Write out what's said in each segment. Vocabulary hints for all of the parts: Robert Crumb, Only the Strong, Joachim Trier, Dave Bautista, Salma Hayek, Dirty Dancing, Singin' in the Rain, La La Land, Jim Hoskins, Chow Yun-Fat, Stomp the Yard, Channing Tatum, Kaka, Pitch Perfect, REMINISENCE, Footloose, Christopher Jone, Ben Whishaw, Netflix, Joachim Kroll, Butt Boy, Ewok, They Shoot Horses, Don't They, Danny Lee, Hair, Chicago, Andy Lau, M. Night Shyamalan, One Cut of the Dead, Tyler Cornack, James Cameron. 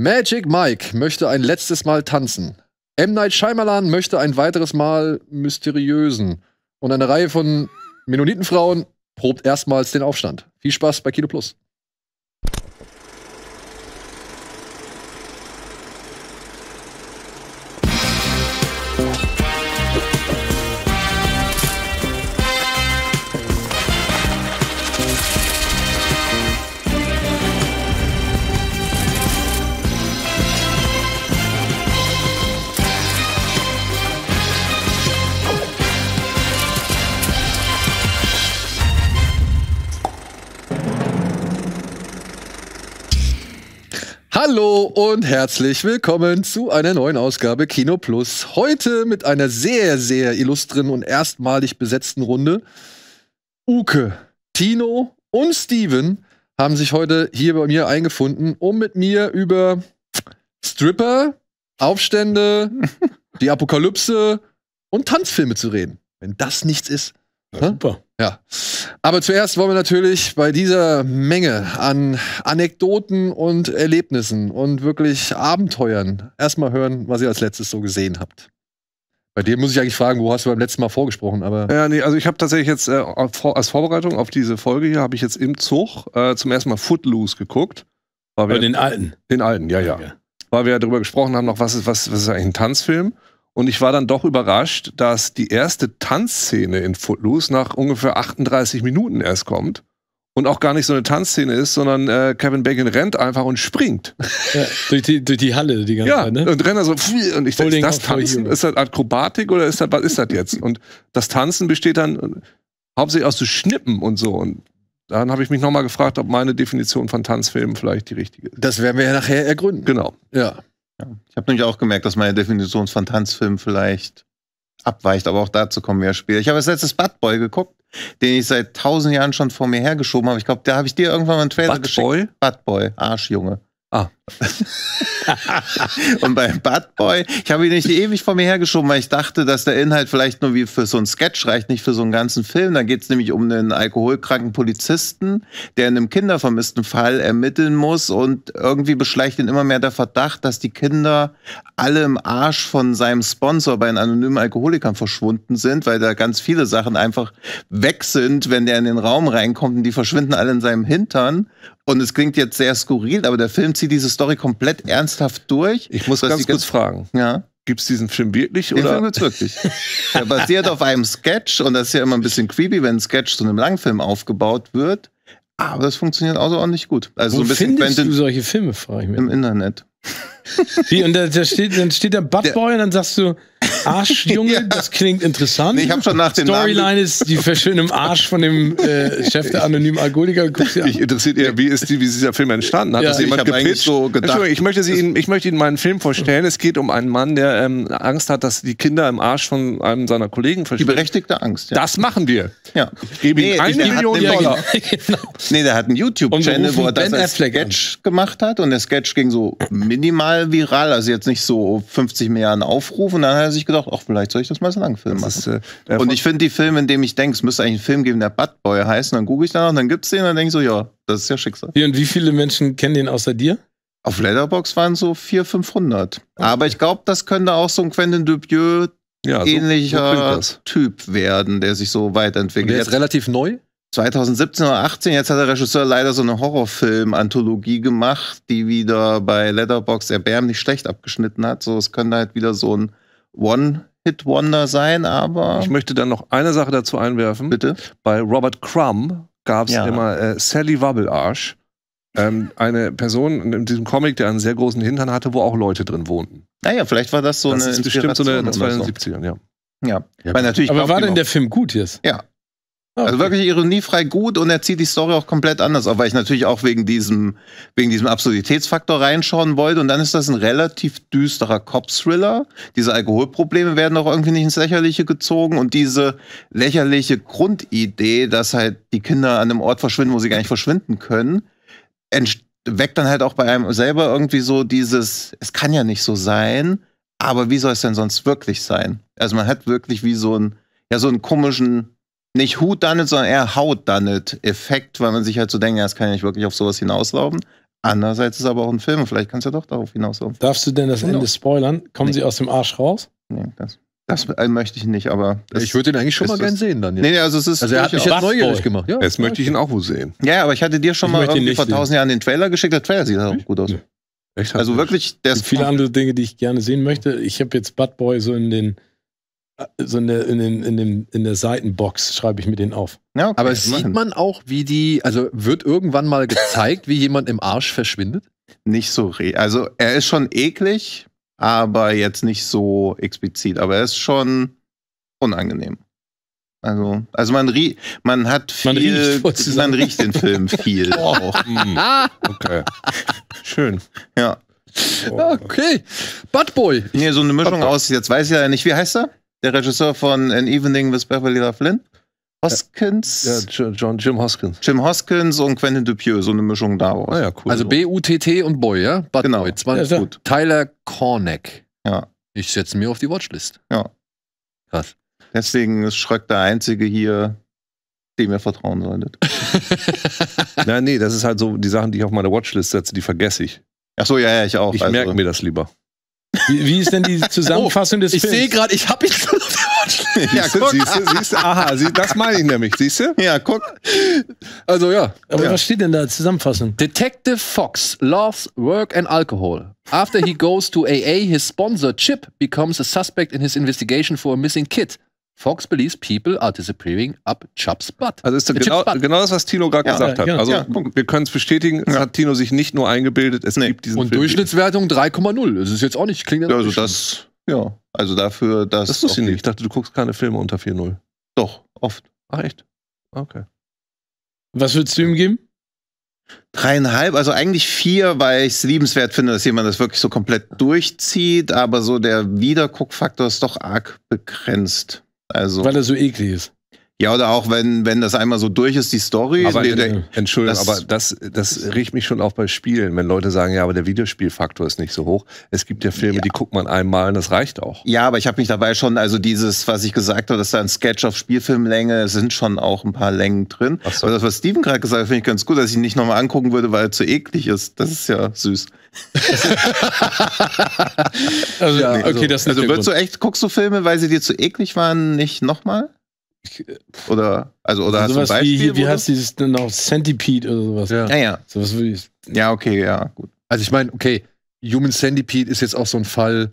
Magic Mike möchte ein letztes Mal tanzen. M. Night Shyamalan möchte ein weiteres Mal mysteriösen. Und eine Reihe von Mennonitenfrauen probt erstmals den Aufstand. Viel Spaß bei Kino Plus. Hallo und herzlich willkommen zu einer neuen Ausgabe Kino Plus. Heute mit einer sehr, sehr illustren und erstmalig besetzten Runde. Uke, Tino und Steven haben sich heute hier bei mir eingefunden, um mit mir über Stripper, Aufstände, die Apokalypse und Tanzfilme zu reden. Wenn das nichts ist. Ja, super. Ja. Aber zuerst wollen wir natürlich bei dieser Menge an Anekdoten und Erlebnissen und wirklich Abenteuern erstmal hören, was ihr als letztes so gesehen habt. Bei dir muss ich eigentlich fragen, wo hast du beim letzten Mal vorgesprochen? Aber ja, nee, also ich habe tatsächlich jetzt als Vorbereitung auf diese Folge hier, habe ich jetzt im Zug zum ersten Mal Footloose geguckt. War wir den alten? Den alten, ja, ja. Weil wir ja darüber gesprochen haben, noch was ist eigentlich ein Tanzfilm? Und ich war dann doch überrascht, dass die erste Tanzszene in Footloose nach ungefähr 38 Minuten erst kommt. Und auch gar nicht so eine Tanzszene ist, sondern Kevin Bacon rennt einfach und springt. Ja, durch die Halle die ganze Zeit, ne? Und rennt also. Und ich dachte, das Tanzen, ist das Akrobatik oder ist das, was ist das jetzt? Und das Tanzen besteht dann hauptsächlich aus so Schnippen und so. Und dann habe ich mich nochmal gefragt, ob meine Definition von Tanzfilmen vielleicht die richtige ist. Das werden wir ja nachher ergründen. Genau. Ja. Ich habe nämlich auch gemerkt, dass meine Definition von Tanzfilm vielleicht abweicht, aber auch dazu kommen wir ja später. Ich habe als letztes Butt Boy geguckt, den ich seit 1000 Jahren schon vor mir hergeschoben habe. Ich glaube, da habe ich dir irgendwann mal einen Trailer geschickt. Butt Boy? Butt Boy, Arschjunge. Ah. Und bei Butt Boy, ich habe ihn nicht ewig vor mir hergeschoben, weil ich dachte, dass der Inhalt vielleicht nur wie für so einen Sketch reicht, nicht für so einen ganzen Film. Da geht es nämlich um einen alkoholkranken Polizisten, der in einem kindervermissten Fall ermitteln muss und irgendwie beschleicht ihn immer mehr der Verdacht, dass die Kinder alle im Arsch von seinem Sponsor bei den anonymen Alkoholikern verschwunden sind, weil da ganz viele Sachen einfach weg sind, wenn der in den Raum reinkommt und die verschwinden alle in seinem Hintern. Und es klingt jetzt sehr skurril, aber der Film zieht diese Story komplett ernsthaft durch. Ich muss ganz kurz fragen. Ja? Gibt es diesen Film wirklich? Den Film gibt's wirklich. Der basiert auf einem Sketch und das ist ja immer ein bisschen creepy, wenn ein Sketch zu einem Langfilm aufgebaut wird. Aber das funktioniert außerordentlich gut. Also so ein bisschen findest du solche Filme, frage ich mich. Im Internet. Wie? Und dann steht der Butt Boy und dann sagst du, Arschjunge, ja. Das klingt interessant. Nee, ich hab schon nach dem Storyline Namen ist die Verschöne im Arsch von dem Chef der anonymen Alkoholiker. Mich interessiert eher, wie ist dieser Film entstanden? Hat das jemand gepitcht? So gedacht. Entschuldigung, ich möchte Ihnen meinen Film vorstellen. Es geht um einen Mann, der Angst hat, dass die Kinder im Arsch von einem seiner Kollegen verschwinden. Die berechtigte Angst, ja. Das machen wir. Ja. Ich gebe Ihnen $1 Million. Genau. Nee, der hat einen YouTube-Channel, wo er das als Sketch gemacht hat. Und der Sketch ging so minimal viral, also jetzt nicht so 50 Milliarden Aufrufe. Und dann hat er sich gedacht, ach, vielleicht soll ich das mal als Langfilm machen. Und ich finde die Filme, in denen ich denke, es müsste eigentlich einen Film geben, der Butt Boy heißt. Und dann google ich danach und dann gibt es den und dann denke ich so, ja, das ist ja Schicksal. Und wie viele Menschen kennen den außer dir? Auf Letterboxd waren so 400, 500. Okay. Aber ich glaube, das könnte auch so ein Quentin Dupieux ähnlicher Typ werden, der sich so weiterentwickelt. Und der ist relativ neu? 2017 oder 2018, jetzt hat der Regisseur leider so eine Horrorfilm-Anthologie gemacht, die wieder bei Letterboxd erbärmlich schlecht abgeschnitten hat. So, es könnte halt wieder so ein One-Hit-Wonder sein, aber... Ich möchte dann noch eine Sache dazu einwerfen. Bitte? Bei Robert Crumb gab es immer Sally Wobblearsch. Eine Person in diesem Comic, der einen sehr großen Hintern hatte, wo auch Leute drin wohnten. Naja, vielleicht war das so das eine Inspiration. So eine, das war in den 70ern, ja. Ja. Weil natürlich, aber war denn der Film gut jetzt? Ja. Also wirklich ironiefrei gut und er zieht die Story auch komplett anders auf, weil ich natürlich auch wegen diesem Absurditätsfaktor reinschauen wollte und dann ist das ein relativ düsterer Cop-Thriller. Diese Alkoholprobleme werden auch irgendwie nicht ins Lächerliche gezogen und diese lächerliche Grundidee, dass halt die Kinder an einem Ort verschwinden, wo sie gar nicht verschwinden können, weckt dann halt auch bei einem selber irgendwie so dieses, es kann ja nicht so sein, aber wie soll es denn sonst wirklich sein? Also man hat wirklich wie so einen komischen... Nicht Who Done It, sondern eher How Done It-Effekt, weil man sich halt so denkt, ja, das kann ja nicht wirklich auf sowas hinauslaufen. Andererseits ist es aber auch ein Film. Vielleicht kannst du ja doch darauf hinaus. Darfst du denn das Ende spoilern? Kommen sie aus dem Arsch raus? Nee, das möchte ich nicht, aber... Ich würde ihn eigentlich schon mal gern sehen dann jetzt. Nee, also es ist... Also er hat mich jetzt neugierig gemacht. Ja, jetzt möchte ich ihn auch wohl sehen. Ja, aber ich hatte dir schon mal irgendwie vor 1000 Jahren den Trailer geschickt. Der Trailer sieht auch gut aus. Nee. Echt, also wirklich... Der ist viele andere Dinge, die ich gerne sehen möchte. Ich habe jetzt Butt Boy so in den... in der Seitenbox schreibe ich mir den auf. Ja, okay. Aber sieht man auch, wie die, also wird irgendwann mal gezeigt, wie jemand im Arsch verschwindet? Nicht so, also er ist schon eklig, aber jetzt nicht so explizit, aber er ist schon unangenehm. Also man hat viel, man riecht den Film viel auch. Okay. Schön. Ja. Okay. Butt Boy. Nee, so eine Mischung aus, jetzt weiß ich ja nicht, wie heißt er? Der Regisseur von An Evening with Beverly Flynn? Hoskins? Ja, Jim Hoskins. Jim Hoskins und Quentin Dupieux, so eine Mischung daraus. Ah ja, cool, also so. B-U-T-T und Boy, ja? Butt genau. Boy, 20 ja, gut. Tyler Cornack. Ja. Ich setze mir auf die Watchlist. Ja. Krass. Deswegen ist Schröck der Einzige hier, dem ihr vertrauen solltet. Nein, nee, das ist halt so, die Sachen, die ich auf meine Watchlist setze, die vergesse ich. Ach so, ja, ich auch. Ich merke mir das lieber. Wie ist denn die Zusammenfassung des Films? Ich sehe gerade, ich habe ihn schon auf der Watchlist. Ja, guck. Siehst du, aha, das meine ich nämlich, siehst du? Ja, guck. Also ja. Aber was steht denn da als Zusammenfassung? Detective Fox loves work and alcohol. After he goes to AA, his sponsor Chip becomes a suspect in his investigation for a missing kid. Fox believes people are disappearing up Chip's butt. Also ist genau das, was Tino gerade gesagt hat. Also wir können es bestätigen, es hat Tino sich nicht nur eingebildet, es gibt diesen Film. Und Durchschnittswertung 3,0. Das ist jetzt auch nicht, klingt ja also das, ja, also dafür, dass... Das wusste ich nicht. Ich dachte, du guckst keine Filme unter 4,0. Doch, oft. Ach echt? Okay. Was würdest du ihm geben? 3,5, also eigentlich 4, weil ich es liebenswert finde, dass jemand das wirklich so komplett durchzieht, aber so der Wiederguckfaktor ist doch arg begrenzt. Also, weil er so eklig ist. Ja, oder auch, wenn das einmal so durch ist, die Story. Aber, Entschuldigung, aber das riecht mich schon auf bei Spielen, wenn Leute sagen, ja, aber der Videospielfaktor ist nicht so hoch. Es gibt ja Filme, die guckt man einmal und das reicht auch. Ja, aber ich habe mich dabei schon, also dieses, was ich gesagt habe, dass da ein Sketch auf Spielfilmlänge, sind schon auch ein paar Längen drin. Ach so. Aber das, was Steven gerade gesagt hat, finde ich ganz gut, dass ich ihn nicht nochmal angucken würde, weil er zu eklig ist. Das ist ja süß. Also, ja, okay, das ist also guckst du Filme, weil sie dir zu eklig waren, nicht nochmal? Oder sowas hast du ein Beispiel, wie heißt dieses denn auch? Centipede oder sowas? Ja, ja. Sowas würde ich. Ja, okay, ja, gut. Also ich meine, okay, Human Centipede ist jetzt auch so ein Fall.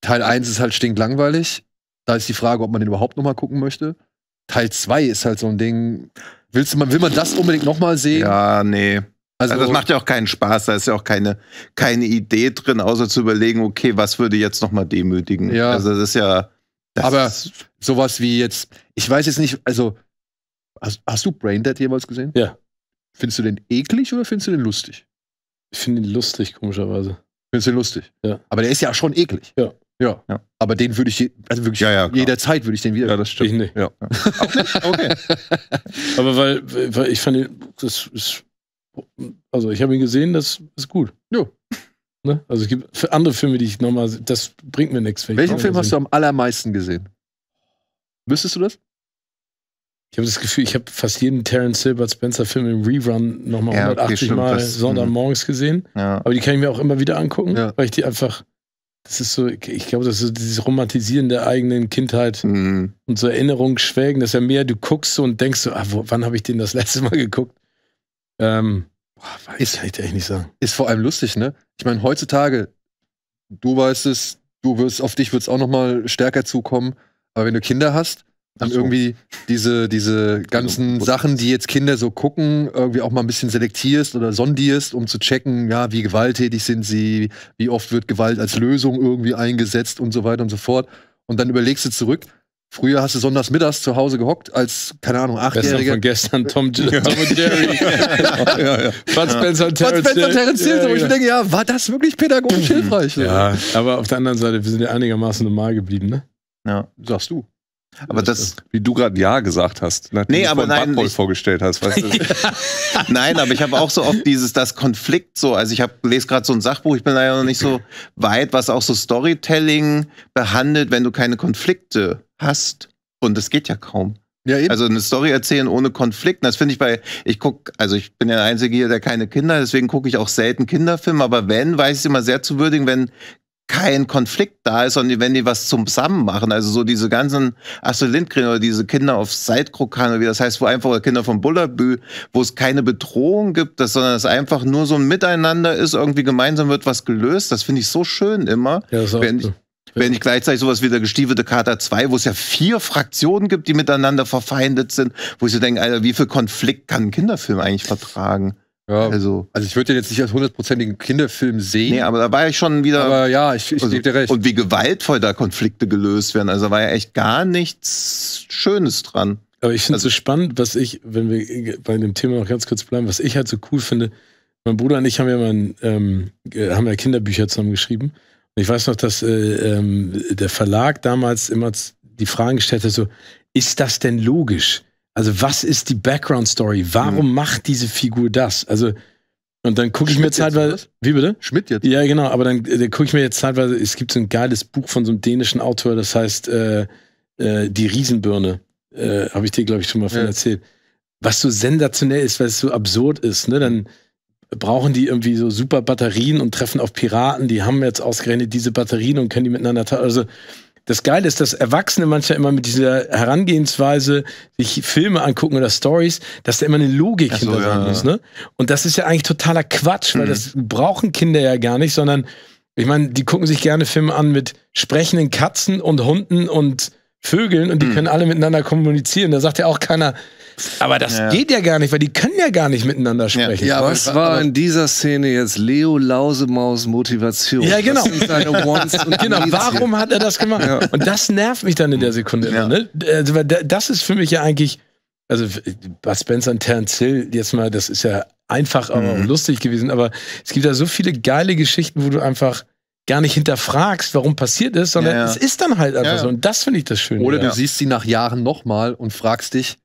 Teil 1 ist halt stinklangweilig. Da ist die Frage, ob man den überhaupt nochmal gucken möchte. Teil 2 ist halt so ein Ding. Will man das unbedingt nochmal sehen? Ja, nee. Also das macht ja auch keinen Spaß, da ist ja auch keine Idee drin, außer zu überlegen, okay, was würde jetzt nochmal demütigen? Ja. Also das ist ja. Aber sowas wie jetzt, ich weiß jetzt nicht, also hast du Braindead jemals gesehen? Ja. Findest du den eklig oder findest du den lustig? Ich finde ihn lustig, komischerweise. Findest du den lustig? Ja. Aber der ist ja schon eklig. Ja. Ja. Aber den würde ich, also wirklich jederzeit würde ich den wieder. Ja, das stimmt. Ich nicht. Ja. Okay. Aber weil ich fand ihn, das ist, also ich habe ihn gesehen, das ist gut. Ja. Ne? Also es gibt für andere Filme, die ich nochmal... Das bringt mir nichts. Welchen Film hast du am allermeisten gesehen? Wüsstest du das? Ich habe das Gefühl, ich habe fast jeden Terence Hilbert Spencer Film im Rerun nochmal 180 Mal sonntagmorgens gesehen. Ja. Aber die kann ich mir auch immer wieder angucken, weil ich die einfach... Das ist so, ich glaube, das ist so dieses Romantisieren der eigenen Kindheit und so Erinnerung schwelgen, dass ja mehr du guckst so und denkst so, wann habe ich den das letzte Mal geguckt? Kann ich dir echt nicht sagen. Ist vor allem lustig, ne? Ich meine, heutzutage, du weißt es, auf dich wird es auch nochmal stärker zukommen, aber wenn du Kinder hast, dann irgendwie diese ganzen Sachen, die jetzt Kinder so gucken, irgendwie auch mal ein bisschen selektierst oder sondierst, um zu checken, ja, wie gewalttätig sind sie, wie oft wird Gewalt als Lösung irgendwie eingesetzt und so weiter und so fort. Und dann überlegst du zurück, früher hast du sonntags mittags zu Hause gehockt als, keine Ahnung, 8-Jähriger. Von gestern, Tom und Jerry. Bud Spencer und Terence Hill. Wo ich mir denke, ja, war das wirklich pädagogisch hilfreich? Ja, aber auf der anderen Seite, wir sind ja einigermaßen normal geblieben, ne? Ja. Sagst du. Aber das, wie du gerade ja gesagt hast, nachdem du von Butt Boy vorgestellt hast, weißt du? Nein, aber ich habe auch so oft das Konflikt so, also ich lese gerade so ein Sachbuch, ich bin leider noch nicht so weit, was auch so Storytelling behandelt, wenn du keine Konflikte hast. Und das geht ja kaum. Ja, eben. Also eine Story erzählen ohne Konflikt. Das finde ich bei, ich bin ja der Einzige hier, der keine Kinder hat, deswegen gucke ich auch selten Kinderfilme, aber wenn, weiß ich immer sehr zu würdigen, wenn kein Konflikt da ist, sondern wenn die was zusammen machen, also so diese ganzen Astrid Lindgren oder diese Kinder auf Seitkrokane oder wie das heißt, wo einfach oder Kinder von Bullabü, wo es keine Bedrohung gibt, sondern es einfach nur so ein Miteinander ist, irgendwie gemeinsam wird was gelöst, das finde ich so schön immer. Ja, das wenn ich gleichzeitig sowas wie der gestiefelte Kater 2, wo es ja 4 Fraktionen gibt, die miteinander verfeindet sind, wo ich so denke, Alter, wie viel Konflikt kann ein Kinderfilm eigentlich vertragen? Ja, also ich würde den jetzt nicht als 100%igen Kinderfilm sehen. Nee, aber da war ich schon wieder... Aber ja, ich gebe dir recht. Und wie gewaltvoll da Konflikte gelöst werden. Also da war ja echt gar nichts Schönes dran. Aber ich finde es so spannend, was ich, wenn wir bei dem Thema noch ganz kurz bleiben, was ich halt so cool finde, mein Bruder und ich haben ja mal haben ja Kinderbücher zusammen geschrieben. Und ich weiß noch, dass der Verlag damals immer die Fragen gestellt hat, so, ist das denn logisch? Also was ist die Background-Story? Warum macht diese Figur das? Also, und dann gucke ich mir zeitweise... Wie bitte? Schmidt jetzt. Ja, genau, aber dann gucke ich mir jetzt zeitweise, es gibt so ein geiles Buch von so einem dänischen Autor, das heißt Die Riesenbirne. Habe ich dir, glaube ich, schon mal von erzählt. Was so sensationell ist, weil es so absurd ist, ne? Dann brauchen die irgendwie so super Batterien und treffen auf Piraten, die haben jetzt ausgerechnet diese Batterien und können die miteinander... Das Geile ist, dass Erwachsene manchmal immer mit dieser Herangehensweise sich Filme angucken oder Stories, dass da immer eine Logik hinter sein muss. Ne? Und das ist ja eigentlich totaler Quatsch, weil das brauchen Kinder ja gar nicht, sondern, ich meine, die gucken sich gerne Filme an mit sprechenden Katzen und Hunden und Vögeln und die können alle miteinander kommunizieren. Da sagt ja auch keiner, aber das geht ja gar nicht, weil die können ja gar nicht miteinander sprechen. Ja, was war in dieser Szene jetzt Leo Lausemaus Motivation? Ja, genau. Das sind seine Wants und genau, warum hat er das gemacht? Ja. Und das nervt mich dann in der Sekunde immer. Ne? Also, das ist für mich ja eigentlich, also Bud Spencer und Terence Hill, jetzt mal, das ist ja einfach aber auch lustig gewesen, aber es gibt ja so viele geile Geschichten, wo du einfach gar nicht hinterfragst, warum passiert ist, sondern es ist dann halt einfach so. Und das finde ich das Schöne. Oder du siehst sie nach Jahren nochmal und fragst dich,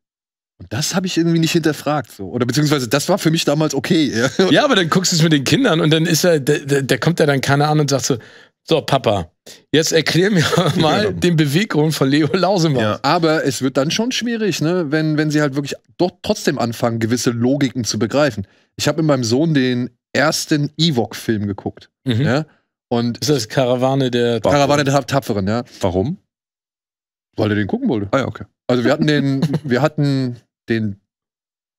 das habe ich irgendwie nicht hinterfragt. So. Oder beziehungsweise, das war für mich damals okay. Ja, aber dann guckst du es mit den Kindern und dann ist der kommt ja dann keiner an und sagt so, so Papa, jetzt erklär mir mal den Beweggrund von Leo Lausemaus. Ja. Aber es wird dann schon schwierig, ne? wenn sie halt wirklich doch trotzdem anfangen, gewisse Logiken zu begreifen. Ich habe mit meinem Sohn den ersten Ewok-Film geguckt. Ja? Und ist das Karawane der Tapferen, ja. Warum? Weil er den gucken wollte. Ah ja, okay. Also wir hatten den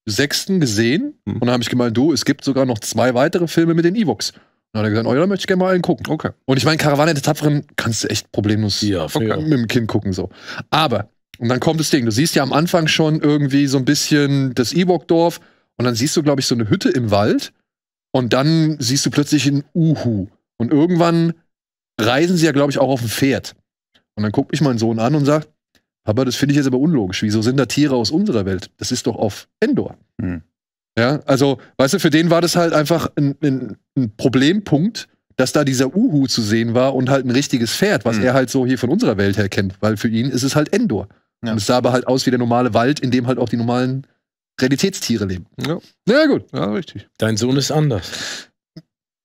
6. gesehen und dann habe ich gemeint, du, es gibt sogar noch 2 weitere Filme mit den Ewoks. Dann hat er gesagt, oh ja, da möchte ich gerne mal einen gucken. Okay. Und ich meine, Karawane der Tapferen kannst du echt problemlos mit dem Kind gucken. So. Aber, und dann kommt das Ding, du siehst ja am Anfang schon irgendwie so ein bisschen das Ewok-Dorf und dann siehst du, glaube ich, so eine Hütte im Wald und dann siehst du plötzlich einen Uhu. Und irgendwann reisen sie ja, glaube ich, auch auf dem Pferd. Und dann guckt mich mein Sohn an und sagt, Papa, das finde ich jetzt aber unlogisch. Wieso sind da Tiere aus unserer Welt? Das ist doch auf Endor. Ja, also, weißt du, für den war das halt einfach ein Problempunkt, dass da dieser Uhu zu sehen war und halt ein richtiges Pferd, was er halt so hier von unserer Welt her kennt. Weil für ihn ist es halt Endor. Ja. Und es sah aber halt aus wie der normale Wald, in dem halt auch die normalen Realitätstiere leben. Ja, ja gut. Ja, richtig. Dein Sohn ist anders.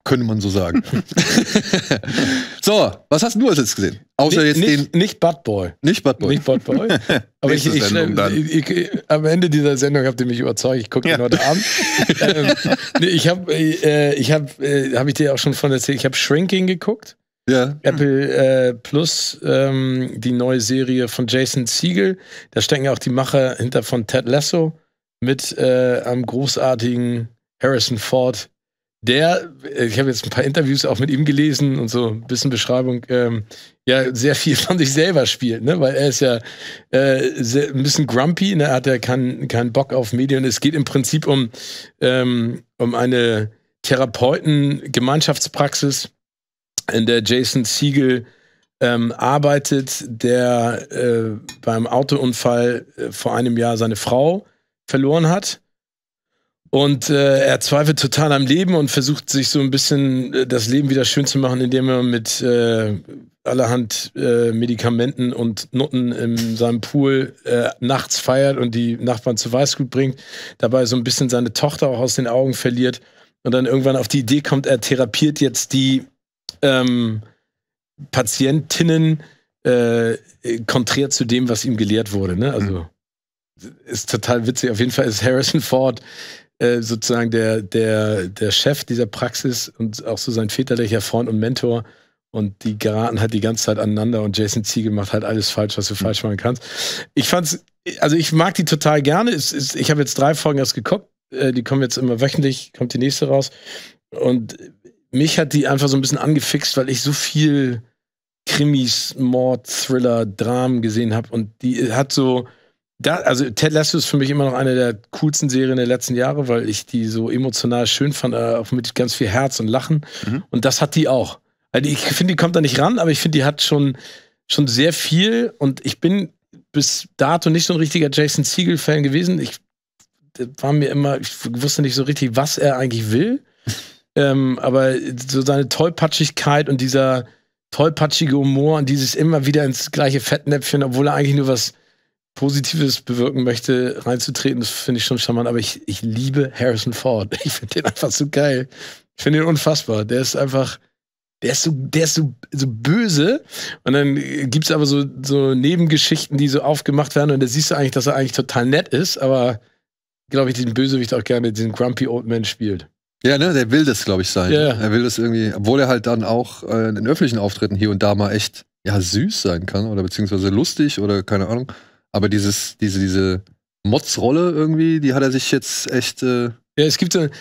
Könnte man so sagen. So, was hast du jetzt gesehen? Außer nicht, jetzt den... Nicht Butt Boy. Nicht Butt Boy. Nicht Butt Boy. Aber am Ende dieser Sendung habt ihr mich überzeugt. Ich gucke den heute Abend. Ich dir auch schon von erzählt, ich habe Shrinking geguckt. Ja. Apple Plus, die neue Serie von Jason Segel. Da stecken ja auch die Macher hinter von Ted Lasso mit einem großartigen Harrison Ford. Ich habe jetzt ein paar Interviews auch mit ihm gelesen und so ein bisschen Beschreibung, ja, sehr viel von sich selber spielt, ne? Weil er ist ja ein bisschen grumpy, ne? Er hat ja keinen Bock auf Medien. Es geht im Prinzip um eine Therapeuten-Gemeinschaftspraxis, in der Jason Segel arbeitet, der beim Autounfall vor einem Jahr seine Frau verloren hat. Und er zweifelt total am Leben und versucht sich so ein bisschen das Leben wieder schön zu machen, indem er mit allerhand Medikamenten und Nutten in seinem Pool nachts feiert und die Nachbarn zu Weißglut bringt, dabei so ein bisschen seine Tochter auch aus den Augen verliert und dann irgendwann auf die Idee kommt, er therapiert jetzt die Patientinnen konträr zu dem, was ihm gelehrt wurde, ne? Also ist total witzig. Auf jeden Fall ist Harrison Ford sozusagen der Chef dieser Praxis und auch so sein väterlicher Freund und Mentor. Und die geraten halt die ganze Zeit aneinander und Jason Segel macht halt alles falsch, was du falsch machen kannst. Ich fand's, also ich mag die total gerne. Ich habe jetzt 3 Folgen erst geguckt. Die kommen jetzt immer wöchentlich, kommt die nächste raus. Und mich hat die einfach so ein bisschen angefixt, weil ich so viel Krimis, Mord, Thriller, Dramen gesehen habe. Und die hat so, also Ted Lasso ist für mich immer noch eine der coolsten Serien der letzten Jahre, weil ich die so emotional schön fand, auch mit ganz viel Herz und Lachen. Und das hat die auch. Also ich finde, die kommt da nicht ran, aber ich finde, die hat schon sehr viel. Und ich bin bis dato nicht so ein richtiger Jason Segel-Fan gewesen. Ich wusste nicht so richtig, was er eigentlich will. Aber so seine Tollpatschigkeit und dieser tollpatschige Humor und dieses immer wieder ins gleiche Fettnäpfchen, obwohl er eigentlich nur was Positives bewirken möchte, reinzutreten, das finde ich schon charmant. Aber ich liebe Harrison Ford. Ich finde den einfach so geil. Ich finde den unfassbar. Der ist einfach... Der ist so böse. Und dann gibt es aber so Nebengeschichten, die so aufgemacht werden. Und da siehst du eigentlich, dass er eigentlich total nett ist. Aber, glaube ich, diesen Bösewicht auch gerne, diesen Grumpy Old Man spielt. Ja, ne, der will das, glaube ich, sein. Ja. Er will das irgendwie, obwohl er halt dann auch in öffentlichen Auftritten hier und da mal echt ja, süß sein kann. Oder beziehungsweise lustig oder keine Ahnung. Aber diese Motzrolle irgendwie, die hat er sich jetzt echt... Ja, es gibt ein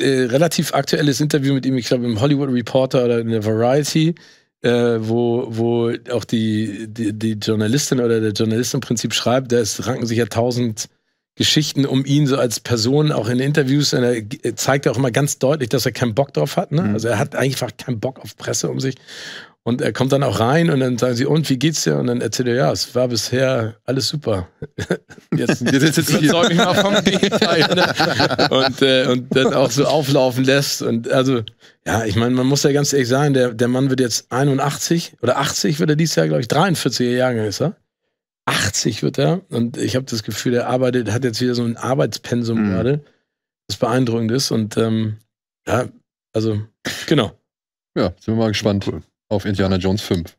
relativ aktuelles Interview mit ihm, ich glaube im Hollywood Reporter oder in der Variety, wo auch die Journalistin oder der Journalist im Prinzip schreibt, da ranken sich ja 1000 Geschichten um ihn so als Person, auch in Interviews. Und er zeigt auch immer ganz deutlich, dass er keinen Bock drauf hat. Ne? Also er hat einfach keinen Bock auf Presse um sich. Und er kommt dann auch rein und dann sagen sie, und wie geht's dir? Und dann erzählt er, ja, es war bisher alles super. Jetzt sitze ich hier. Mal vom Gegenteil, ne? Und dann auch so auflaufen lässt. Und also, ja, ich meine, man muss ja ganz ehrlich sagen, der Mann wird jetzt 81 oder 80 wird er dieses Jahr, glaube ich, 43er Jahre ist er. 80 wird er. Und ich habe das Gefühl, der arbeitet, hat jetzt wieder so ein Arbeitspensum gerade, das beeindruckend ist. Und ja, also, genau. Ja, sind wir mal gespannt. Cool. Auf Indiana Jones 5.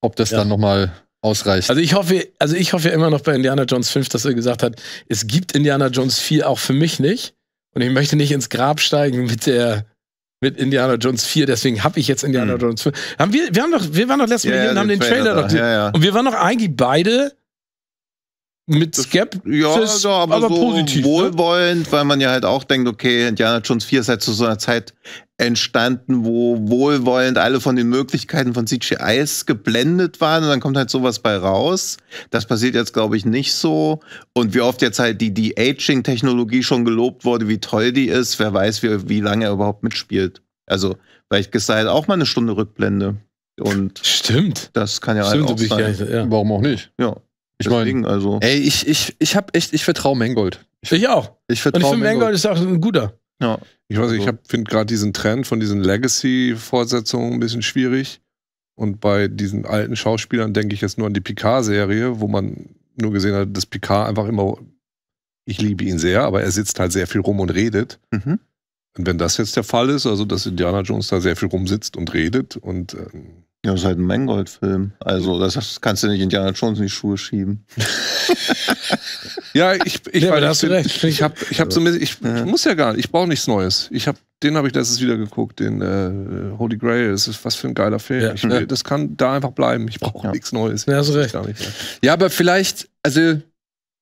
Ob das dann nochmal ausreicht. Also ich hoffe ja immer noch bei Indiana Jones 5, dass er gesagt hat, es gibt Indiana Jones 4 auch für mich nicht. Und ich möchte nicht ins Grab steigen mit Indiana Jones 4, deswegen habe ich jetzt Indiana Jones 4. Wir waren doch letztes Mal hier und haben den Trailer noch. Und wir waren doch eigentlich beide mit Skepsis, aber so positiv. Wohlwollend, weil man ja halt auch denkt, okay, Indiana Jones 4 ist halt zu so einer Zeit entstanden, wo wohlwollend alle von den Möglichkeiten von CGIs geblendet waren und dann kommt halt sowas bei raus. Das passiert jetzt, glaube ich, nicht so. Und wie oft jetzt halt die Aging-Technologie schon gelobt wurde, wie toll die ist, wer weiß, wie lange er überhaupt mitspielt. Also, vielleicht ist da halt auch mal eine Stunde Rückblende. Und stimmt. Das kann ja halt auch sein. Warum auch nicht? Ja. Ich meine, also. Ey, ich hab echt, ich vertraue Mangold. Ich auch. Und ich finde, Mangold ist auch ein guter. Ja. Ich weiß nicht, ich finde gerade diesen Trend von diesen Legacy-Fortsetzungen ein bisschen schwierig. Und bei diesen alten Schauspielern denke ich jetzt nur an die Picard-Serie, wo man nur gesehen hat, dass Picard einfach immer, ich liebe ihn sehr, aber er sitzt halt sehr viel rum und redet. Und wenn das jetzt der Fall ist, also dass Indiana Jones da sehr viel rumsitzt und redet und ja, das ist halt ein Mangold-Film. Also, das kannst du nicht Indiana Jones in die Schuhe schieben. Ja, ich muss ja gar nicht, ich brauche nichts Neues. Den habe ich letztens wieder geguckt, den Holy Grail. Das ist was für ein geiler Film. Ja. Das kann da einfach bleiben. Ich brauche nichts Neues. Ja, hast du recht. Ja, aber vielleicht, also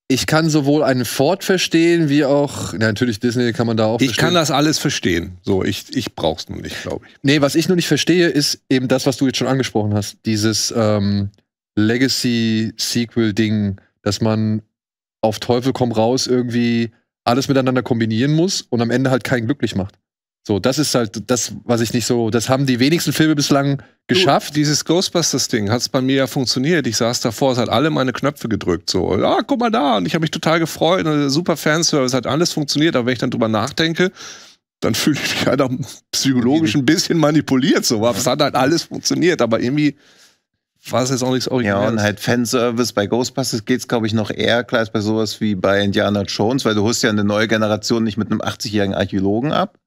ich kann sowohl einen Ford verstehen, wie auch, natürlich Disney kann man da auch verstehen. Ich kann das alles verstehen. So, ich brauch's nur nicht, glaube ich. Nee, was ich nur nicht verstehe, ist eben das, was du jetzt schon angesprochen hast. Dieses Legacy-Sequel-Ding, dass man auf Teufel komm raus irgendwie alles miteinander kombinieren muss und am Ende halt keinen glücklich macht. So, das ist halt das, was ich nicht so, das haben die wenigsten Filme bislang geschafft. Du, dieses Ghostbusters-Ding hat es bei mir ja funktioniert. Ich saß davor, es hat alle meine Knöpfe gedrückt. So, ah, guck mal da. Und ich habe mich total gefreut. Super Fanservice, hat alles funktioniert. Aber wenn ich dann drüber nachdenke, dann fühle ich mich halt auch psychologisch ein bisschen manipuliert. So, aber es hat halt alles funktioniert. Aber irgendwie war es jetzt auch nichts Originelles. Ja, und halt Fanservice. Bei Ghostbusters geht's, glaube ich, noch eher klar als bei sowas wie bei Indiana Jones. Weil du holst ja eine neue Generation nicht mit einem 80-jährigen Archäologen ab,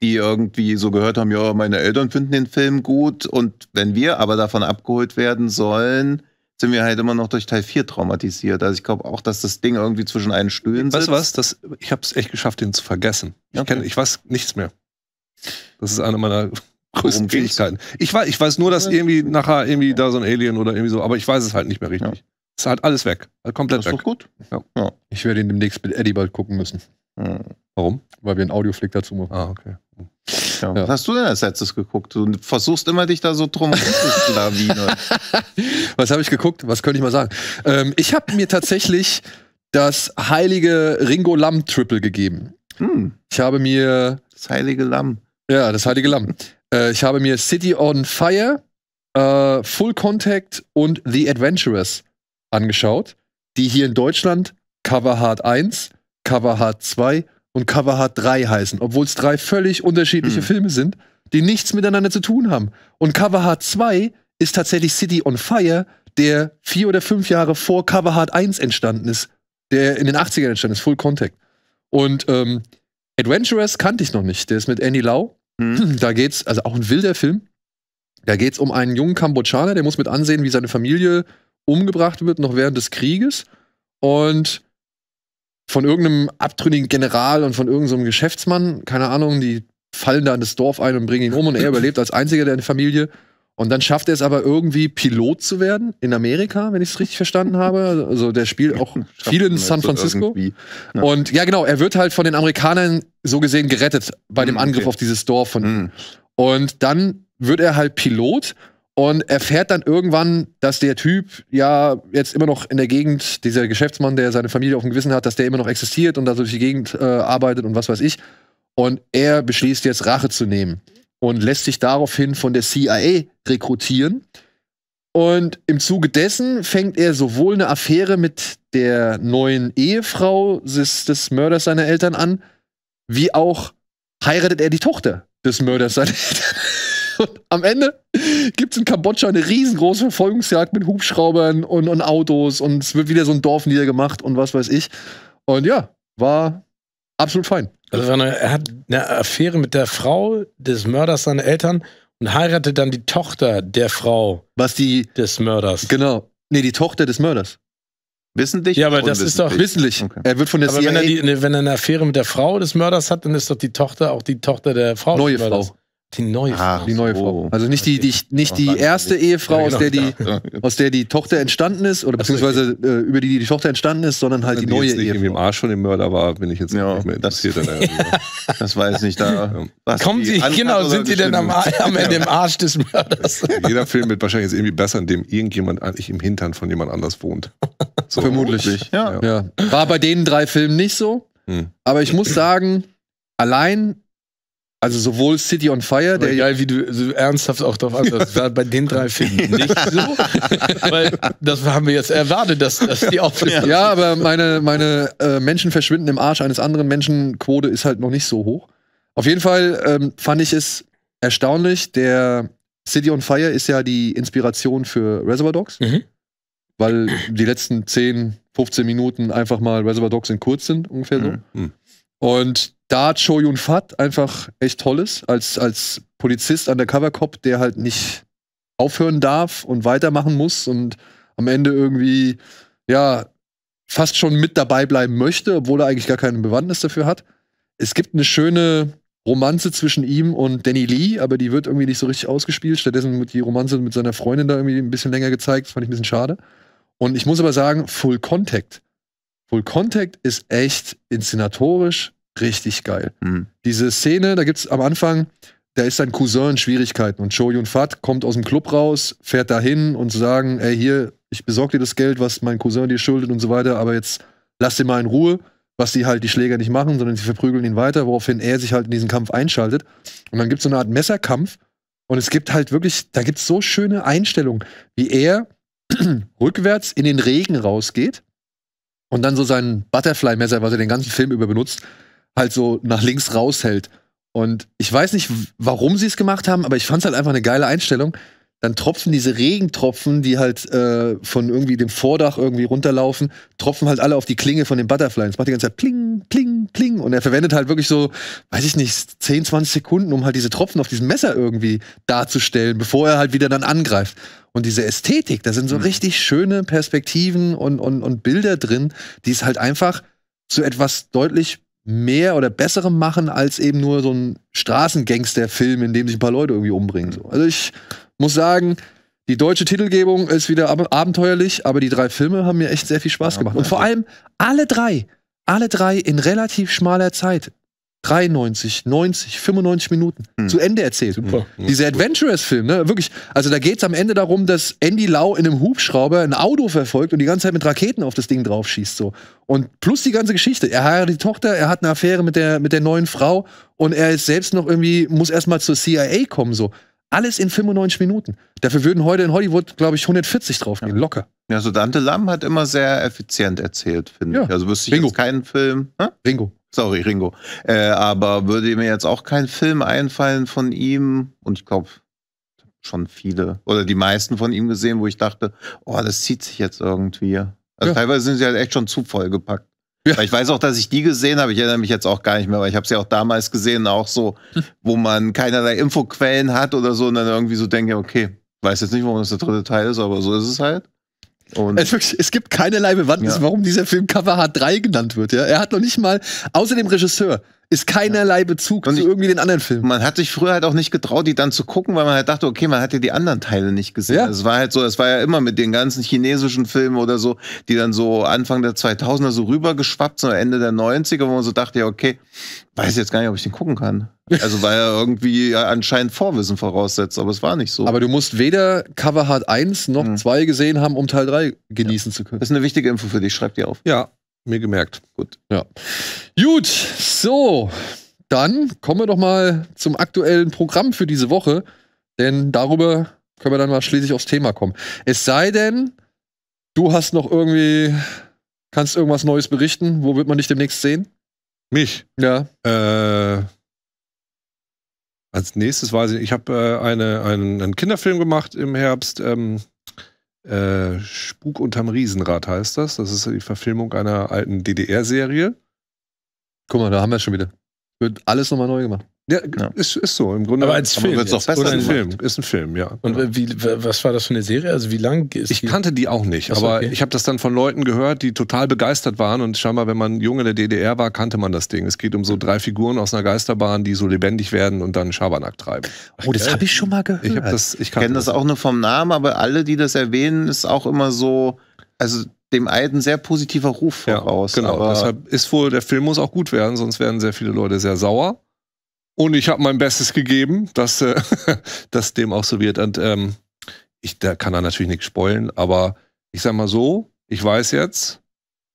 die irgendwie so gehört haben, ja, meine Eltern finden den Film gut und wenn wir aber davon abgeholt werden sollen, sind wir halt immer noch durch Teil 4 traumatisiert. Also ich glaube auch, dass das Ding irgendwie zwischen einen Stühlen sitzt. Weißt du was? Ich habe es echt geschafft, den zu vergessen. Ich weiß nichts mehr. Das ist eine meiner größten Fähigkeiten. Ich weiß nur, dass irgendwie nachher irgendwie da so ein Alien oder irgendwie so, aber ich weiß es halt nicht mehr richtig. Ja. Es ist halt alles weg. Komplett weg. Das ist doch gut. Ja. Ja. Ich werde ihn demnächst mit Eddie bald gucken müssen. Ja. Warum? Weil wir einen Audioflick dazu machen. Ah, okay. Ja. Ja. Was hast du denn als letztes geguckt? Du versuchst immer, dich da so drum zu lawinen. Was habe ich geguckt? Was könnte ich mal sagen? Ich habe mir tatsächlich das heilige Ringo Lamm Triple gegeben. Ich habe mir... Das heilige Lamm. Ja, das heilige Lamm. Ich habe mir City on Fire, Full Contact und The Adventurous angeschaut, die hier in Deutschland Cover Hard 1, Cover Hard 2 und Cover Hard 3 heißen, obwohl es 3 völlig unterschiedliche Filme sind, die nichts miteinander zu tun haben. Und Cover Hard 2 ist tatsächlich City on Fire, der 4 oder 5 Jahre vor Cover Hard 1 entstanden ist, der in den 80ern entstanden ist, Full Contact. Und Adventurous kannte ich noch nicht, der ist mit Andy Lau. Da geht's, also auch ein wilder Film, da geht's um einen jungen Kambodschaner, der muss mit ansehen, wie seine Familie umgebracht wird, noch während des Krieges. Und von irgendeinem abtrünnigen General und von irgendeinem Geschäftsmann, keine Ahnung, die fallen da in das Dorf ein und bringen ihn um und er überlebt als einziger der Familie. Und dann schafft er es aber irgendwie, Pilot zu werden in Amerika, wenn ich es richtig verstanden habe. Also der spielt auch viel in San Francisco. Ja. Und ja genau, er wird halt von den Amerikanern so gesehen gerettet bei dem Angriff auf dieses Dorf von ihm. Und dann wird er halt Pilot und erfährt dann irgendwann, dass der Typ ja jetzt immer noch in der Gegend, dieser Geschäftsmann, der seine Familie auf dem Gewissen hat, dass der immer noch existiert und da durch die Gegend arbeitet und was weiß ich. Und er beschließt jetzt, Rache zu nehmen. Und lässt sich daraufhin von der CIA rekrutieren. Und im Zuge dessen fängt er sowohl eine Affäre mit der neuen Ehefrau des Mörders seiner Eltern an, wie auch heiratet er die Tochter des Mörders seiner Eltern. Und am Ende gibt es in Kambodscha eine riesengroße Verfolgungsjagd mit Hubschraubern und Autos. Und es wird wieder so ein Dorf niedergemacht und was weiß ich. Und ja, war absolut fein. Also er hat eine Affäre mit der Frau des Mörders seiner Eltern und heiratet dann die Tochter der Frau des Mörders. Genau. Nee, die Tochter des Mörders. Wissentlich? Ja, aber das ist doch... Wissentlich. Okay. Er wird von der CIA... Wenn er eine Affäre mit der Frau des Mörders hat, dann ist doch die Tochter auch die Tochter der Frau des Mörders. Die neue Frau. Die neue Frau. Also nicht die erste Ehefrau, ja, genau, aus der die Tochter entstanden ist, oder beziehungsweise über die Tochter entstanden ist, sondern halt die neue Ehefrau. Wenn ich irgendwie im Arsch von dem Mörder war, bin ich jetzt nicht mehr interessiert. Das weiß nicht. Sind die denn am Ende im Arsch des Mörders? Jeder Film wird wahrscheinlich jetzt irgendwie besser, in dem irgendjemand eigentlich im Hintern von jemand anders wohnt. So. Vermutlich. Ja. Ja. War bei den 3 Filmen nicht so. Aber ich muss sagen, also sowohl City on Fire, der geil, wie du so ernsthaft auch drauf antwortest, war bei den 3 Filmen nicht so, weil das haben wir jetzt erwartet, dass die aufnehmen. Ja, aber meine Menschen verschwinden im Arsch eines anderen Menschen Quote ist halt noch nicht so hoch. Auf jeden Fall fand ich es erstaunlich, der City on Fire ist ja die Inspiration für Reservoir Dogs, weil die letzten 10, 15 Minuten einfach mal Reservoir Dogs in kurz sind, ungefähr so. Und da hat Chow Yun-Fat einfach echt Tolles als Polizist, Undercover-Cop, der halt nicht aufhören darf und weitermachen muss und am Ende irgendwie, ja, fast schon mit dabei bleiben möchte, obwohl er eigentlich gar keine Bewandtnis dafür hat. Es gibt eine schöne Romanze zwischen ihm und Danny Lee, aber die wird irgendwie nicht so richtig ausgespielt. Stattdessen wird die Romanze mit seiner Freundin da irgendwie ein bisschen länger gezeigt. Das fand ich ein bisschen schade. Und ich muss aber sagen, Full Contact. Full Contact ist echt inszenatorisch richtig geil. Diese Szene, da gibt's am Anfang, da ist sein Cousin in Schwierigkeiten und Chow Yun-Fat kommt aus dem Club raus, fährt dahin und sagen, ey, hier, ich besorge dir das Geld, was mein Cousin dir schuldet und so weiter, aber jetzt lass den mal in Ruhe, was die halt die Schläger nicht machen, sondern sie verprügeln ihn weiter, woraufhin er sich halt in diesen Kampf einschaltet. Und dann gibt's so eine Art Messerkampf und es gibt halt wirklich, da gibt's so schöne Einstellungen, wie er rückwärts in den Regen rausgeht und dann so sein Butterfly-Messer, was er den ganzen Film über benutzt, halt so nach links raushält. Und ich weiß nicht, warum sie es gemacht haben, aber ich fand es halt einfach eine geile Einstellung. dann tropfen diese Regentropfen, die halt von irgendwie dem Vordach irgendwie runterlaufen, tropfen halt alle auf die Klinge von den Butterfly. Das macht die ganze Zeit pling, pling, pling. Und er verwendet halt wirklich so, weiß ich nicht, 10, 20 Sekunden, um halt diese Tropfen auf diesem Messer irgendwie darzustellen, bevor er halt wieder dann angreift. Und diese Ästhetik, da sind so richtig schöne Perspektiven und Bilder drin, die es halt einfach zu etwas deutlich mehr oder besserem machen, als eben nur so ein Straßengangster-Film, in dem sich ein paar Leute irgendwie umbringen. So. Also ich muss sagen, die deutsche Titelgebung ist wieder abenteuerlich, aber die drei Filme haben mir echt sehr viel Spaß gemacht. Und vor allem alle drei in relativ schmaler Zeit. 93, 90, 95 Minuten zu Ende erzählt. Super. Dieser Adventurous-Film, ne, wirklich. Also da geht's am Ende darum, dass Andy Lau in einem Hubschrauber ein Auto verfolgt und die ganze Zeit mit Raketen auf das Ding drauf schießt. So. Und plus die ganze Geschichte. Er heiratet die Tochter, er hat eine Affäre mit der neuen Frau und er ist selbst noch irgendwie, muss erstmal zur CIA kommen, so. Alles in 95 Minuten. Dafür würden heute in Hollywood, glaube ich, 140 draufgehen, locker. Ja, so Dante Lam hat immer sehr effizient erzählt, finde ich. Also wüsste ich jetzt keinen Film. Hä? Ringo. Sorry, Ringo. Aber würde mir jetzt auch kein Film einfallen von ihm. Und ich glaube, schon viele oder die meisten von ihm gesehen, wo ich dachte, oh, das zieht sich jetzt irgendwie. Also teilweise sind sie halt echt schon zu vollgepackt. Ja. Weil ich weiß auch, dass ich die gesehen habe. Ich erinnere mich jetzt auch gar nicht mehr, weil ich habe sie auch damals gesehen, auch so, wo man keinerlei Infoquellen hat oder so und dann irgendwie so denke, okay, weiß jetzt nicht, warum das der dritte Teil ist, aber so ist es halt. Und es gibt keinerlei Bewandtnis, warum dieser Film Cover H3 genannt wird. Ja? Er hat noch nicht mal, außer dem Regisseur, ist keinerlei Bezug zu irgendwie den anderen Filmen. Man hat sich früher halt auch nicht getraut, die dann zu gucken, weil man halt dachte, okay, man hat ja die anderen Teile nicht gesehen. Ja. Es war halt so, es war ja immer mit den ganzen chinesischen Filmen oder so, die dann so Anfang der 2000er so rübergeschwappt sind, so Ende der 90er, wo man so dachte, ja, okay, weiß jetzt gar nicht, ob ich den gucken kann. Also weil er irgendwie anscheinend Vorwissen voraussetzt, aber es war nicht so. Aber du musst weder Cover Hard 1 noch 2 gesehen haben, um Teil 3 genießen zu können. Das ist eine wichtige Info für dich, schreib dir auf. Ja. Mir gemerkt. Gut. Ja. Gut, so. Dann kommen wir doch mal zum aktuellen Programm für diese Woche. Denn darüber können wir dann mal schließlich aufs Thema kommen. Es sei denn, du hast noch irgendwie, kannst irgendwas Neues berichten. Wo wird man dich demnächst sehen? Mich? Ja. Als nächstes weiß ich, ich habe einen Kinderfilm gemacht im Herbst, Spuk unterm Riesenrad heißt das. Das ist die Verfilmung einer alten DDR-Serie. Guck mal, da haben wir es schon wieder. Wird alles nochmal neu gemacht. Ja, ja. Ist so. Im Grunde aber als Film wird es auch besser. Ist ein Film, ja. Und was war das für eine Serie? Also wie lang ist die? Ich kannte die auch nicht, aber ich habe das dann von Leuten gehört, die total begeistert waren und scheinbar, wenn man Junge der DDR war, kannte man das Ding. Es geht um so 3 Figuren aus einer Geisterbahn, die so lebendig werden und dann Schabernack treiben. Oh, das habe ich schon mal gehört. Ich kenne das auch nur vom Namen, aber alle, die das erwähnen, ist auch immer so, also dem alten sehr positiver Ruf voraus. Genau, aber deshalb ist wohl, der Film muss auch gut werden, sonst werden sehr viele Leute sehr sauer. Und ich habe mein Bestes gegeben, dass das dem auch so wird. Und da kann er natürlich nichts spoilen, aber ich sag mal so, ich weiß jetzt,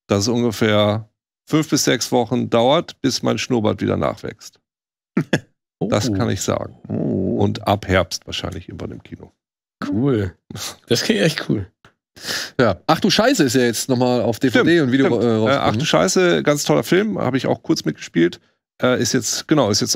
dass es ungefähr 5 bis 6 Wochen dauert, bis mein Schnurrbart wieder nachwächst. Das kann ich sagen. Und ab Herbst wahrscheinlich irgendwann im Kino. Cool. Das klingt echt cool. Ja. Ach du Scheiße ist ja jetzt nochmal auf DVD und Video rausgekommen. Ach du Scheiße, ganz toller Film, habe ich auch kurz mitgespielt. Ist jetzt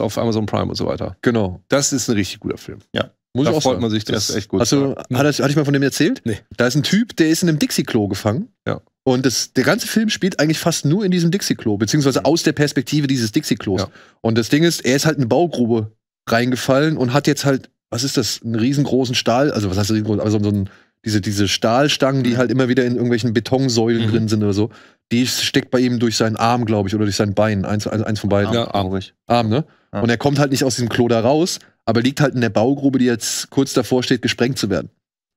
auf Amazon Prime und so weiter. Genau. Das ist ein richtig guter Film. Ja. Muss ich auch freut man sich, das ist echt gut. Also, hatte ich mal von dem erzählt? Nee. Da ist ein Typ, der ist in einem Dixie-Klo gefangen. Ja. Und der ganze Film spielt eigentlich fast nur in diesem Dixie-Klo, beziehungsweise aus der Perspektive dieses Dixie-Klos. Ja. Und das Ding ist, er ist halt in eine Baugrube reingefallen und hat jetzt halt, was ist das, einen riesengroßen Stahl, also was heißt riesengroß, also so ein diese Stahlstangen, die halt immer wieder in irgendwelchen Betonsäulen drin sind oder so, die steckt bei ihm durch seinen Arm, glaube ich, oder durch sein Bein. Eins von beiden. Ja, Arm, ne? Ja. Und er kommt halt nicht aus diesem Klo da raus, aber liegt halt in der Baugrube, die jetzt kurz davor steht, gesprengt zu werden.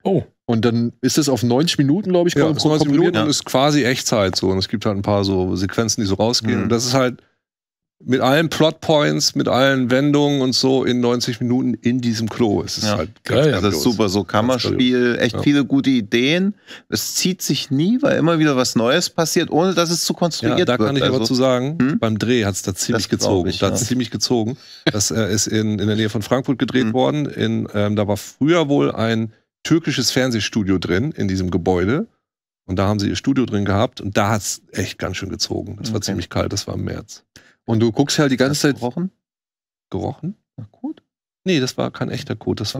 Oh. Und dann ist es auf 90 Minuten, glaube ich, ja, 90 Minuten ist quasi Echtzeit so. Und es gibt halt ein paar so Sequenzen, die so rausgehen. Und das ist halt mit allen Plotpoints, mit allen Wendungen und so in 90 Minuten in diesem Klo. Es ist halt geil. Das ist super, so Kammerspiel, echt viele gute Ideen. Es zieht sich nie, weil immer wieder was Neues passiert, ohne dass es zu konstruiert wird. Da kann ich aber zu sagen, beim Dreh hat es da ziemlich gezogen. Das ist in der Nähe von Frankfurt gedreht worden. Da war früher wohl ein türkisches Fernsehstudio drin, in diesem Gebäude. Und da haben sie ihr Studio drin gehabt. Und da hat es echt ganz schön gezogen. Das war ziemlich kalt, das war im März. Und du guckst halt die ganze Zeit... Gerochen? Na gut. Nee, das war kein echter Code. Das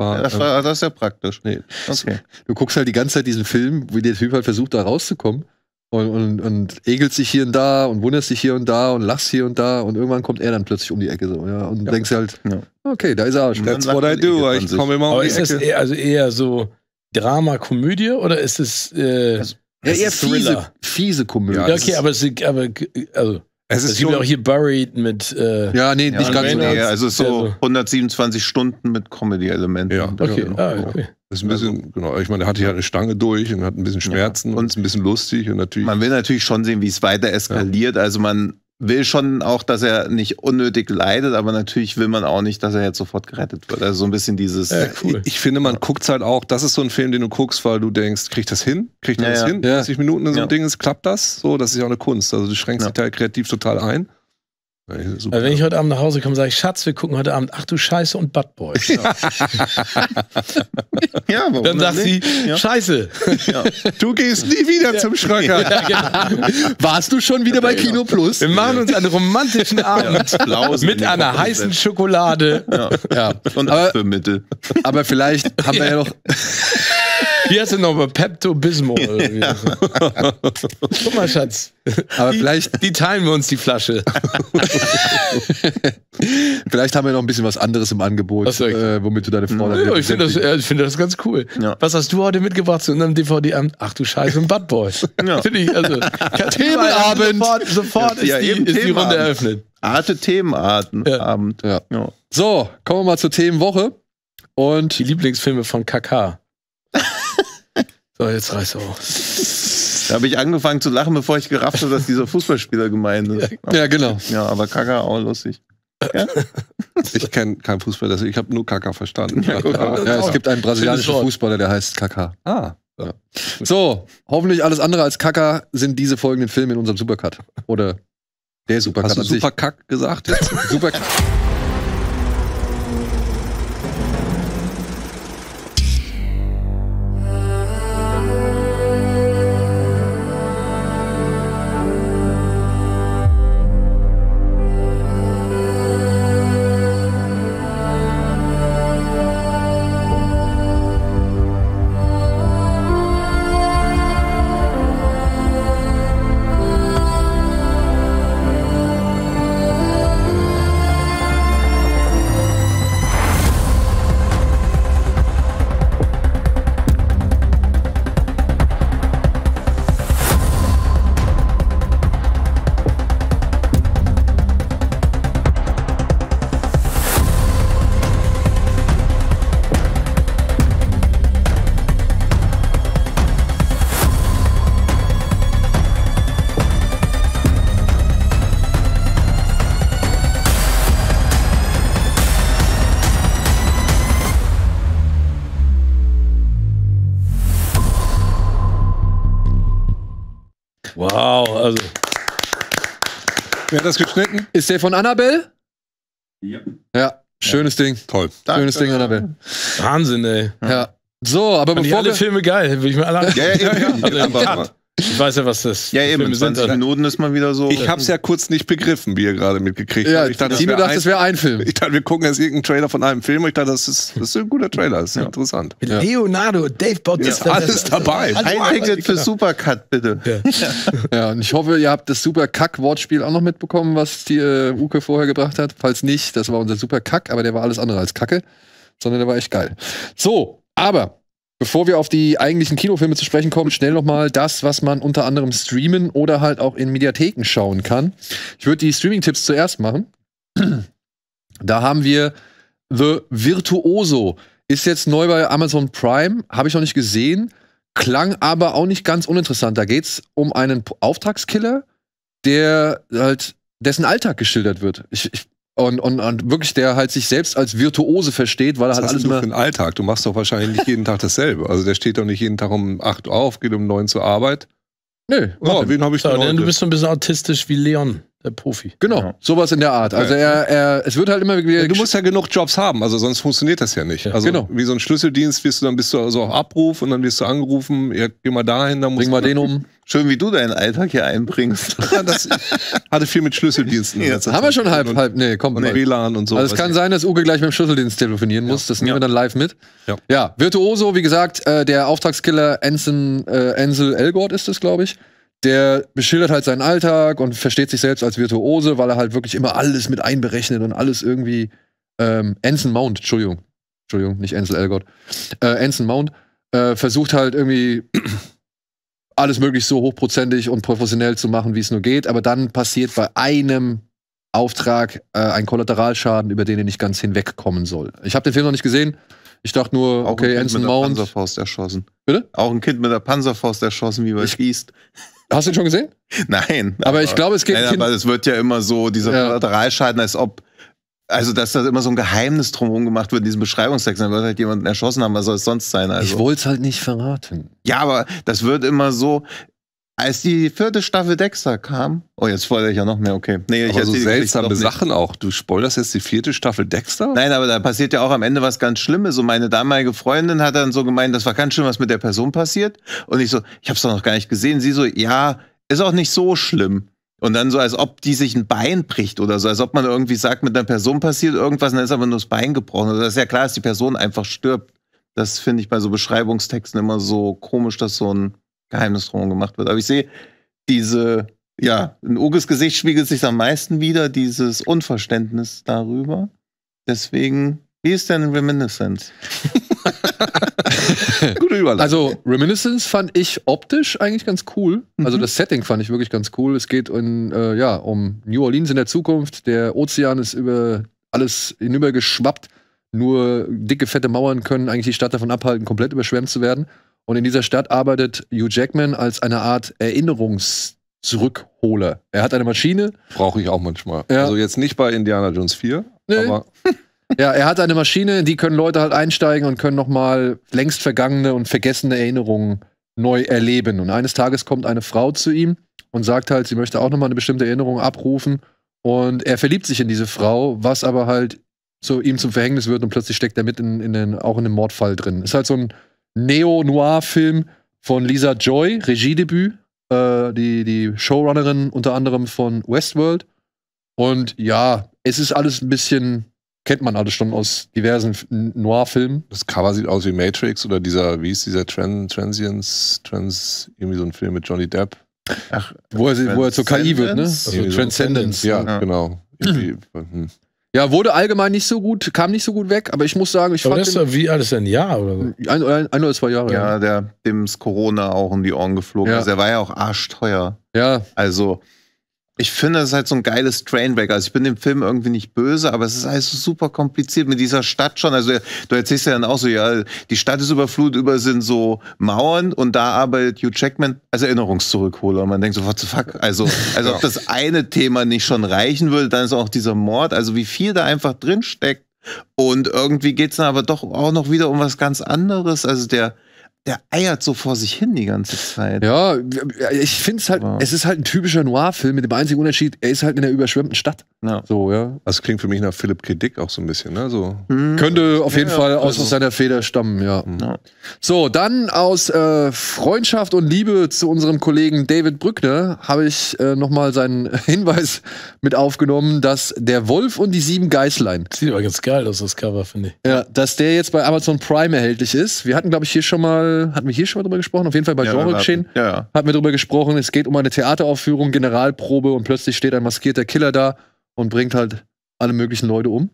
ist ja praktisch. Nee. Okay. Du guckst halt die ganze Zeit diesen Film, wie der Typ halt versucht, da rauszukommen. Und ekelt sich hier und da und wundert sich hier und da und lacht hier und da und irgendwann kommt er dann plötzlich um die Ecke so, ja, und denkst halt, okay, da ist er. That's what I do, ich komme immer um die Ecke. Ist das eher so Drama, Komödie oder ist es eher fiese Komödie? Ja, okay, aber es gibt auch hier Buried mit nicht ganz so. Also es ist so 127 Stunden mit Comedy-Elementen. Ja, okay. Das ist ein bisschen, genau, ich meine, der hatte halt eine Stange durch und hat ein bisschen Schmerzen und ist ein bisschen lustig und natürlich. Man will natürlich schon sehen, wie es weiter eskaliert. Ja. Also man will schon auch, dass er nicht unnötig leidet, aber natürlich will man auch nicht, dass er jetzt sofort gerettet wird. Also so ein bisschen dieses. Ich finde, man guckt halt auch, das ist so ein Film, den du guckst, weil du denkst, krieg ich das hin? Krieg ich das hin? 30 Minuten in so ein Ding, klappt das? So, das ist ja auch eine Kunst. Also du schränkst dich da kreativ total ein. Super. Wenn ich heute Abend nach Hause komme, sage ich, Schatz, wir gucken heute Abend, ach du Scheiße und Butt Boy. Ja. Warum dann sagt sie, Scheiße. Ja. Du gehst nie wieder zum Schröcker. Ja, genau. Warst du schon wieder bei Kino Plus? Wir machen uns einen romantischen Abend mit einer heißen Schokolade. Ja. Und Apfelmittel. Aber vielleicht haben wir ja noch... Hier hast du noch mal Pepto-Bismol. Guck mal, Schatz. Aber die teilen wir uns die Flasche. Vielleicht haben wir noch ein bisschen was anderes im Angebot, womit du deine Frau dann ich finde das ganz cool. Ja. Was hast du heute mitgebracht zu unserem DVD-Abend? Ach du Scheiße, ein Butt Boy. Ja. Themenabend. Sofort ist die Runde eröffnet. Arte Themenabend. Ja. So, kommen wir mal zur Themenwoche. Und die Lieblingsfilme von KK. So, jetzt reißt er auch. Da habe ich angefangen zu lachen, bevor ich gerafft habe, dass dieser Fußballspieler gemeint ist. Ja, genau. Ja, aber Kaka auch lustig. Ja? Ich kenne keinen Fußballer, ich habe nur Kaka verstanden. Ja, es gibt einen brasilianischen Fußballer, der heißt Kaka. Ah. Ja. So, hoffentlich alles andere als Kaka sind diese folgenden Filme in unserem Supercut. Oder der Supercut. Hast du Superkack gesagt? Superkack. Wer hat das geschnitten? Ist der von Annabelle? Ja. Ja, schönes Ding. Toll. Schönes Ding, Annabelle. Wahnsinn, ey. Ja. So, aber bevor alle Filme geil, will ich mir alle anschauen. Ich weiß ja, was das ja, eben, Filme 20 sind. Minuten ist man wieder so. Ich hab's ja kurz nicht begriffen, wie ihr gerade mitgekriegt habt. Ich dachte, das wäre ein Film. Ich dachte, wir gucken jetzt irgendeinen Trailer von einem Film und ich dachte, das ist ein guter Trailer. Das ist interessant. Mit Leonardo, Dave Bautista. Alles dabei. Ein Ticket für Supercut, bitte. Ja, und ich hoffe, ihr habt das Superkack-Wortspiel auch noch mitbekommen, was die Uke vorher gebracht hat. Falls nicht, das war unser Superkack, aber der war alles andere als Kacke. Sondern der war echt geil. So, aber... Bevor wir auf die eigentlichen Kinofilme zu sprechen kommen, schnell nochmal das, was man unter anderem streamen oder halt auch in Mediatheken schauen kann. Ich würde die Streaming-Tipps zuerst machen. Da haben wir The Virtuoso. Ist jetzt neu bei Amazon Prime, habe ich noch nicht gesehen, klang aber auch nicht ganz uninteressant. Da geht es um einen Auftragskiller, der halt dessen Alltag geschildert wird. Und wirklich, der halt sich selbst als Virtuose versteht, weil er halt alles nur für den Alltag. Du machst doch wahrscheinlich nicht jeden Tag dasselbe. Also der steht doch nicht jeden Tag um 8 Uhr auf, geht um 9 Uhr zur Arbeit. Nee. Oh, wen hab ich denn heute? Du bist so ein bisschen autistisch wie Leon. der Profi. Genau, ja. Sowas in der Art. Also es wird halt immer wieder... Ja, du musst ja genug Jobs haben, also sonst funktioniert das ja nicht. Ja. Also genau. Wie so ein Schlüsseldienst bist du also auf Abruf und dann wirst du angerufen, ja, geh mal dahin, dann bring mal den um. Schön, wie du deinen Alltag hier einbringst. Das hatte viel mit Schlüsseldiensten. Ja, haben wir schon halb, nee, komm. Und WLAN und so. Also es kann sein, dass Uwe gleich mit dem Schlüsseldienst telefonieren muss. Das nehmen wir dann live mit. Ja, ja. Virtuoso, wie gesagt, der Auftragskiller Ansel Elgort ist es, glaube ich. Der beschildert halt seinen Alltag und versteht sich selbst als Virtuose, weil er halt wirklich immer alles mit einberechnet und alles irgendwie Anson Mount, Entschuldigung, nicht Ansel Elgort. Anson Mount versucht halt irgendwie alles möglichst so hochprozentig und professionell zu machen, wie es nur geht. Aber dann passiert bei einem Auftrag ein Kollateralschaden, über den er nicht ganz hinwegkommen soll. Ich habe den Film noch nicht gesehen. Ich dachte nur, okay, Anson Mount. Auch ein Kind mit der Panzerfaust erschossen. Bitte? Auch ein Kind mit der Panzerfaust erschossen, wie bei Beast. Hast du ihn schon gesehen? Nein. Aber ich glaube, es geht... Nein, aber es wird ja immer so, dieser Kollateralschaden, als ob... Also, dass da immer so ein Geheimnis drumherum gemacht wird in diesem Beschreibungstext, dann wird halt jemanden erschossen haben, was soll es sonst sein? Also. Ich wollte es halt nicht verraten. Ja, aber das wird immer so, als die 4. Staffel Dexter kam, oh, jetzt spoilere ich ja noch mehr, okay. Nee, aber ich so seltsame Sachen auch, du spoilerst jetzt die 4. Staffel Dexter? Nein, aber da passiert ja auch am Ende was ganz Schlimmes und meine damalige Freundin hat dann so gemeint, das war ganz schlimm, was mit der Person passiert und ich so, ich hab's doch noch gar nicht gesehen, sie so, ja, ist auch nicht so schlimm. Und dann so, als ob die sich ein Bein bricht oder so, als ob man irgendwie sagt, mit einer Person passiert irgendwas und dann ist aber nur das Bein gebrochen. Also das ist ja klar, dass die Person einfach stirbt. Das finde ich bei so Beschreibungstexten immer so komisch, dass so ein Geheimnis drum gemacht wird. Aber ich sehe diese, ja, in Uges Gesicht spiegelt sich am meisten wieder dieses Unverständnis darüber. Deswegen, wie ist denn Reminiscence? Gute Überleitung. Also Reminiscence fand ich optisch eigentlich ganz cool. Also das Setting fand ich wirklich ganz cool. Es geht um New Orleans in der Zukunft. Der Ozean ist über alles hinübergeschwappt. Nur dicke, fette Mauern können eigentlich die Stadt davon abhalten, komplett überschwemmt zu werden. Und in dieser Stadt arbeitet Hugh Jackman als eine Art Erinnerungszurückholer. Er hat eine Maschine. Brauche ich auch manchmal. Ja. Also jetzt nicht bei Indiana Jones 4, nee. Aber... Ja, er hat eine Maschine, die können Leute halt einsteigen und können nochmal längst vergangene und vergessene Erinnerungen neu erleben. Und eines Tages kommt eine Frau zu ihm und sagt halt, sie möchte auch nochmal eine bestimmte Erinnerung abrufen. Und er verliebt sich in diese Frau, was aber halt so ihm zum Verhängnis wird und plötzlich steckt er mit auch in dem Mordfall drin. Ist halt so ein Neo-Noir-Film von Lisa Joy, Regiedebüt, die Showrunnerin unter anderem von Westworld. Und ja, es ist alles ein bisschen... Kennt man alles schon aus diversen Noir-Filmen. Das Cover sieht aus wie Matrix oder dieser, wie ist dieser irgendwie so ein Film mit Johnny Depp. Ach, wo er zur KI wird, ne? Also Transcendence. So. Ja, genau. Ja, wurde allgemein nicht so gut, kam nicht so gut weg, aber ich muss sagen, ich fand... Das war wie alles ein Jahr oder so? Ein oder zwei Jahre. Ja, dem ist Corona auch um die Ohren geflogen. Ja. Also er war ja auch arschteuer. Ja. Also... Ich finde, das ist halt so ein geiles Trainwreck. Also ich bin dem Film irgendwie nicht böse, aber es ist halt so super kompliziert mit dieser Stadt schon. Also du erzählst ja dann auch so, ja, die Stadt ist überflutet, über sind so Mauern und da arbeitet Hugh Jackman als Erinnerungszurückholer. Und man denkt so, what the fuck? Also ob das eine Thema nicht schon reichen würde, dann ist auch dieser Mord. Also wie viel da einfach drinsteckt. Und irgendwie geht's dann aber doch auch noch wieder um was ganz anderes. Also der eiert so vor sich hin die ganze Zeit. Ja, ich finde es halt, es ist halt ein typischer Noir-Film mit dem einzigen Unterschied, er ist halt in der überschwemmten Stadt. Ja. So, ja. Das klingt für mich nach Philip K. Dick auch so ein bisschen, ne? So. Hm. Könnte auf jeden Fall aus seiner Feder stammen, ja. Ja. So, dann aus Freundschaft und Liebe zu unserem Kollegen David Brückner habe ich nochmal seinen Hinweis mit aufgenommen, dass Der Wolf und die 7 Geißlein. Sieht aber ganz geil aus, das Cover, finde ich. Ja, dass der jetzt bei Amazon Prime erhältlich ist. Wir hatten, glaube ich, hatten wir hier schon mal drüber gesprochen, auf jeden Fall bei Genregeschehen. Ja. Hatten wir drüber gesprochen, es geht um eine Theateraufführung, Generalprobe und plötzlich steht ein maskierter Killer da und bringt halt alle möglichen Leute um.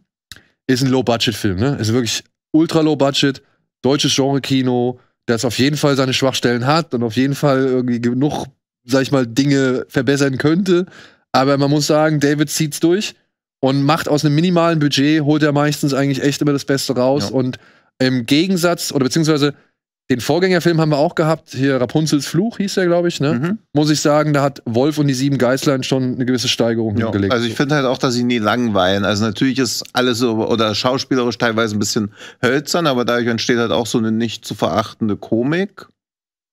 Ist ein Low-Budget-Film, ne? Ist wirklich ultra Low-Budget, deutsches Genre-Kino, das auf jeden Fall seine Schwachstellen hat und auf jeden Fall irgendwie genug, sag ich mal, Dinge verbessern könnte. Aber man muss sagen, David zieht's durch und macht aus einem minimalen Budget, holt er meistens eigentlich echt immer das Beste raus. Ja. Und im Gegensatz, oder beziehungsweise den Vorgängerfilm haben wir auch gehabt, hier Rapunzels Fluch hieß der, glaube ich, ne? Muss ich sagen, da hat Wolf und die 7 Geißlein schon eine gewisse Steigerung hingelegt. Also ich finde halt auch, dass sie nie langweilen. Also natürlich ist alles so, oder schauspielerisch teilweise ein bisschen hölzern, aber dadurch entsteht halt auch so eine nicht zu verachtende Komik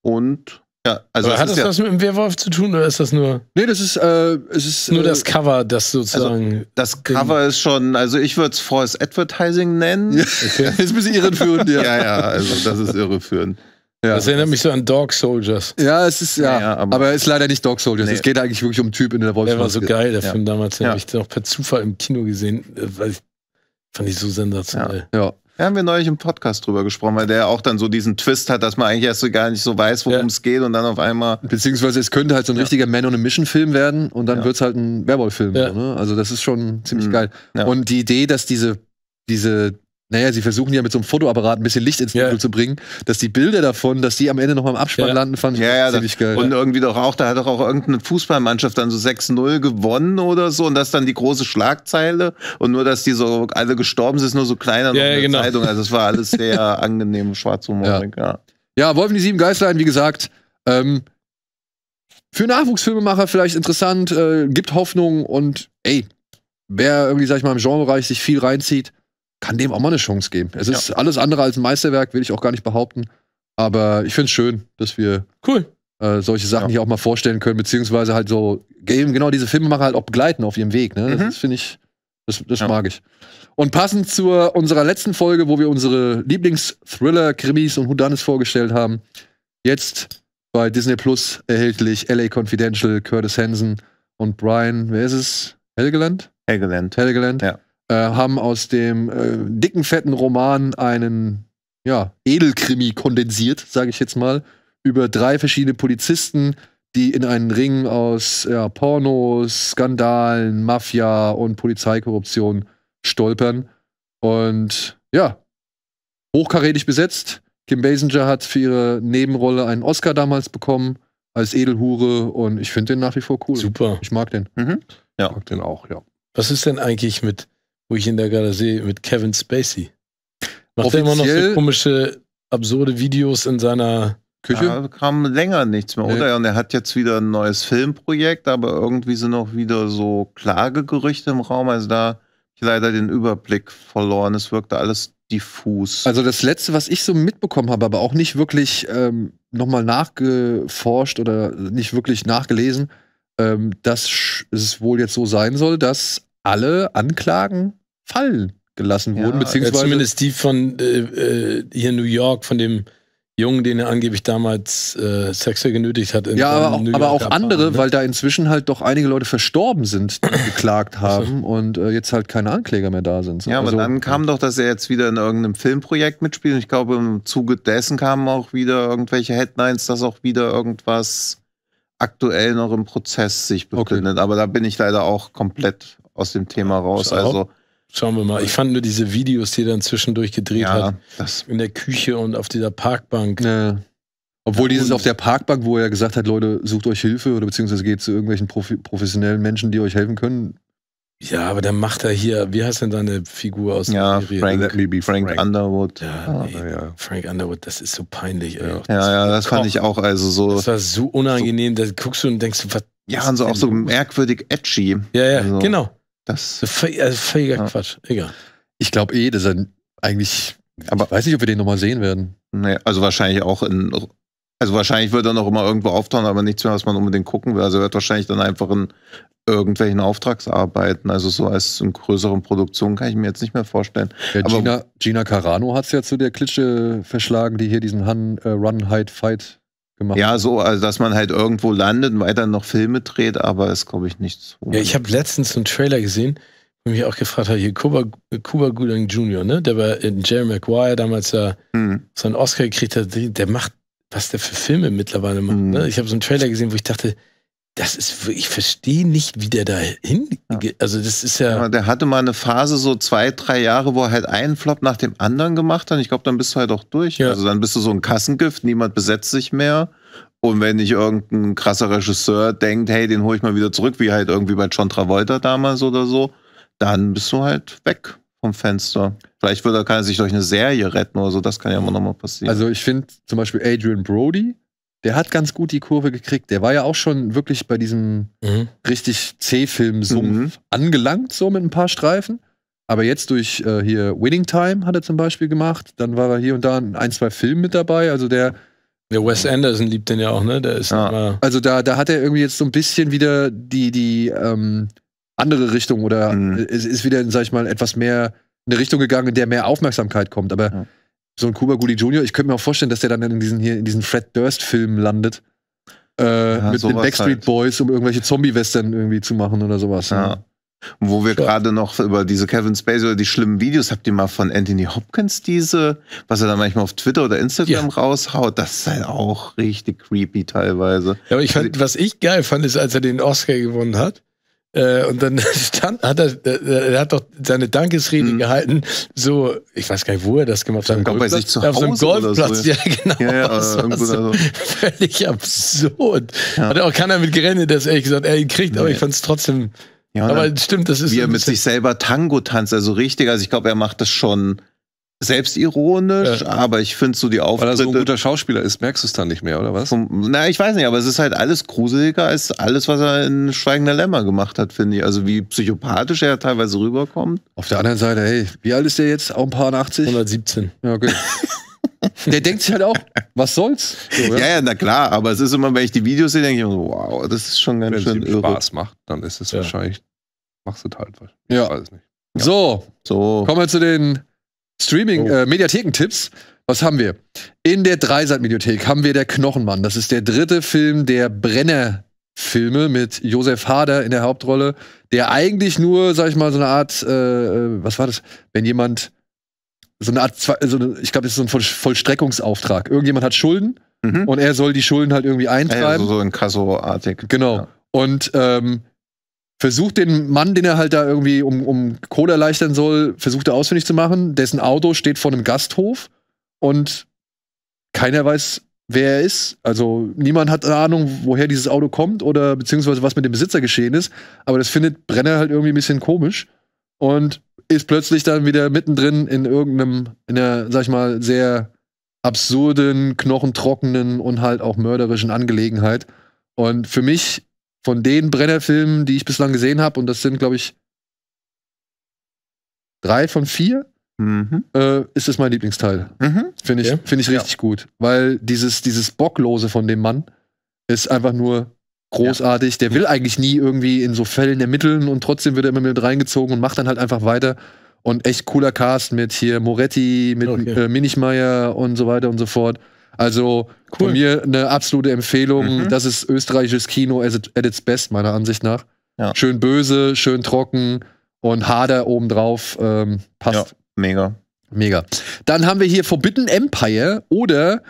und Ja, also hat das was mit dem Werwolf zu tun oder ist das nur? Nee, das ist es ist nur das Cover, das sozusagen. Also das Cover ist schon, also ich würde es False Advertising nennen. Ja. Okay. Das ist ein bisschen irreführend. Ja, ja, also das ist irreführend. Ja. Das erinnert mich so an Dog Soldiers. Ja, es ist ja, ja aber es ist leider nicht Dog Soldiers. Nee. Es geht eigentlich wirklich um einen Typ in der Wolfsmaske. Der war so geil, der Film damals. Den habe ich noch per Zufall im Kino gesehen, weil ich fand ich so sensationell. Ja. Ja. Da haben wir neulich im Podcast drüber gesprochen, weil der auch dann so diesen Twist hat, dass man eigentlich erst so gar nicht so weiß, worum es geht und dann auf einmal... Beziehungsweise es könnte halt so ein richtiger Man-on-a-Mission-Film werden und dann wird es halt ein Werwolf-Film. Ja. So, ne? Also das ist schon ziemlich geil. Ja. Und die Idee, dass diese naja, sie versuchen ja mit so einem Fotoapparat ein bisschen Licht ins Dunkel zu bringen, dass die Bilder davon, dass die am Ende noch mal im Abspann landen, fand ich ziemlich geil. Und irgendwie doch auch, da hat doch auch irgendeine Fußballmannschaft dann so 6-0 gewonnen oder so und das dann die große Schlagzeile und nur, dass die so alle gestorben sind, ist nur so kleiner noch in der Zeitung. Also es war alles sehr angenehm, Schwarzhumor. Ja, Wolf in die 7 Geißlein, wie gesagt, für Nachwuchsfilmemacher vielleicht interessant, gibt Hoffnung und ey, wer irgendwie, sag ich mal, im Genrebereich sich viel reinzieht, kann dem auch mal eine Chance geben. Es ist alles andere als ein Meisterwerk, will ich auch gar nicht behaupten. Aber ich finde es schön, dass wir solche Sachen hier auch mal vorstellen können, beziehungsweise halt so genau diese Filmemacher halt auch begleiten auf ihrem Weg. Ne? Das finde ich, das mag ich. Und passend zu unserer letzten Folge, wo wir unsere Lieblings-Thriller, Krimis und Whodunits vorgestellt haben, jetzt bei Disney Plus erhältlich LA Confidential, Curtis Hanson und Brian, wer ist es? Helgeland? Helgeland. Helgeland, ja. Haben aus dem dicken, fetten Roman einen Edelkrimi kondensiert, sage ich jetzt mal, über 3 verschiedene Polizisten, die in einen Ring aus Pornos, Skandalen, Mafia und Polizeikorruption stolpern. Und ja, hochkarätig besetzt. Kim Basinger hat für ihre Nebenrolle einen Oscar damals bekommen als Edelhure und ich finde den nach wie vor cool. Super. Ich mag den. Mhm. Ja. Ich mag den auch, ja. Was ist denn eigentlich mit wo ich ihn da gerade sehe, mit Kevin Spacey. Macht er immer noch so komische, absurde Videos in seiner Küche? Da kam länger nichts mehr, oder? Und er hat jetzt wieder ein neues Filmprojekt, aber irgendwie sind auch wieder so Klagegerüchte im Raum. Also da habe ich leider den Überblick verloren. Es wirkte alles diffus. Also das Letzte, was ich so mitbekommen habe, aber auch nicht wirklich nochmal nachgeforscht oder nicht wirklich nachgelesen, dass es wohl jetzt so sein soll, dass alle Anklagen fallen gelassen wurden, beziehungsweise zumindest die von hier in New York, von dem Jungen, den er angeblich damals sexuell genötigt hat. In aber auch andere, weil da inzwischen halt doch einige Leute verstorben sind, die geklagt haben und jetzt halt keine Ankläger mehr da sind. So. Ja, aber also, dann kam doch, dass er jetzt wieder in irgendeinem Filmprojekt mitspielt. Ich glaube, im Zuge dessen kamen auch wieder irgendwelche Headlines, dass auch wieder irgendwas aktuell noch im Prozess sich befindet. Okay. Aber da bin ich leider auch komplett aus dem Thema raus. Also schauen wir mal. Ich fand nur diese Videos, die er dann zwischendurch gedreht hat. Das in der Küche und auf dieser Parkbank. Ja. Obwohl dieses auf der Parkbank, wo er gesagt hat, Leute, sucht euch Hilfe oder beziehungsweise geht zu irgendwelchen professionellen Menschen, die euch helfen können. Ja, aber dann macht er hier, wie heißt denn seine Figur aus der Serie? Frank Underwood. Ja, ey, Frank Underwood, das ist so peinlich. Ey. Das fand ich auch. Also so. Das war so unangenehm. Da guckst du und denkst, was? Ja, und so auch so merkwürdig edgy. Ja, ja, also, genau. Das ist völliger Quatsch. Egal. Ich glaube dass er eigentlich. Aber ich weiß nicht, ob wir den nochmal sehen werden. Nee, also wahrscheinlich auch in. Also wahrscheinlich wird er noch immer irgendwo auftauchen, aber nichts mehr, was man unbedingt gucken will. Also er wird wahrscheinlich dann einfach in irgendwelchen Auftragsarbeiten. Also so als in größeren Produktionen kann ich mir jetzt nicht mehr vorstellen. Ja, aber Gina Carano hat es ja zu der Klitsche verschlagen, die hier diesen Run, Hide, Fight gemacht hat. Ja, so, also dass man halt irgendwo landet und weiter noch Filme dreht, aber ist, glaube ich, nichts. So ich habe letztens einen Trailer gesehen, wo mich auch gefragt hat, hier Cuba Gooding Jr., ne? Der war in Jerry Maguire damals ja so einen Oscar gekriegt hat, der macht was der für Filme mittlerweile macht. Ne? Ich habe so einen Trailer gesehen, wo ich dachte, das ist, ich verstehe nicht, wie der da hin... Also das ist ja... Der hatte mal eine Phase, so 2, 3 Jahre, wo er halt einen Flop nach dem anderen gemacht hat. Ich glaube, dann bist du halt auch durch. Ja. Also dann bist du so ein Kassengift, niemand besetzt sich mehr. Und wenn nicht irgendein krasser Regisseur denkt, hey, den hole ich mal wieder zurück, wie halt irgendwie bei John Travolta damals oder so, dann bist du halt weg vom Fenster. Vielleicht kann er sich durch eine Serie retten oder so, das kann ja immer noch mal passieren. Also ich finde zum Beispiel Adrian Brody, der hat ganz gut die Kurve gekriegt. Der war ja auch schon wirklich bei diesem richtig C-Film-Sumpf angelangt, so mit ein paar Streifen. Aber jetzt durch hier Winning Time hat er zum Beispiel gemacht. Dann war er hier und da in 1, 2 Filmen mit dabei. Also der Der Wes Anderson liebt den ja auch, ne? Der ist immer also da hat er irgendwie jetzt so ein bisschen wieder die andere Richtung oder es ist wieder, sag ich mal, etwas mehr eine Richtung gegangen, in der mehr Aufmerksamkeit kommt. Aber so ein Cuba Gooding Jr., ich könnte mir auch vorstellen, dass der dann in diesen Fred Durst-Film landet. Mit den Backstreet Boys, um irgendwelche Zombie-Western irgendwie zu machen oder sowas. Ja. Ja. Wo wir gerade noch über diese Kevin Spacey oder die schlimmen Videos, habt ihr mal von Anthony Hopkins was er dann manchmal auf Twitter oder Instagram raushaut? Das ist halt auch richtig creepy teilweise. Ja, aber was ich geil fand, ist, als er den Oscar gewonnen hat, und dann hat er doch seine Dankesrede gehalten, so, ich weiß gar nicht, wo er das gemacht hat. Ich glaube, bei sich zu Hause auf so einem Golfplatz, oder so. Ja, genau. Ja, das war so völlig absurd. Ja. Hat auch keiner mit geredet, dass ehrlich gesagt er ihn kriegt, aber ich fand es trotzdem. Ja, aber dann, stimmt, das ist. Wie er mit sich selber Tango tanzt, also richtig. Also ich glaube, er macht das schon selbstironisch, aber ich finde so die Auftritte. Weil er so ein guter Schauspieler ist, merkst du es dann nicht mehr, oder was? Na, ich weiß nicht, aber es ist halt alles gruseliger als alles, was er in Schweigender Lämmer gemacht hat, finde ich. Also wie psychopathisch er teilweise rüberkommt. Auf der anderen Seite, hey, wie alt ist der jetzt? Auch ein paar 80? 117. Ja, okay. Der denkt sich halt auch, was soll's? So, ja, na klar, aber es ist immer, wenn ich die Videos sehe, denke ich so, wow, das ist schon ganz schön irre. Wenn es Spaß macht, dann ist es wahrscheinlich, machst du es halt. Ich weiß es nicht. Ja. So, kommen wir zu den Mediathekentipps. Was haben wir? In der Dreisat-Mediathek haben wir Der Knochenmann. Das ist der dritte Film der Brenner-Filme mit Josef Hader in der Hauptrolle, der eigentlich nur, sag ich mal, so eine Art, was war das? Wenn jemand so eine Art, ich glaube, das ist so ein Vollstreckungsauftrag. Irgendjemand hat Schulden und er soll die Schulden halt irgendwie eintreiben. Also so Inkasso-artig. Genau. Ja. Und versucht den Mann, den er halt da irgendwie um Kohle erleichtern soll, versucht er ausfindig zu machen. Dessen Auto steht vor einem Gasthof und keiner weiß, wer er ist. Also niemand hat eine Ahnung, woher dieses Auto kommt oder beziehungsweise was mit dem Besitzer geschehen ist. Aber das findet Brenner halt irgendwie ein bisschen komisch. Und ist plötzlich dann wieder mittendrin in einer, sag ich mal, sehr absurden, knochentrockenen und halt auch mörderischen Angelegenheit. Und für mich, von den Brenner-Filmen, die ich bislang gesehen habe, und das sind, glaube ich, 3 von 4, ist das mein Lieblingsteil. Finde ich richtig gut. Weil dieses Bocklose von dem Mann ist einfach nur großartig. Der will eigentlich nie irgendwie in so Fällen ermitteln und trotzdem wird er immer mit reingezogen und macht dann halt einfach weiter. Und echt cooler Cast mit hier Moretti, mit Minichmeier und so weiter und so fort. Also von mir eine absolute Empfehlung. Das ist österreichisches Kino at its best, meiner Ansicht nach. Ja. Schön böse, schön trocken und Hader obendrauf. Passt. Ja, mega. Mega. Dann haben wir hier Forbidden Empire oder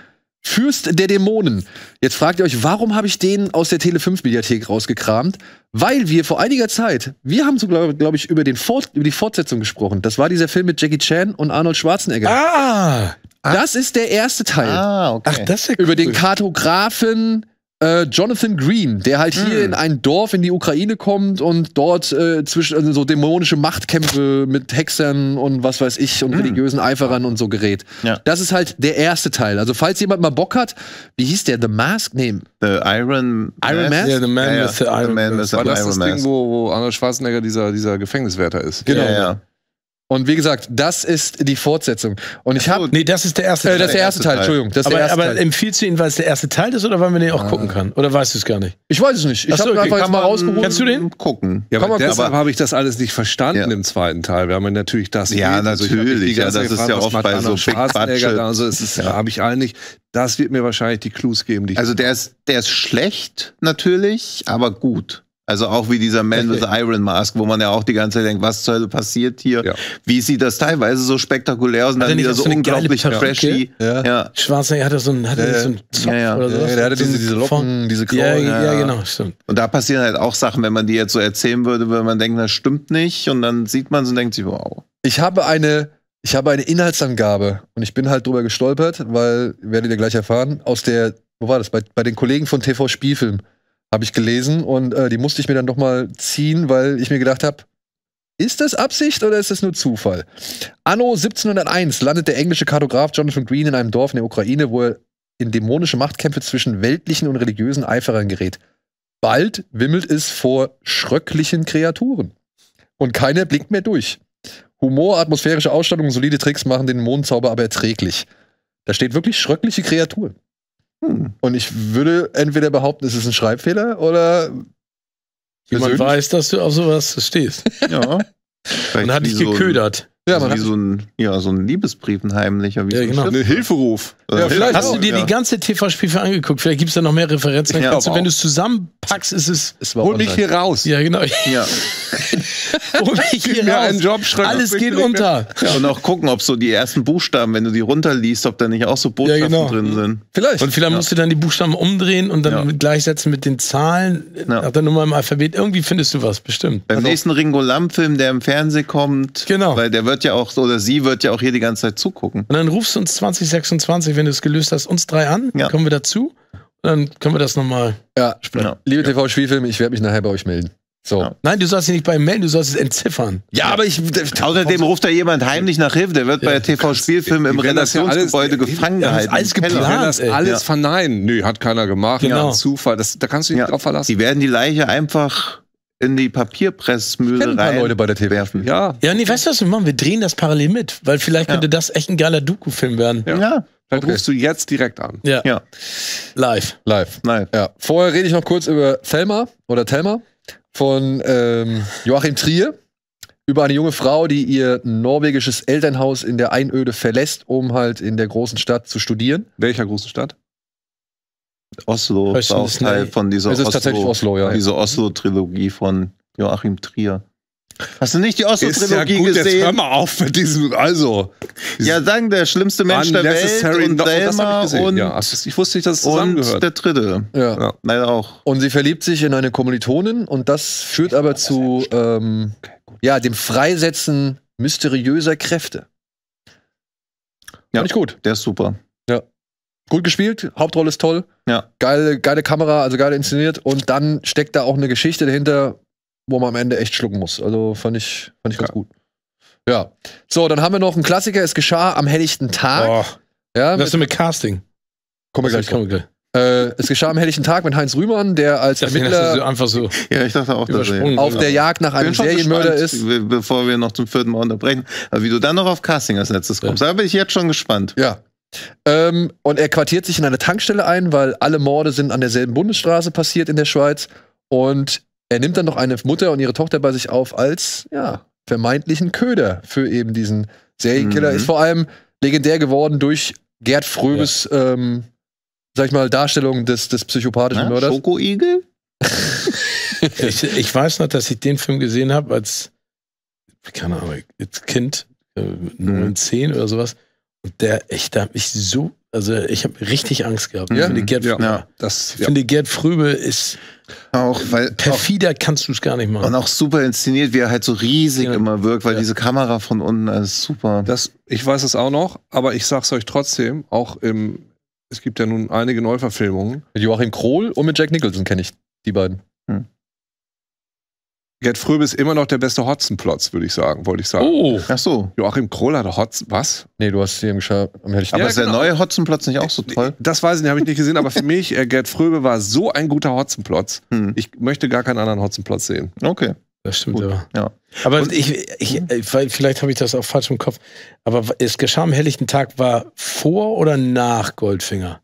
Fürst der Dämonen. Jetzt fragt ihr euch, warum habe ich den aus der Tele5-Mediathek rausgekramt? Weil wir vor einiger Zeit, wir haben so, glaube ich, über die Fortsetzung gesprochen. Das war dieser Film mit Jackie Chan und Arnold Schwarzenegger. Das ist der erste Teil. Okay. Ach, das ist ja cool. Über den Kartografen Jonathan Green, der halt hier in ein Dorf in die Ukraine kommt und dort zwischen so dämonische Machtkämpfe mit Hexern und was weiß ich und religiösen Eiferern und so gerät. Ja. Das ist halt der erste Teil. Also falls jemand mal Bock hat, wie hieß der? The Mask? Nee. The Iron Mask? Yeah, the Man with the Iron Mask. War das das Ding, wo Arnold Schwarzenegger dieser Gefängniswärter ist? Genau. Ja, ja. Und wie gesagt, das ist die Fortsetzung. Und ich habe das ist der erste Teil. Das ist der erste Teil, Entschuldigung. Aber empfiehlst du ihn, weil es der erste Teil ist oder weil man den auch gucken kann? Oder weißt du es gar nicht? Ich weiß es nicht. Ich habe einfach mal rausgeholt. Kannst du den gucken? Ja, aber deshalb habe ich das alles nicht verstanden im zweiten Teil. Wir haben ja natürlich das. Ja, natürlich. Das ist ja oft bei so Big Budget. Also habe ich allen nicht. Das wird mir wahrscheinlich die Clues geben. Also der ist schlecht natürlich, aber gut. Also auch wie dieser Man with the Iron Mask, wo man ja auch die ganze Zeit denkt, was zur Hölle passiert hier? Ja. Wie sieht das teilweise so spektakulär aus? Und dann wieder so unglaublich trashy. Schwarzenegger hatte so einen Zopf oder so. Ja, der hatte diese Locken, diese Krone. Ja, genau, stimmt. Und da passieren halt auch Sachen, wenn man die jetzt so erzählen würde, würde man denken, das stimmt nicht. Und dann sieht man es und denkt sich, wow. Ich habe eine Inhaltsangabe und ich bin halt drüber gestolpert, weil, werdet ihr gleich erfahren, aus der, wo war das? Bei den Kollegen von TV Spielfilm. Habe ich gelesen und die musste ich mir dann doch mal ziehen, weil ich mir gedacht habe, ist das Absicht oder ist das nur Zufall? Anno 1701 landet der englische Kartograf Jonathan Green in einem Dorf in der Ukraine, wo er in dämonische Machtkämpfe zwischen weltlichen und religiösen Eiferern gerät. Bald wimmelt es vor schröcklichen Kreaturen. Und keiner blickt mehr durch. Humor, atmosphärische Ausstattung und solide Tricks machen den Mondzauber aber erträglich. Da steht wirklich schröckliche Kreaturen. Und ich würde entweder behaupten, es ist ein Schreibfehler oder jemand weiß, dass du auf sowas stehst. Ja. Man hat dich geködert. Ja, also so ein Liebesbrief, ein heimlicher, wie genau. Ein Hilferuf. Ja, vielleicht hast du dir die ganze TV-Spielfilme angeguckt, vielleicht gibt es da noch mehr Referenzen. Ja, wenn du es zusammenpackst, ist es... Hol mich hier raus. Ja, genau. Ja. Hol mich hier raus. Einen Job, alles geht unter. Ja, und auch gucken, ob so die ersten Buchstaben, wenn du die runterliest, ob da nicht auch so Botschaften drin sind. Vielleicht. Und vielleicht musst du dann die Buchstaben umdrehen und dann gleichsetzen mit den Zahlen nach der Nummer im Alphabet. Irgendwie findest du was, bestimmt. Beim nächsten Ringo Lamp-Film, der im Fernsehen kommt, weil der wird ja auch, oder sie wird ja auch hier die ganze Zeit zugucken. Und dann rufst du uns 2026, wenn du es gelöst hast, uns drei an, dann kommen wir dazu und dann können wir das nochmal sprechen. Genau. Liebe TV-Spielfilme, ich werde mich nachher bei euch melden. So. Ja. Nein, du sollst dich nicht bei ihm melden, du sollst es entziffern. Ja, aber ich... Außerdem ruft da jemand heimlich nach Hilfe, der wird bei TV-Spielfilmen im Redaktionsgebäude gefangen gehalten. Alles geplant, das alles verneinen. Nö, hat keiner gemacht, genau. Zufall, da kannst du dich nicht drauf verlassen. Die werden die Leiche einfach... in die Papierpressmühle rein. Ein paar Leute bei der TV werfen. Ja. Ja, nee, weißt du was wir machen? Wir drehen das parallel mit, weil vielleicht könnte das echt ein geiler Doku-Film werden. Ja. Dann rufst du jetzt direkt an. Ja. Live. Ja. Vorher rede ich noch kurz über Thelma von Joachim Trier. Über eine junge Frau, die ihr norwegisches Elternhaus in der Einöde verlässt, um halt in der großen Stadt zu studieren. Welcher großen Stadt? Oslo, das ist auch Teil von dieser Oslo-Trilogie von Joachim Trier. Hast du nicht die Oslo-Trilogie gesehen? Jetzt hör mal auf mit diesem, der schlimmste Mensch der Welt und Thelma und ich wusste nicht, dass es zusammengehört. Und der dritte. Ja. Leider auch. Und sie verliebt sich in eine Kommilitonin und das führt aber zu dem Freisetzen mysteriöser Kräfte. Ja, nicht gut. Der ist super. Ja. Gut gespielt, Hauptrolle ist toll, geile Kamera, also geil inszeniert und dann steckt da auch eine Geschichte dahinter, wo man am Ende echt schlucken muss. Also fand ich ganz gut. Ja, so, dann haben wir noch einen Klassiker, es geschah am helllichten Tag. Was ist denn mit Casting? Kommen wir gleich drauf. Es geschah am helllichten Tag mit Heinz Rühmann, der als Ermittler einfach so ich dachte auch, dass auf der Jagd nach einem Serienmörder ist. Bevor wir noch zum vierten Mal unterbrechen, aber wie du dann noch auf Casting als letztes kommst, da bin ich jetzt schon gespannt. Ja. Und er quartiert sich in eine Tankstelle ein, weil alle Morde sind an derselben Bundesstraße passiert in der Schweiz. Und er nimmt dann noch eine Mutter und ihre Tochter bei sich auf als, vermeintlichen Köder für eben diesen Serienkiller. Ist vor allem legendär geworden durch Gerd Fröbes, sag ich mal, Darstellung des psychopathischen Mörders. Schokoigel? ich weiß noch, dass ich den Film gesehen habe als Kind, 9, 10 oder sowas. Und da habe ich so, ich habe richtig Angst gehabt. Ja. Ich finde, Gerd Fröbe ist auch, weil perfider kannst du es gar nicht machen. Und auch super inszeniert, wie er halt so riesig immer wirkt, weil diese Kamera von unten ist super. Ich weiß es auch noch, aber ich sag's euch trotzdem, es gibt ja nun einige Neuverfilmungen. Mit Joachim Kroll und mit Jack Nicholson kenne ich die beiden. Gerd Fröbe ist immer noch der beste Hotzenplotz, wollte ich sagen. Oh. Ach so. Joachim Kroll hatte Hotzen, was? Nee, du hast hier im Geschirr. Aber ist der neue Hotzenplotz nicht auch so toll? Das weiß ich nicht, habe ich nicht gesehen, aber für mich, Gerd Fröbe war so ein guter Hotzenplotz. Ich möchte gar keinen anderen Hotzenplotz sehen. Okay. Das stimmt aber. Ja. Aber vielleicht habe ich das auch falsch im Kopf, aber es geschah am helllichten Tag, war vor oder nach Goldfinger?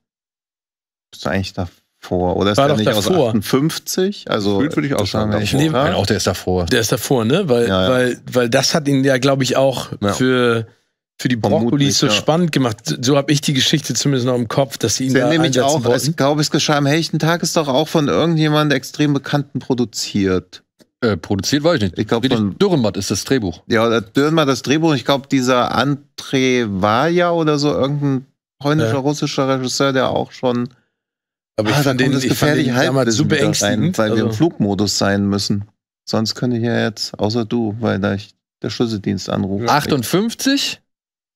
Bist du eigentlich da? Oder ist der nicht davor. Aus 58? Also würde ich auch sagen. Auch der ist davor. Der ist davor, ne? Weil das hat ihn ja, glaube ich, auch für die Brokkolis so spannend gemacht. So habe ich die Geschichte zumindest noch im Kopf, dass sie ihn da einsetzen wollten. Ich glaube, es geschah am helllichten Tag, ist doch auch von irgendjemandem extrem Bekannten produziert. Produziert weiß ich nicht. Ich glaube, Dürrenmatt ist das Drehbuch. Ja, Dürrenmatt das Drehbuch. Ich glaube, dieser Andrei Vaja oder so, irgendein polnischer, russischer Regisseur, der auch schon... Aber ich fand das gefährlich halt so beängstigend, weil wir im Flugmodus sein müssen. Sonst könnte ich ja jetzt, außer du, weil da der Schlüsseldienst anruft. 58?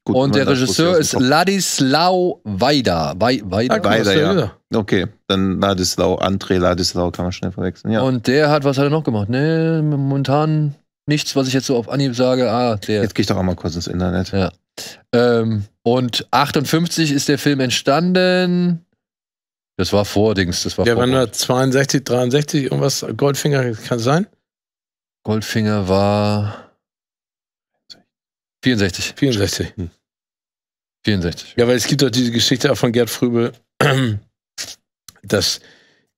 Gut, und der Regisseur ist Ladislau Wajda. Wajda, okay, dann Andrei Ladislau kann man schnell verwechseln. Ja. Und der hat, was hat er noch gemacht? Ne, momentan nichts, was ich jetzt so auf Anhieb sage. Jetzt gehe ich doch auch mal kurz ins Internet. Ja. Und 58 ist der Film entstanden... Das war vor Dings, das war vor. Ja, waren 62, 63, irgendwas, Goldfinger, kann sein? Goldfinger war 64. 64. 64. Ja, weil es gibt doch diese Geschichte auch von Gerd Fröbe, dass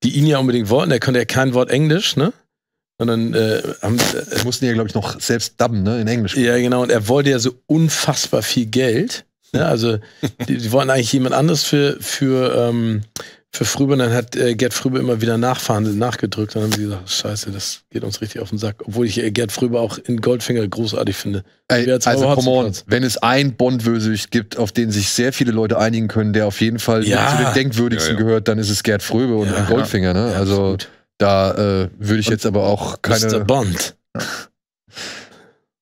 die ihn ja unbedingt wollten. Der konnte ja kein Wort Englisch, ne? Und dann mussten die ja, glaube ich, noch selbst dubben, ne? In Englisch. Ja, genau. Und er wollte ja so unfassbar viel Geld. Ne? Also die wollten eigentlich jemand anderes für Frübe, und dann hat Gerd Frübe immer wieder nachgedrückt. Dann haben sie gesagt, scheiße, das geht uns richtig auf den Sack. Obwohl ich Gerd Frübe auch in Goldfinger großartig finde. Ey, also come on, wenn es einen Bond-Bösewicht gibt, auf den sich sehr viele Leute einigen können, der auf jeden Fall zu den denkwürdigsten gehört, dann ist es Gerd Fröbe und Goldfinger. Ne? Ja, also da würde ich jetzt aber auch keine... Mr. Bond.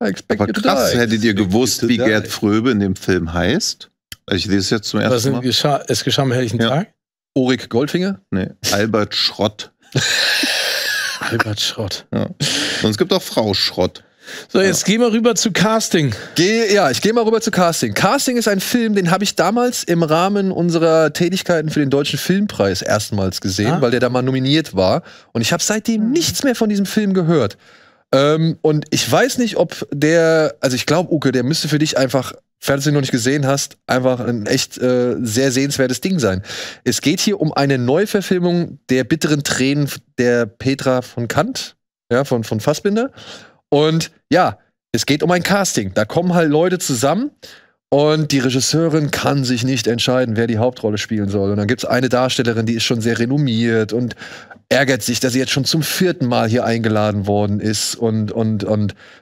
Aber krass, hättet ihr gewusst, wie Gerd Fröbe in dem Film heißt? Ich lese es jetzt zum ersten Mal. Es geschah am helllichen Tag? Ulrich Goldfinger? Nee. Albert Schrott. Albert Schrott. Ja. Und es gibt auch Frau Schrott. So, jetzt geh mal rüber zu Casting. Ich gehe mal rüber zu Casting. Casting ist ein Film, den habe ich damals im Rahmen unserer Tätigkeiten für den Deutschen Filmpreis erstmals gesehen, weil der da mal nominiert war. Und ich habe seitdem nichts mehr von diesem Film gehört. Und ich weiß nicht, ob der, also ich glaube, Uke, der müsste für dich einfach, falls du ihn noch nicht gesehen hast, einfach ein echt sehr sehenswertes Ding sein. Es geht hier um eine Neuverfilmung der bitteren Tränen der Petra von Kant, ja, von Fassbinder. Und ja, es geht um ein Casting. Da kommen halt Leute zusammen und die Regisseurin kann sich nicht entscheiden, wer die Hauptrolle spielen soll. Und dann gibt es eine Darstellerin, die ist schon sehr renommiert und ärgert sich, dass sie jetzt schon zum 4. Mal hier eingeladen worden ist und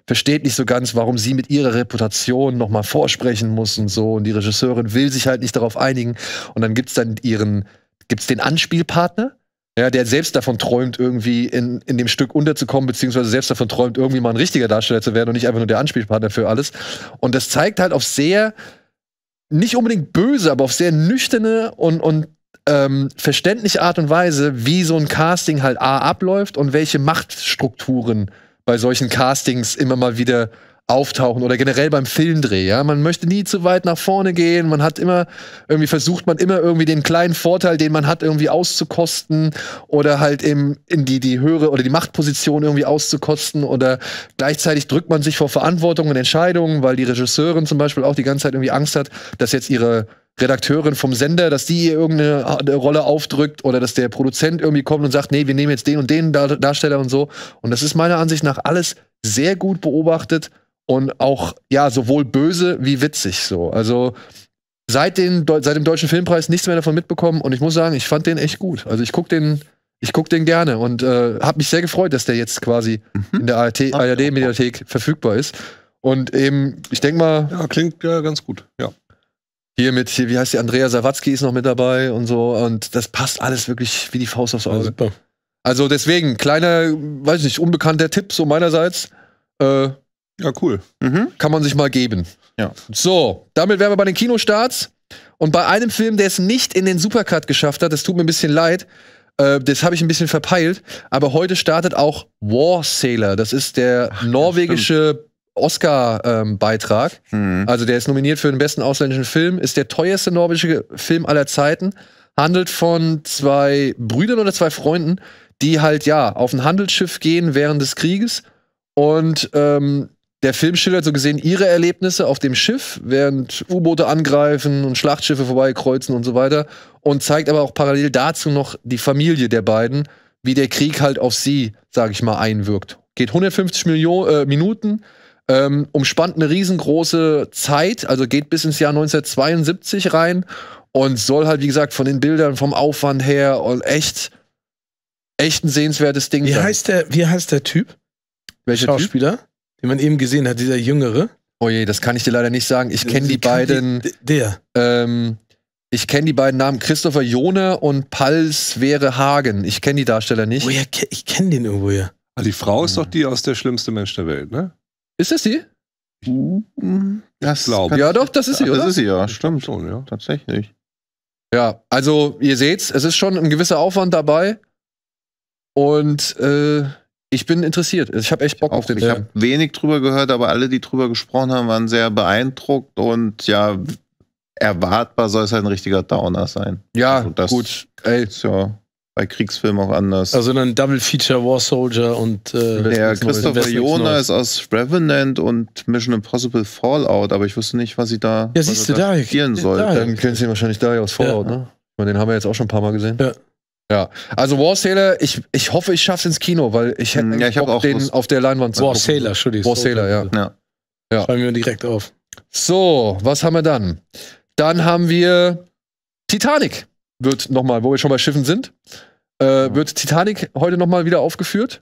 versteht nicht so ganz, warum sie mit ihrer Reputation nochmal vorsprechen muss und so. Und die Regisseurin will sich halt nicht darauf einigen. Und dann gibt's den Anspielpartner, ja, der selbst davon träumt, irgendwie in dem Stück unterzukommen, beziehungsweise selbst davon träumt, irgendwie mal ein richtiger Darsteller zu werden und nicht einfach nur der Anspielpartner für alles. Und das zeigt halt auf sehr, nicht unbedingt böse, aber auf sehr nüchterne und verständliche Art und Weise, wie so ein Casting halt abläuft und welche Machtstrukturen bei solchen Castings immer mal wieder auftauchen oder generell beim Filmdreh. Ja? Man möchte nie zu weit nach vorne gehen, man hat immer, irgendwie versucht man immer irgendwie den kleinen Vorteil, den man hat, irgendwie auszukosten oder halt in die höhere oder die Machtposition irgendwie auszukosten oder gleichzeitig drückt man sich vor Verantwortung und Entscheidungen, weil die Regisseurin zum Beispiel auch die ganze Zeit irgendwie Angst hat, dass jetzt ihre Redakteurin vom Sender, dass die ihr irgendeine Rolle aufdrückt oder dass der Produzent irgendwie kommt und sagt, nee, wir nehmen jetzt den und den Darsteller und so. Und das ist meiner Ansicht nach alles sehr gut beobachtet und auch, ja, sowohl böse wie witzig so. Also seit dem Deutschen Filmpreis nichts mehr davon mitbekommen und ich muss sagen, ich fand den echt gut. Also ich guck den gerne und habe mich sehr gefreut, dass der jetzt quasi in der ARD-Mediathek verfügbar ist. Und eben, ich denke mal... Ja, klingt ganz gut, ja. Hier, wie heißt die, Andrea Sawatzki ist noch mit dabei und so. Und das passt alles wirklich wie die Faust aufs Auge. Ja, also deswegen, kleiner, weiß ich nicht, unbekannter Tipp so meinerseits. Ja, cool. Kann man sich mal geben. Ja. So, damit wären wir bei den Kinostarts. Und bei einem Film, der es nicht in den Supercut geschafft hat, das tut mir ein bisschen leid, das habe ich ein bisschen verpeilt, aber heute startet auch War Sailor. Das ist der norwegische Oscar-Beitrag. Also der ist nominiert für den besten ausländischen Film, ist der teuerste norwegische Film aller Zeiten, handelt von zwei Brüdern oder zwei Freunden, die halt, ja, auf ein Handelsschiff gehen während des Krieges und der Film schildert so gesehen ihre Erlebnisse auf dem Schiff, während U-Boote angreifen und Schlachtschiffe vorbeikreuzen und so weiter und zeigt aber auch parallel dazu noch die Familie der beiden, wie der Krieg halt auf sie, sag ich mal, einwirkt. Geht 150 Minuten, umspannt eine riesengroße Zeit, also geht bis ins Jahr 1972 rein und soll halt, wie gesagt, von den Bildern, vom Aufwand her und echt ein sehenswertes Ding sein. Wie heißt der Typ? Welcher Schauspieler? Den man eben gesehen hat, dieser Jüngere? Oh je, das kann ich dir leider nicht sagen. Ich kenne die beiden. Ich kenne die beiden Namen, Christopher Jone und Pal Sverre Hagen. Ich kenne die Darsteller nicht. Oh ja, ich kenne den irgendwo, ja. Aber die Frau ist doch die aus Der schlimmste Mensch der Welt, ne? Ist das die? Das glaube ich. Ja, doch, das ist sie, oder? Das ist sie, ja. Stimmt schon, ja. Tatsächlich. Ja, also, ihr seht's, es ist schon ein gewisser Aufwand dabei. Und ich bin interessiert. Ich habe echt Bock auf den Film. Ich habe wenig drüber gehört, aber alle, die drüber gesprochen haben, waren sehr beeindruckt. Und ja, erwartbar soll es halt ein richtiger Downer sein. Ja, also das, gut. Ey. Ist ja bei Kriegsfilmen auch anders. Also dann Double Feature War Soldier und der Christopher Jone ist aus Revenant und Mission Impossible Fallout, aber ich wusste nicht, was sie da spielen soll. Dann kennen sie wahrscheinlich Dario aus Fallout, ne? Den haben wir jetzt auch schon ein paar Mal gesehen. Ja. Ja, also War Sailor, ich hoffe, ich schaff's ins Kino, weil ich hätte auch den Lust auf der Leinwand zu gucken. War Sailor, ja. Schreiben wir direkt auf. So, was haben wir dann? Dann haben wir Titanic. Wird nochmal, wo wir schon bei Schiffen sind, wird Titanic heute nochmal wieder aufgeführt.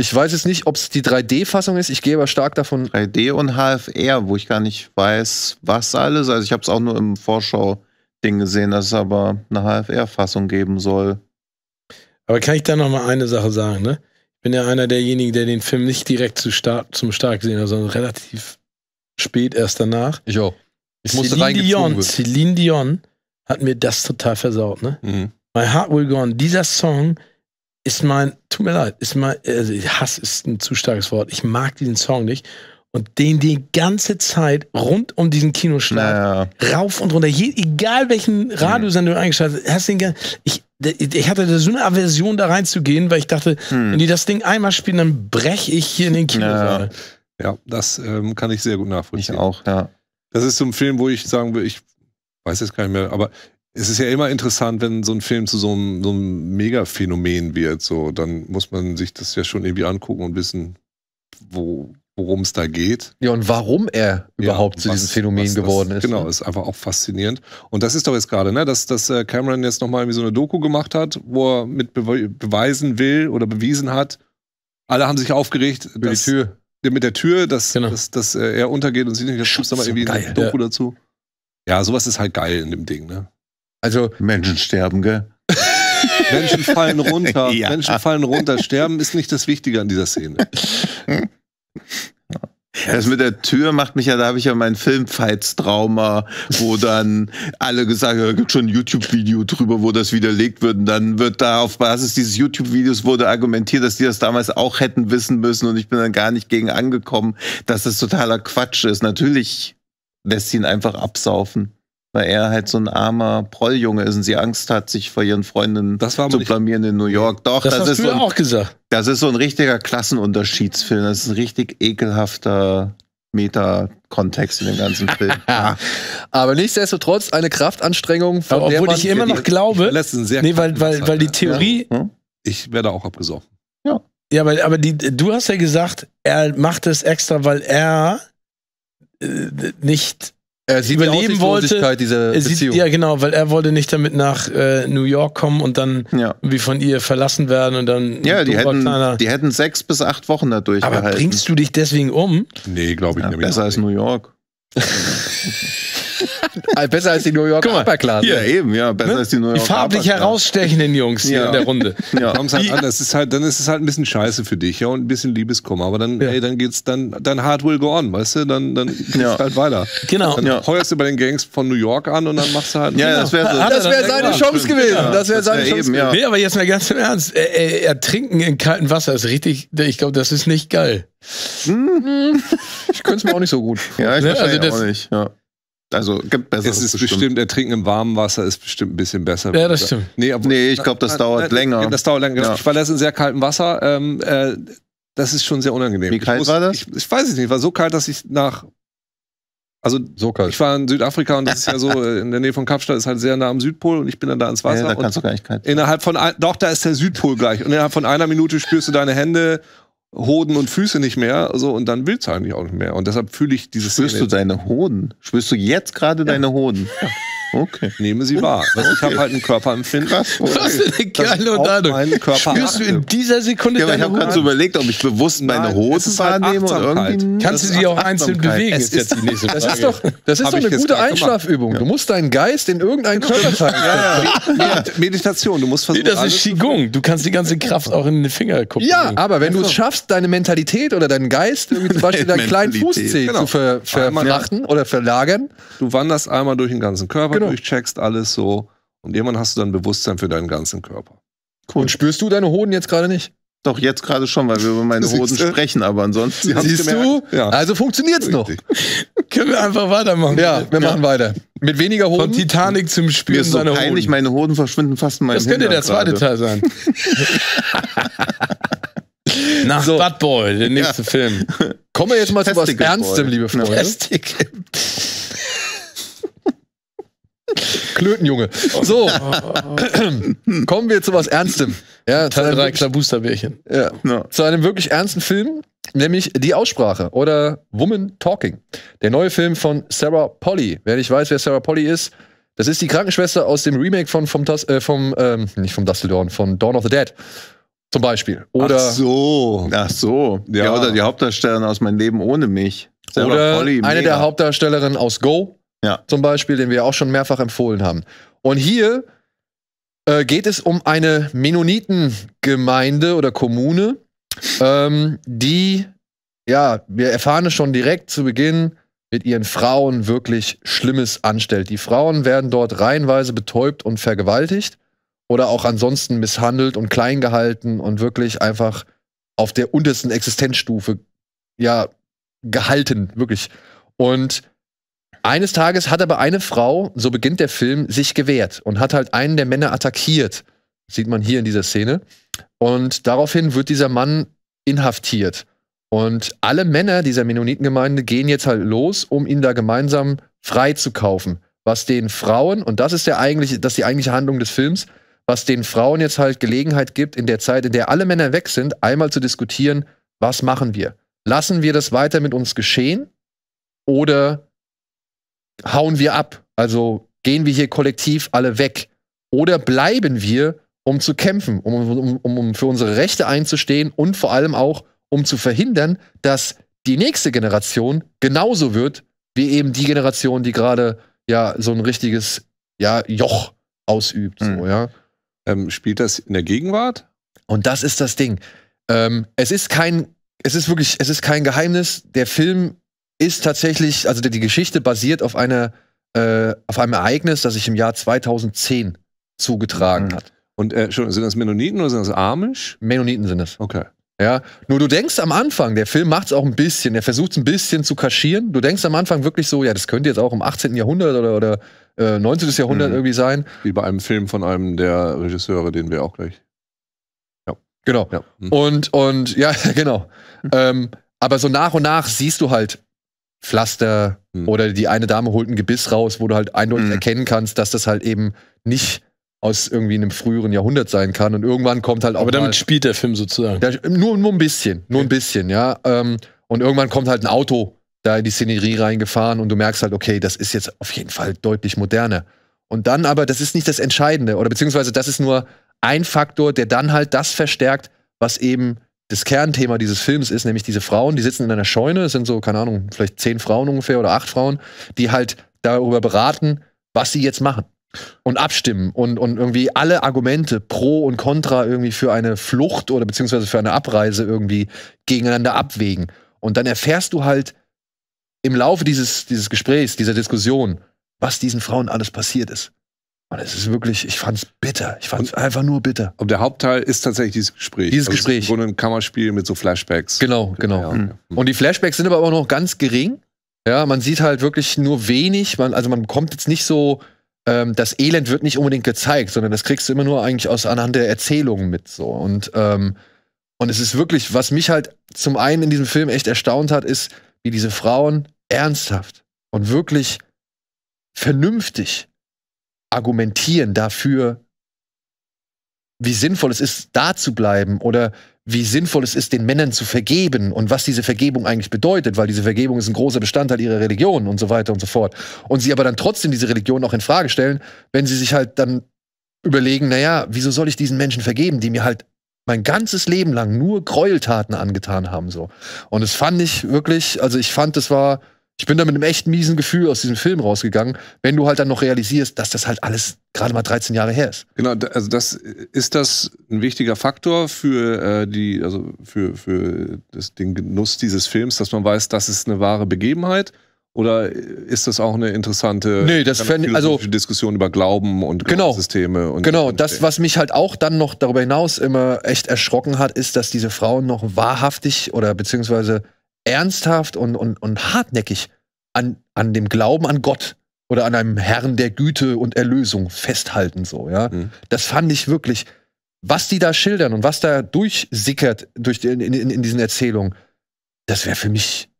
Ich weiß jetzt nicht, ob es die 3D-Fassung ist. Ich gehe aber stark davon... 3D und HFR, wo ich gar nicht weiß, was alles. Also ich habe es auch nur im Vorschau-Ding gesehen, dass es aber eine HFR-Fassung geben soll. Aber kann ich da nochmal eine Sache sagen, ne? Ich bin ja einer derjenigen, der den Film nicht direkt zum Start gesehen hat, sondern relativ spät erst danach. Ich auch. Ich musste reingezogen. Celine Dion hat mir das total versaut, ne? Mhm. My Heart Will Go On, dieser Song ist mein, tut mir leid, ist mein, also Hass ist ein zu starkes Wort. Ich mag diesen Song nicht. Und den die ganze Zeit rund um diesen Kinoschlag, rauf und runter, egal welchen Radiosender du eingeschaltet hast, ich hatte da so eine Aversion, da reinzugehen, weil ich dachte, wenn die das Ding einmal spielen, dann breche ich hier in den Kinosaal. Ja, das kann ich sehr gut nachvollziehen. Ich auch, ja. Das ist so ein Film, wo ich sagen will, ich weiß jetzt gar nicht mehr, aber es ist ja immer interessant, wenn so ein Film zu so einem Mega-Phänomen wird. So, dann muss man sich das ja schon irgendwie angucken und wissen, worum es da geht. Ja, und warum er überhaupt zu diesem Phänomen geworden ist. Genau, ist einfach auch faszinierend. Und das ist doch jetzt gerade, ne, dass Cameron jetzt nochmal irgendwie so eine Doku gemacht hat, wo er mit bewiesen hat, alle haben sich aufgeregt, dass er untergeht und sie nicht, das schubst aber irgendwie eine Doku dazu. Ja, sowas ist halt geil in dem Ding, ne? Also Menschen sterben, gell? Menschen fallen runter, ja. Menschen fallen runter. Sterben ist nicht das Wichtige an dieser Szene. Das mit der Tür macht mich ja, da habe ich ja mein Filmfights-Trauma, wo dann alle gesagt haben, es gibt schon ein YouTube-Video drüber, wo das widerlegt wird. Und dann wird da auf Basis dieses YouTube-Videos wurde argumentiert, dass die das damals auch hätten wissen müssen. Und ich bin dann gar nicht gegen angekommen, dass das totaler Quatsch ist. Natürlich lässt sie ihn einfach absaufen, weil er halt so ein armer Prolljunge ist und sie Angst hat, sich vor ihren Freundinnen zu blamieren in New York. Doch, das hast du auch gesagt. Das ist so ein richtiger Klassenunterschiedsfilm. Das ist ein richtig ekelhafter Meta-Kontext in dem ganzen Film. Aber nichtsdestotrotz eine Kraftanstrengung, von der man... Obwohl ich immer noch glaube, weil die Theorie... Ja. Hm? Ich werde auch abgesoffen. Ja, ja, aber du hast ja gesagt, er macht es extra, weil er nicht... Er sieht überleben die wollte, dieser Beziehung. Ja, genau, weil er wollte nicht damit nach New York kommen und dann wie von ihr verlassen werden und dann... Ja, die hätten 6 bis 8 Wochen da durchgehalten. Aber bringst du dich deswegen um? Nee, glaube ich nämlich nicht. Besser als New York. Besser als die New York Upperklasse. Ja, eben, ja. Besser als die New York farblich herausstechenden Jungs hier in der Runde. Ja. Das ist halt, dann ist es halt ein bisschen scheiße für dich, ja, und ein bisschen Liebeskummer. Aber dann, ey, dann geht's dann hard will go on, weißt du? Dann geht's halt weiter. Genau. Dann heuerst du bei den Gangs von New York an und dann machst du halt. Ja, das wäre seine Chance gewesen. Ja. Das wäre seine Chance gewesen. Nee, aber jetzt mal ganz im Ernst. Ertrinken in kaltem Wasser ist richtig, ich glaube, das ist nicht geil. Ich könnte es mir auch nicht so gut. Ja, ich verstehe auch nicht, ja. Also gibt besser. Es ist bestimmt, Ertrinken im warmen Wasser ist bestimmt ein bisschen besser. Ja, das stimmt. Nee, ich glaube, das dauert länger. Das dauert länger. Ja. Ich war letztens in sehr kaltem Wasser. Das ist schon sehr unangenehm. Wie kalt war das? Ich weiß es nicht. War so kalt, dass ich nach... Also so kalt. Ich war in Südafrika und das ist ja so, in der Nähe von Kapstadt ist halt sehr nah am Südpol und ich bin dann da ans Wasser. Ja, da kannst du gar nicht kalt. Doch, da ist der Südpol gleich. Und innerhalb von einer Minute spürst du deine Hände, Hoden und Füße nicht mehr, so, und dann willst du eigentlich auch nicht mehr. Und deshalb fühle ich dieses... Spürst du deine Hoden? Spürst du jetzt gerade deine Hoden? Ja. Okay. Nehme sie wahr. Also ich habe halt einen Körperempfinden. Was für eine geile Unterhaltung. Spürst du in dieser Sekunde deine Hoden? Ich habe gerade so überlegt, ob ich bewusst meine Hoden wahrnehme oder irgendwie... Kannst du sie auch einzeln bewegen? Das ist jetzt die nächste Frage. Das ist doch eine gute Einschlafübung. Ja. Du musst deinen Geist in irgendeinen Körperteil... Ja. Meditation. Du musst versuchen... Nee, das ist Qigong. Du kannst die ganze Kraft auch in den Finger gucken. Ja, aber wenn du es schaffst, deine Mentalität oder deinen Geist, irgendwie zum Beispiel deinen kleinen Fußzeh zu verfrachten oder verlagern... Du wanderst einmal durch den ganzen Körper. Genau. Durchcheckst alles so und irgendwann hast du dann Bewusstsein für deinen ganzen Körper. Cool. Und spürst du deine Hoden jetzt gerade nicht? Doch, jetzt gerade schon, weil wir über meine Hoden sprechen, aber ansonsten... Siehst du? Ja. Also funktioniert's noch. Können wir einfach weitermachen. Ja, wir machen weiter. Mit weniger Hoden. Von Titanic zum Spüren seiner Hoden. Eigentlich meine Hoden verschwinden fast in meinen Händen. Das könnte der zweite Teil sein. Nach Butt Boy, der nächste Film. Kommen wir jetzt mal zu was Ernstem, liebe Freunde. Klötenjunge. So, kommen wir zu was Ernstem. Ja, Teil 3 Klabusterbärchen. Ja. No. Zu einem wirklich ernsten Film, nämlich Die Aussprache oder Woman Talking. Der neue Film von Sarah Polley. Wer nicht weiß, wer Sarah Polley ist, das ist die Krankenschwester aus dem Remake von Dawn of the Dead. Zum Beispiel. Oder Ach so. Ja, oder die Hauptdarstellerin aus Mein Leben ohne mich. Sarah Polley, eine der Hauptdarstellerinnen aus Go. Ja. Zum Beispiel, den wir auch schon mehrfach empfohlen haben. Und hier geht es um eine Mennonitengemeinde oder Kommune, die, ja, wir erfahren es schon direkt zu Beginn, mit ihren Frauen wirklich Schlimmes anstellt. Die Frauen werden dort reihenweise betäubt und vergewaltigt oder auch ansonsten misshandelt und klein gehalten und wirklich einfach auf der untersten Existenzstufe, ja, gehalten, wirklich. Und eines Tages hat aber eine Frau, so beginnt der Film, sich gewehrt und hat halt einen der Männer attackiert. Das sieht man hier in dieser Szene. Und daraufhin wird dieser Mann inhaftiert. Und alle Männer dieser Mennonitengemeinde gehen jetzt halt los, um ihn da gemeinsam freizukaufen. Was den Frauen, und das ist die eigentliche Handlung des Films, was den Frauen jetzt halt Gelegenheit gibt, in der Zeit, in der alle Männer weg sind, einmal zu diskutieren, was machen wir? Lassen wir das weiter mit uns geschehen? Oder hauen wir ab? Also gehen wir hier kollektiv alle weg? Oder bleiben wir, um zu kämpfen, um für unsere Rechte einzustehen und vor allem auch, um zu verhindern, dass die nächste Generation genauso wird wie eben die Generation, die gerade ja so ein richtiges Joch ausübt. Mhm. So, ja. Spielt das in der Gegenwart? Und das ist das Ding. Es ist kein Geheimnis. Der Film ist tatsächlich, also die Geschichte basiert auf einem Ereignis, das sich im Jahr 2010 zugetragen hat. Und sind das Mennoniten oder sind das Amish? Mennoniten sind es. Okay. Ja, nur du denkst am Anfang, der Film macht es auch ein bisschen, der versucht es ein bisschen zu kaschieren. Du denkst am Anfang wirklich so, ja, das könnte jetzt auch im 18. Jahrhundert oder 19. Jahrhundert irgendwie sein. Wie bei einem Film von einem der Regisseure, den wir auch gleich. Ja. Genau. Ja. Und ja, genau. Aber so nach und nach siehst du halt Pflaster oder die eine Dame holt ein Gebiss raus, wo du halt eindeutig erkennen kannst, dass das halt eben nicht aus irgendwie einem früheren Jahrhundert sein kann. Und irgendwann kommt halt auch Aber damit spielt der Film sozusagen. Nur ein bisschen, ein bisschen, ja. Und irgendwann kommt halt ein Auto da in die Szenerie reingefahren und du merkst halt, okay, das ist jetzt auf jeden Fall deutlich moderner. Und dann aber, das ist nicht das Entscheidende, oder beziehungsweise das ist nur ein Faktor, der dann halt das verstärkt, was eben das Kernthema dieses Films ist, nämlich diese Frauen, die sitzen in einer Scheune, es sind so, keine Ahnung, vielleicht 10 Frauen ungefähr oder 8 Frauen, die halt darüber beraten, was sie jetzt machen und abstimmen und irgendwie alle Argumente pro und contra irgendwie für eine Flucht oder beziehungsweise für eine Abreise irgendwie gegeneinander abwägen. Und dann erfährst du halt im Laufe dieses Gesprächs, dieser Diskussion, was diesen Frauen alles passiert ist. Und es ist wirklich, ich fand's bitter. Ich fand's einfach nur bitter. Und der Hauptteil ist tatsächlich dieses Gespräch. Dieses Gespräch. Im Grunde ein Kammerspiel mit so Flashbacks. Genau. Ja, okay. Und die Flashbacks sind aber auch noch ganz gering. Ja, man sieht halt wirklich nur wenig. Man bekommt jetzt nicht so, das Elend wird nicht unbedingt gezeigt, sondern das kriegst du immer nur eigentlich anhand der Erzählungen mit. So. Und es ist wirklich, was mich halt zum einen in diesem Film echt erstaunt hat, ist, wie diese Frauen ernsthaft und wirklich vernünftig argumentieren dafür, wie sinnvoll es ist, da zu bleiben oder wie sinnvoll es ist, den Männern zu vergeben und was diese Vergebung eigentlich bedeutet, weil diese Vergebung ist ein großer Bestandteil ihrer Religion und so weiter und so fort. Und sie aber dann trotzdem diese Religion auch in Frage stellen, wenn sie sich halt dann überlegen, naja, wieso soll ich diesen Menschen vergeben, die mir halt mein ganzes Leben lang nur Gräueltaten angetan haben, so. Und das fand ich wirklich, also ich fand, das war ich bin da mit einem echt miesen Gefühl aus diesem Film rausgegangen, wenn du halt dann noch realisierst, dass das halt alles gerade mal 13 Jahre her ist. Genau, also ist das ein wichtiger Faktor für den Genuss dieses Films, dass man weiß, das ist eine wahre Begebenheit? Oder ist das auch eine interessante Diskussion über Glauben und Glaubenssysteme? Und genau, das, was mich halt auch dann noch darüber hinaus immer echt erschrocken hat, ist, dass diese Frauen noch wahrhaftig oder beziehungsweise ernsthaft und hartnäckig an dem Glauben an Gott oder an einem Herrn der Güte und Erlösung festhalten, so, ja. Mhm. Das fand ich wirklich, was die da schildern und was da durchsickert in diesen Erzählungen, das wäre für mich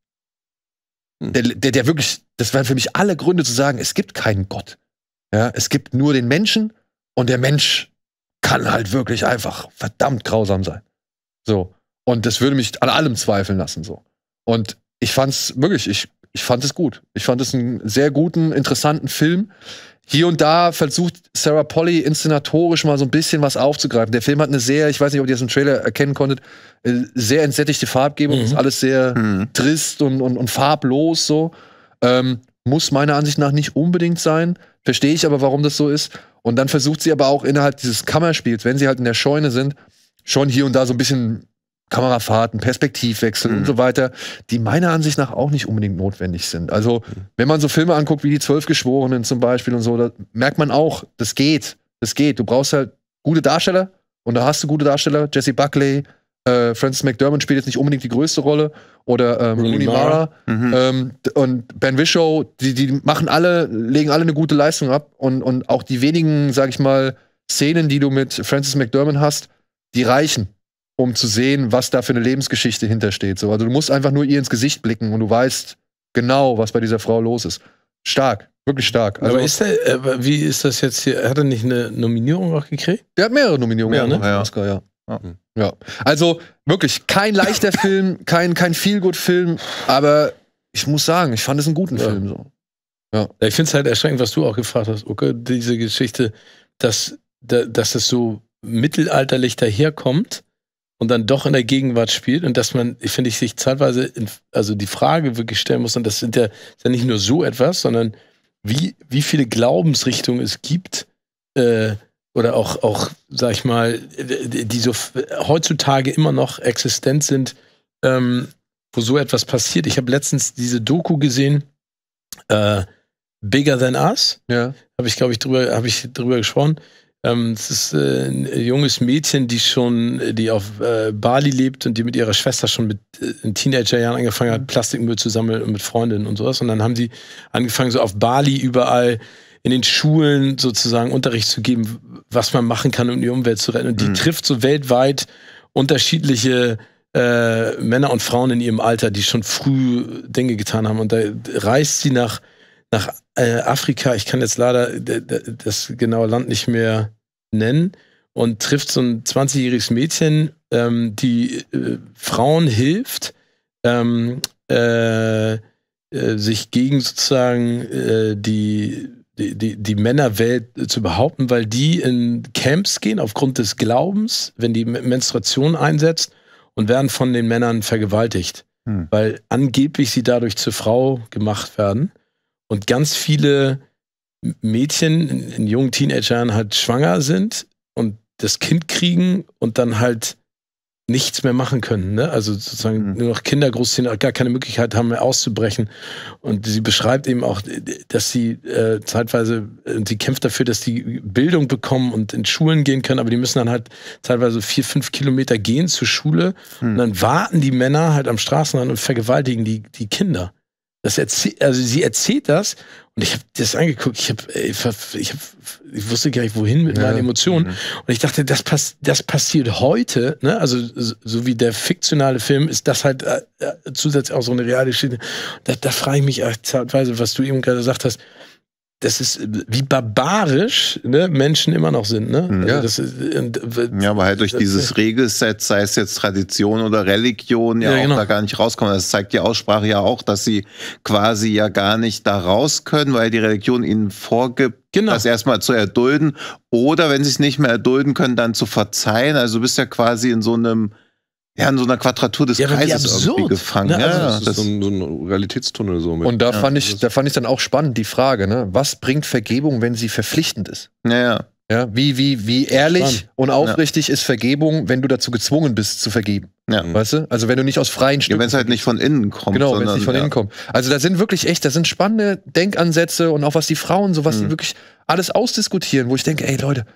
das wären für mich alle Gründe zu sagen, es gibt keinen Gott. Ja, es gibt nur den Menschen und der Mensch kann halt wirklich einfach verdammt grausam sein. So. Und das würde mich an allem zweifeln lassen. So. Und ich fand's wirklich, ich fand es gut. Ich fand es einen sehr guten, interessanten Film. Hier und da versucht Sarah Polley inszenatorisch mal so ein bisschen was aufzugreifen. Der Film hat eine sehr, ich weiß nicht, ob ihr das im Trailer erkennen konntet, sehr entsättigte Farbgebung. Mhm. Ist alles sehr trist und farblos so. Muss meiner Ansicht nach nicht unbedingt sein. Verstehe ich aber, warum das so ist. Und dann versucht sie aber auch innerhalb dieses Kammerspiels, wenn sie halt in der Scheune sind, schon hier und da so ein bisschen Kamerafahrten, Perspektivwechsel und so weiter, die meiner Ansicht nach auch nicht unbedingt notwendig sind. Also, wenn man so Filme anguckt wie die 12 Geschworenen zum Beispiel und so, da merkt man auch, das geht. Das geht. Du brauchst halt gute Darsteller und da hast du gute Darsteller. Jesse Buckley, Frances McDormand spielt jetzt nicht unbedingt die größte Rolle oder Rooney Mara und Ben Whishaw, die machen alle, legen alle eine gute Leistung ab und auch die wenigen, sag ich mal, Szenen, die du mit Frances McDormand hast, die reichen, um zu sehen, was da für eine Lebensgeschichte hintersteht. So, also du musst einfach nur ihr ins Gesicht blicken und du weißt genau, was bei dieser Frau los ist. Stark, wirklich stark. Also, aber ist der, wie ist das jetzt hier? Hat er nicht eine Nominierung auch gekriegt? Der hat mehrere Nominierungen. Ja, ne? Ja. Oscar, ja. Ja, also wirklich kein leichter Film, kein Feel-Good-Film, aber ich muss sagen, ich fand es einen guten Film. So. Ja. Ich finde es halt erschreckend, was du auch gefragt hast, Uke, diese Geschichte, dass es so mittelalterlich daherkommt und dann doch in der Gegenwart spielt und dass man, finde ich, sich zeitweise also die Frage wirklich stellen muss, und das sind ja, ist ja nicht nur so etwas, sondern wie viele Glaubensrichtungen es gibt, oder auch, sag ich mal, die so heutzutage immer noch existent sind, wo so etwas passiert. Ich habe letztens diese Doku gesehen, Bigger Than Us. Ja. Habe ich, glaube ich, drüber gesprochen. Das ist ein junges Mädchen, die auf Bali lebt und die mit ihrer Schwester schon mit in Teenagerjahren angefangen hat, Plastikmüll zu sammeln und mit Freundinnen und sowas. Und dann haben sie angefangen, so auf Bali überall in den Schulen sozusagen Unterricht zu geben, was man machen kann, um die Umwelt zu retten. Und die trifft so weltweit unterschiedliche Männer und Frauen in ihrem Alter, die schon früh Dinge getan haben. Und da reist sie nach Afrika, ich kann jetzt leider das genaue Land nicht mehr nennen, und trifft so ein 20-jähriges Mädchen, die Frauen hilft, sich gegen sozusagen die Männerwelt zu behaupten, weil die in Camps gehen aufgrund des Glaubens, wenn die Menstruation einsetzt, und werden von den Männern vergewaltigt, weil angeblich sie dadurch zur Frau gemacht werden. Und ganz viele Mädchen in jungen Teenagern halt schwanger sind und das Kind kriegen und dann halt nichts mehr machen können, ne? Also sozusagen nur noch Kinder großziehen, gar keine Möglichkeit haben mehr auszubrechen. Und sie beschreibt eben auch, dass sie zeitweise, sie kämpft dafür, dass die Bildung bekommen und in Schulen gehen können, aber die müssen dann halt teilweise 4-5 Kilometer gehen zur Schule und dann warten die Männer halt am Straßenrand und vergewaltigen die Kinder. Also sie erzählt das und ich habe das angeguckt, ich wusste gar nicht, wohin mit meinen Emotionen. Und ich dachte, das passiert heute, ne? Also so wie der fiktionale Film ist das halt zusätzlich auch so eine reale Geschichte. Da frage ich mich auch zeitweise, was du eben gerade gesagt hast, das ist, wie barbarisch, ne, Menschen immer noch sind, ne? Ja. Also ja, aber halt durch dieses Regelset, sei es jetzt Tradition oder Religion, ja, genau, auch da gar nicht rauskommen. Das zeigt die Aussprache ja auch, dass sie quasi ja gar nicht da raus können, weil die Religion ihnen vorgibt, das erstmal zu erdulden. Oder wenn sie es nicht mehr erdulden können, dann zu verzeihen. Also du bist ja quasi in so einem, ja, in so einer Quadratur des Kreises irgendwie gefangen. Ne? Also das ist so ein Realitätstunnel. So mit. Und da fand ich dann auch spannend die Frage, ne? Was bringt Vergebung, wenn sie verpflichtend ist? Ja, wie ehrlich und aufrichtig ist Vergebung, wenn du dazu gezwungen bist, zu vergeben? Ja. Weißt du? Also wenn du nicht aus freien Stücken... Ja, wenn es halt nicht von innen kommt. Genau, wenn es nicht von innen kommt. Also da sind wirklich echt, da sind spannende Denkansätze und auch was die Frauen, so was die wirklich alles ausdiskutieren, wo ich denke, ey Leute,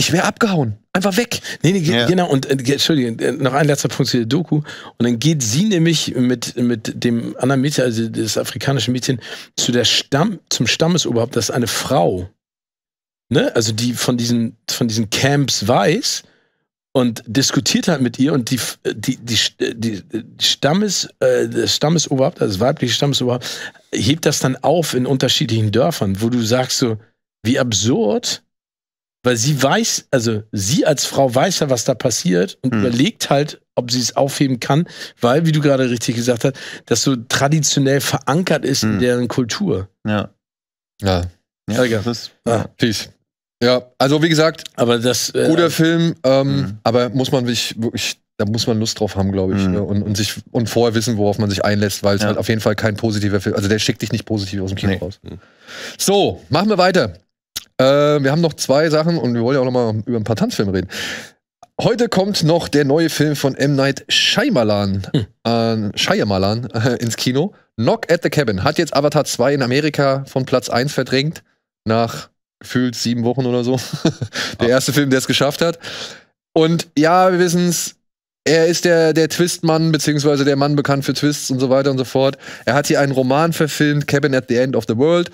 ich wäre abgehauen. Einfach weg. Genau. Und Entschuldigung, noch ein letzter Punkt zu der Doku. Und dann geht sie nämlich mit dem anderen Mädchen, also das afrikanische Mädchen, zum Stammesoberhaupt. Das ist eine Frau. Ne? Also die von diesen Camps weiß und diskutiert halt mit ihr. Und das Stammesoberhaupt, also das weibliche Stammesoberhaupt, hebt das dann auf in unterschiedlichen Dörfern, wo du sagst so, Wie absurd, weil sie weiß, also sie als Frau weiß ja, was da passiert und überlegt halt, ob sie es aufheben kann, weil, wie du gerade richtig gesagt hast, das so traditionell verankert ist in deren Kultur. Ja. Ja. Ja, ja. Peace. Ja, also wie gesagt, aber das, guter Film, aber muss man wirklich, da muss man Lust drauf haben, glaube ich, ne? und vorher wissen, worauf man sich einlässt, weil es halt auf jeden Fall kein positiver Film, also der schickt dich nicht positiv aus dem Kino raus. So, machen wir weiter. Wir haben noch zwei Sachen und wir wollen ja auch noch mal über ein paar Tanzfilme reden. Heute kommt noch der neue Film von M. Night Shyamalan, ins Kino. Knock at the Cabin. Hat jetzt Avatar 2 in Amerika von Platz 1 verdrängt. Nach gefühlt 7 Wochen oder so. Der erste Film, der es geschafft hat. Und ja, wir wissen es. Er ist der Twist-Mann, beziehungsweise der Mann bekannt für Twists und so weiter und so fort. Er hat hier einen Roman verfilmt, Cabin at the End of the World.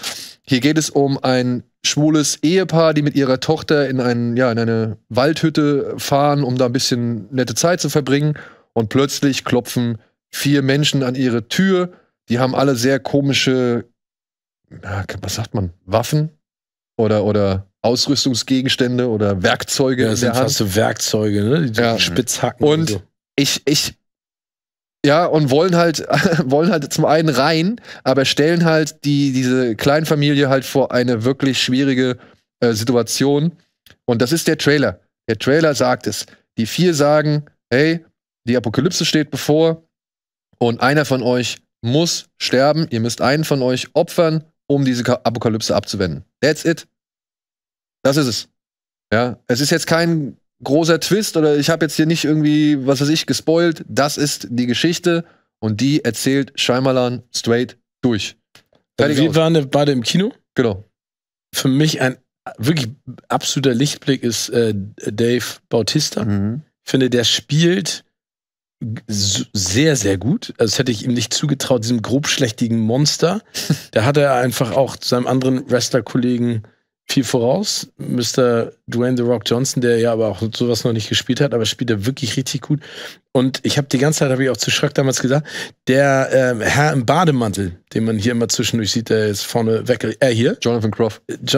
Hier geht es um ein schwules Ehepaar, die mit ihrer Tochter in eine Waldhütte fahren, um da ein bisschen nette Zeit zu verbringen. Und plötzlich klopfen 4 Menschen an ihre Tür. Die haben alle sehr komische, was sagt man, Waffen? Oder Ausrüstungsgegenstände oder Werkzeuge. Ja, das sind fast so Werkzeuge, ne? Die Spitzhacken. Und so. Und wollen halt zum einen rein, aber stellen halt diese Kleinfamilie halt vor eine wirklich schwierige Situation. Und das ist der Trailer. Der Trailer sagt es. Die 4 sagen, hey, die Apokalypse steht bevor und einer von euch muss sterben. Ihr müsst einen von euch opfern, um diese Apokalypse abzuwenden. That's it. Das ist es. Ja, es ist jetzt kein großer Twist oder ich habe jetzt hier nicht irgendwie, was weiß ich, gespoilt. Das ist die Geschichte und die erzählt Shyamalan straight durch. Also wir waren beide im Kino. Genau. Für mich ein wirklich absoluter Lichtblick ist Dave Bautista. Ich finde, der spielt sehr, sehr gut. Also das hätte ich ihm nicht zugetraut, diesem grobschlächtigen Monster. Da hat er einfach auch seinem anderen Wrestler-Kollegen viel voraus. Mr. Dwayne The Rock Johnson, der ja aber auch sowas noch nicht gespielt hat, aber spielt er wirklich richtig gut. Und ich habe die ganze Zeit, habe ich auch zu Schröck damals gesagt, der Herr im Bademantel, den man hier immer zwischendurch sieht, der ist vorne weg, hier. Jonathan Groff. Ich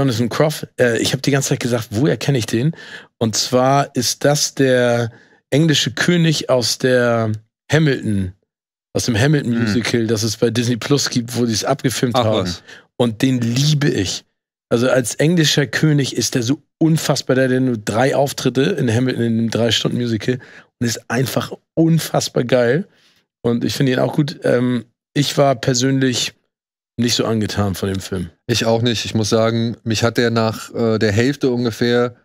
habe die ganze Zeit gesagt, woher kenne ich den? Und zwar ist das der englische König aus der Hamilton, aus dem Hamilton-Musical, das es bei Disney Plus gibt, wo sie es abgefilmt haben. Und den liebe ich. Also als englischer König ist der so unfassbar, der hat nur 3 Auftritte in Hamilton in einem 3-Stunden-Musical und ist einfach unfassbar geil. Und ich finde ihn auch gut. Ich war persönlich nicht so angetan von dem Film. Ich auch nicht. Ich muss sagen, mich hat der nach der Hälfte ungefähr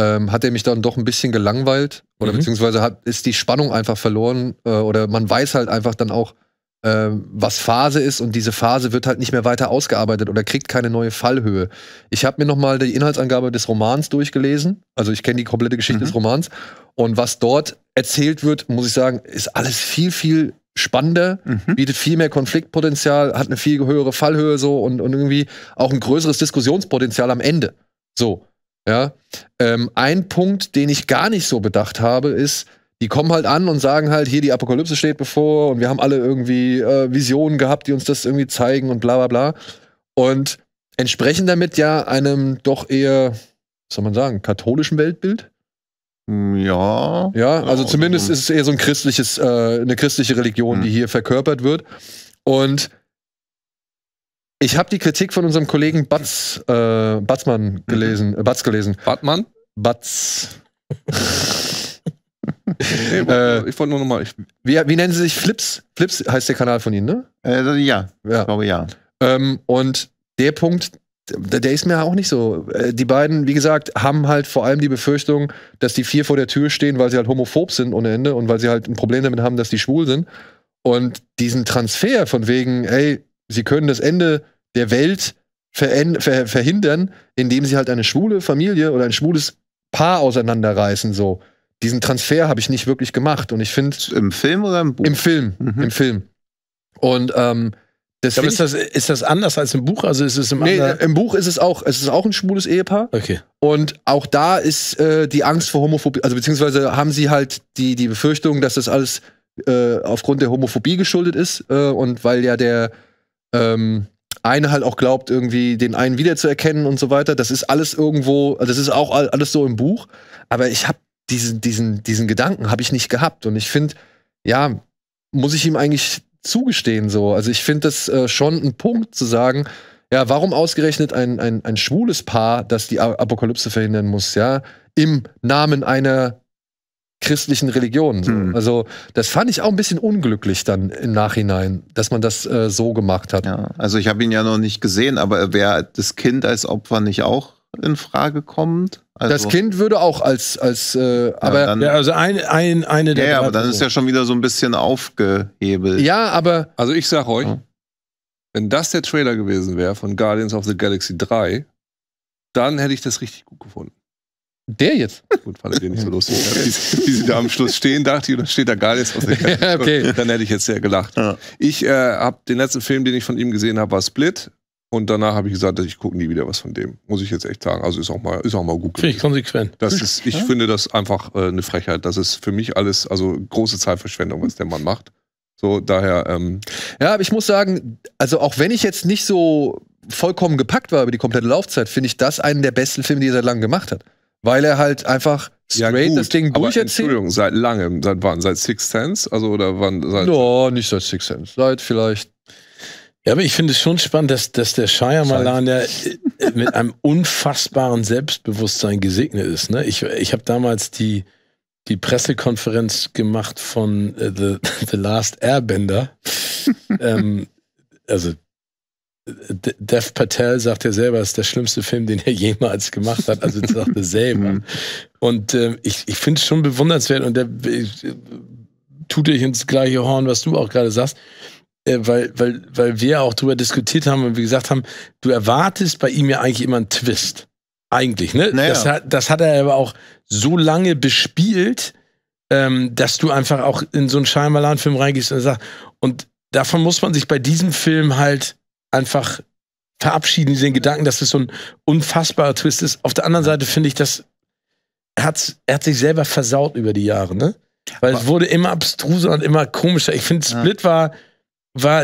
hat er mich dann doch ein bisschen gelangweilt oder beziehungsweise ist die Spannung einfach verloren oder man weiß halt einfach dann auch, was Phase ist und diese Phase wird halt nicht mehr weiter ausgearbeitet oder kriegt keine neue Fallhöhe. Ich habe mir nochmal die Inhaltsangabe des Romans durchgelesen, also ich kenne die komplette Geschichte des Romans und was dort erzählt wird, muss ich sagen, ist alles viel, viel spannender, bietet viel mehr Konfliktpotenzial, hat eine viel höhere Fallhöhe so und irgendwie auch ein größeres Diskussionspotenzial am Ende. So. Ja, ein Punkt, den ich gar nicht so bedacht habe, ist, die kommen halt an und sagen halt, hier die Apokalypse steht bevor und wir haben alle irgendwie Visionen gehabt, die uns das irgendwie zeigen und bla bla bla. Und entsprechen damit ja einem doch eher, was soll man sagen, katholischen Weltbild? Ja. Ja, also zumindest ist es eher so ein christliches, eine christliche Religion, die hier verkörpert wird. Und ich habe die Kritik von unserem Kollegen Batz gelesen. Ich wollte nur nochmal. Wie nennen sie sich? Flips? Flips heißt der Kanal von Ihnen, ne? Ja, ich glaube ja. Und der Punkt, der ist mir auch nicht so. Die beiden, wie gesagt, haben halt vor allem die Befürchtung, dass die 4 vor der Tür stehen, weil sie halt homophob sind ohne Ende und weil sie halt ein Problem damit haben, dass die schwul sind. Und diesen Transfer von wegen, ey, sie können das Ende der Welt verhindern, indem sie halt eine schwule Familie oder ein schwules Paar auseinanderreißen. So. Diesen Transfer habe ich nicht wirklich gemacht. Und ich finde. Im Film oder im Buch? Im Film. Im Film. Und deswegen. Ist das anders als im Buch? Also ist es im im Buch ist es auch ein schwules Ehepaar. Okay. Und auch da ist die Angst vor Homophobie, also beziehungsweise haben sie halt die Befürchtung, dass das alles aufgrund der Homophobie geschuldet ist. Und weil ja der eine halt auch glaubt, irgendwie den einen wiederzuerkennen und so weiter. Das ist alles irgendwo, das ist auch alles so im Buch. Aber ich habe diesen Gedanken habe ich nicht gehabt. Und ich finde, ja, muss ich ihm eigentlich zugestehen so. Also ich finde das schon ein Punkt zu sagen, ja, warum ausgerechnet ein schwules Paar, das die Apokalypse verhindern muss, ja, im Namen einer christlichen Religion. So. Mhm. Also das fand ich auch ein bisschen unglücklich dann im Nachhinein, dass man das so gemacht hat. Ja, also ich habe ihn ja noch nicht gesehen, aber wäre das Kind als Opfer nicht auch in Frage kommt? Also, das Kind würde auch als aber ja, dann, ja, also eine der. Ja, aber dann ist ja schon wieder so ein bisschen aufgehebelt. Ja, aber also ich sag euch, wenn das der Trailer gewesen wäre von Guardians of the Galaxy 3, dann hätte ich das richtig gut gefunden. Der jetzt? Gut, fand ich den nicht so lustig. Wie sie da am Schluss stehen, dachte ich, und dann steht da Guardians of the Galaxy. Ja, okay. Dann hätte ich jetzt sehr gelacht. Ja. Ich habe den letzten Film, den ich von ihm gesehen habe, war Split. Und danach habe ich gesagt, ich gucke nie wieder was von dem. Muss ich jetzt echt sagen. Also ist auch mal gut. Finde ich konsequent. Ich finde das einfach eine Frechheit. Das ist für mich alles, also große Zeitverschwendung, was der Mann macht. So, daher. Ja, aber ich muss sagen, also auch wenn ich jetzt nicht so vollkommen gepackt war über die komplette Laufzeit, finde ich das einen der besten Filme, die er seit langem gemacht hat. Weil er halt einfach straight das Ding durcherzählt. Entschuldigung, seit langem. Seit wann? Seit Sixth Sense? Also, oder wann? No, nicht seit Sixth Sense. Seit vielleicht. Ja, aber ich finde es schon spannend, dass der Shyamalan ja mit einem unfassbaren Selbstbewusstsein gesegnet ist. Ne? Ich habe damals die Pressekonferenz gemacht von The Last Airbender. Also Dev Patel sagt ja selber, es ist der schlimmste Film, den er jemals gemacht hat. Also das sagt er selber. Und ich finde es schon bewundernswert. Und der tut dich ins gleiche Horn, was du auch gerade sagst. Weil wir auch darüber diskutiert haben und wir gesagt haben, du erwartest bei ihm ja eigentlich immer einen Twist. Eigentlich, ne? Naja. Das hat er aber auch so lange bespielt, dass du einfach auch in so einen Shyamalan-Film reingehst und sagst, und davon muss man sich bei diesem Film halt einfach verabschieden, den Gedanken, dass das so ein unfassbarer Twist ist. Auf der anderen Seite finde ich, er hat sich selber versaut über die Jahre, ne? Weil es wurde immer abstruser und immer komischer. Ich finde, Split war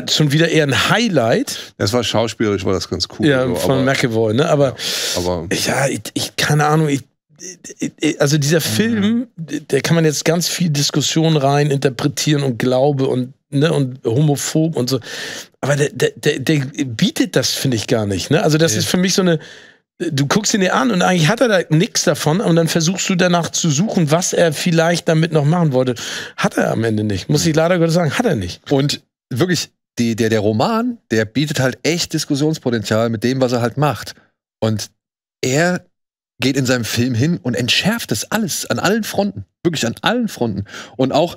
schon wieder eher ein Highlight. Das war schauspielerisch, war das ganz cool. Ja, so, von McAvoy, ne? Aber ja, keine Ahnung. Also dieser Film, der kann man jetzt ganz viel Diskussion rein interpretieren und Glaube und, ne, und homophob und so. Aber der bietet das, finde ich, gar nicht. Ne? Also das ist für mich so eine, du guckst ihn dir an und eigentlich hat er da nichts davon und dann versuchst du danach zu suchen, was er vielleicht damit noch machen wollte. Hat er am Ende nicht. Muss ich leider Gottes sagen, hat er nicht. Und wirklich, der Roman, der bietet halt echt Diskussionspotenzial mit dem, was er halt macht. Und er geht in seinem Film hin und entschärft das alles, an allen Fronten. Wirklich an allen Fronten. Und auch,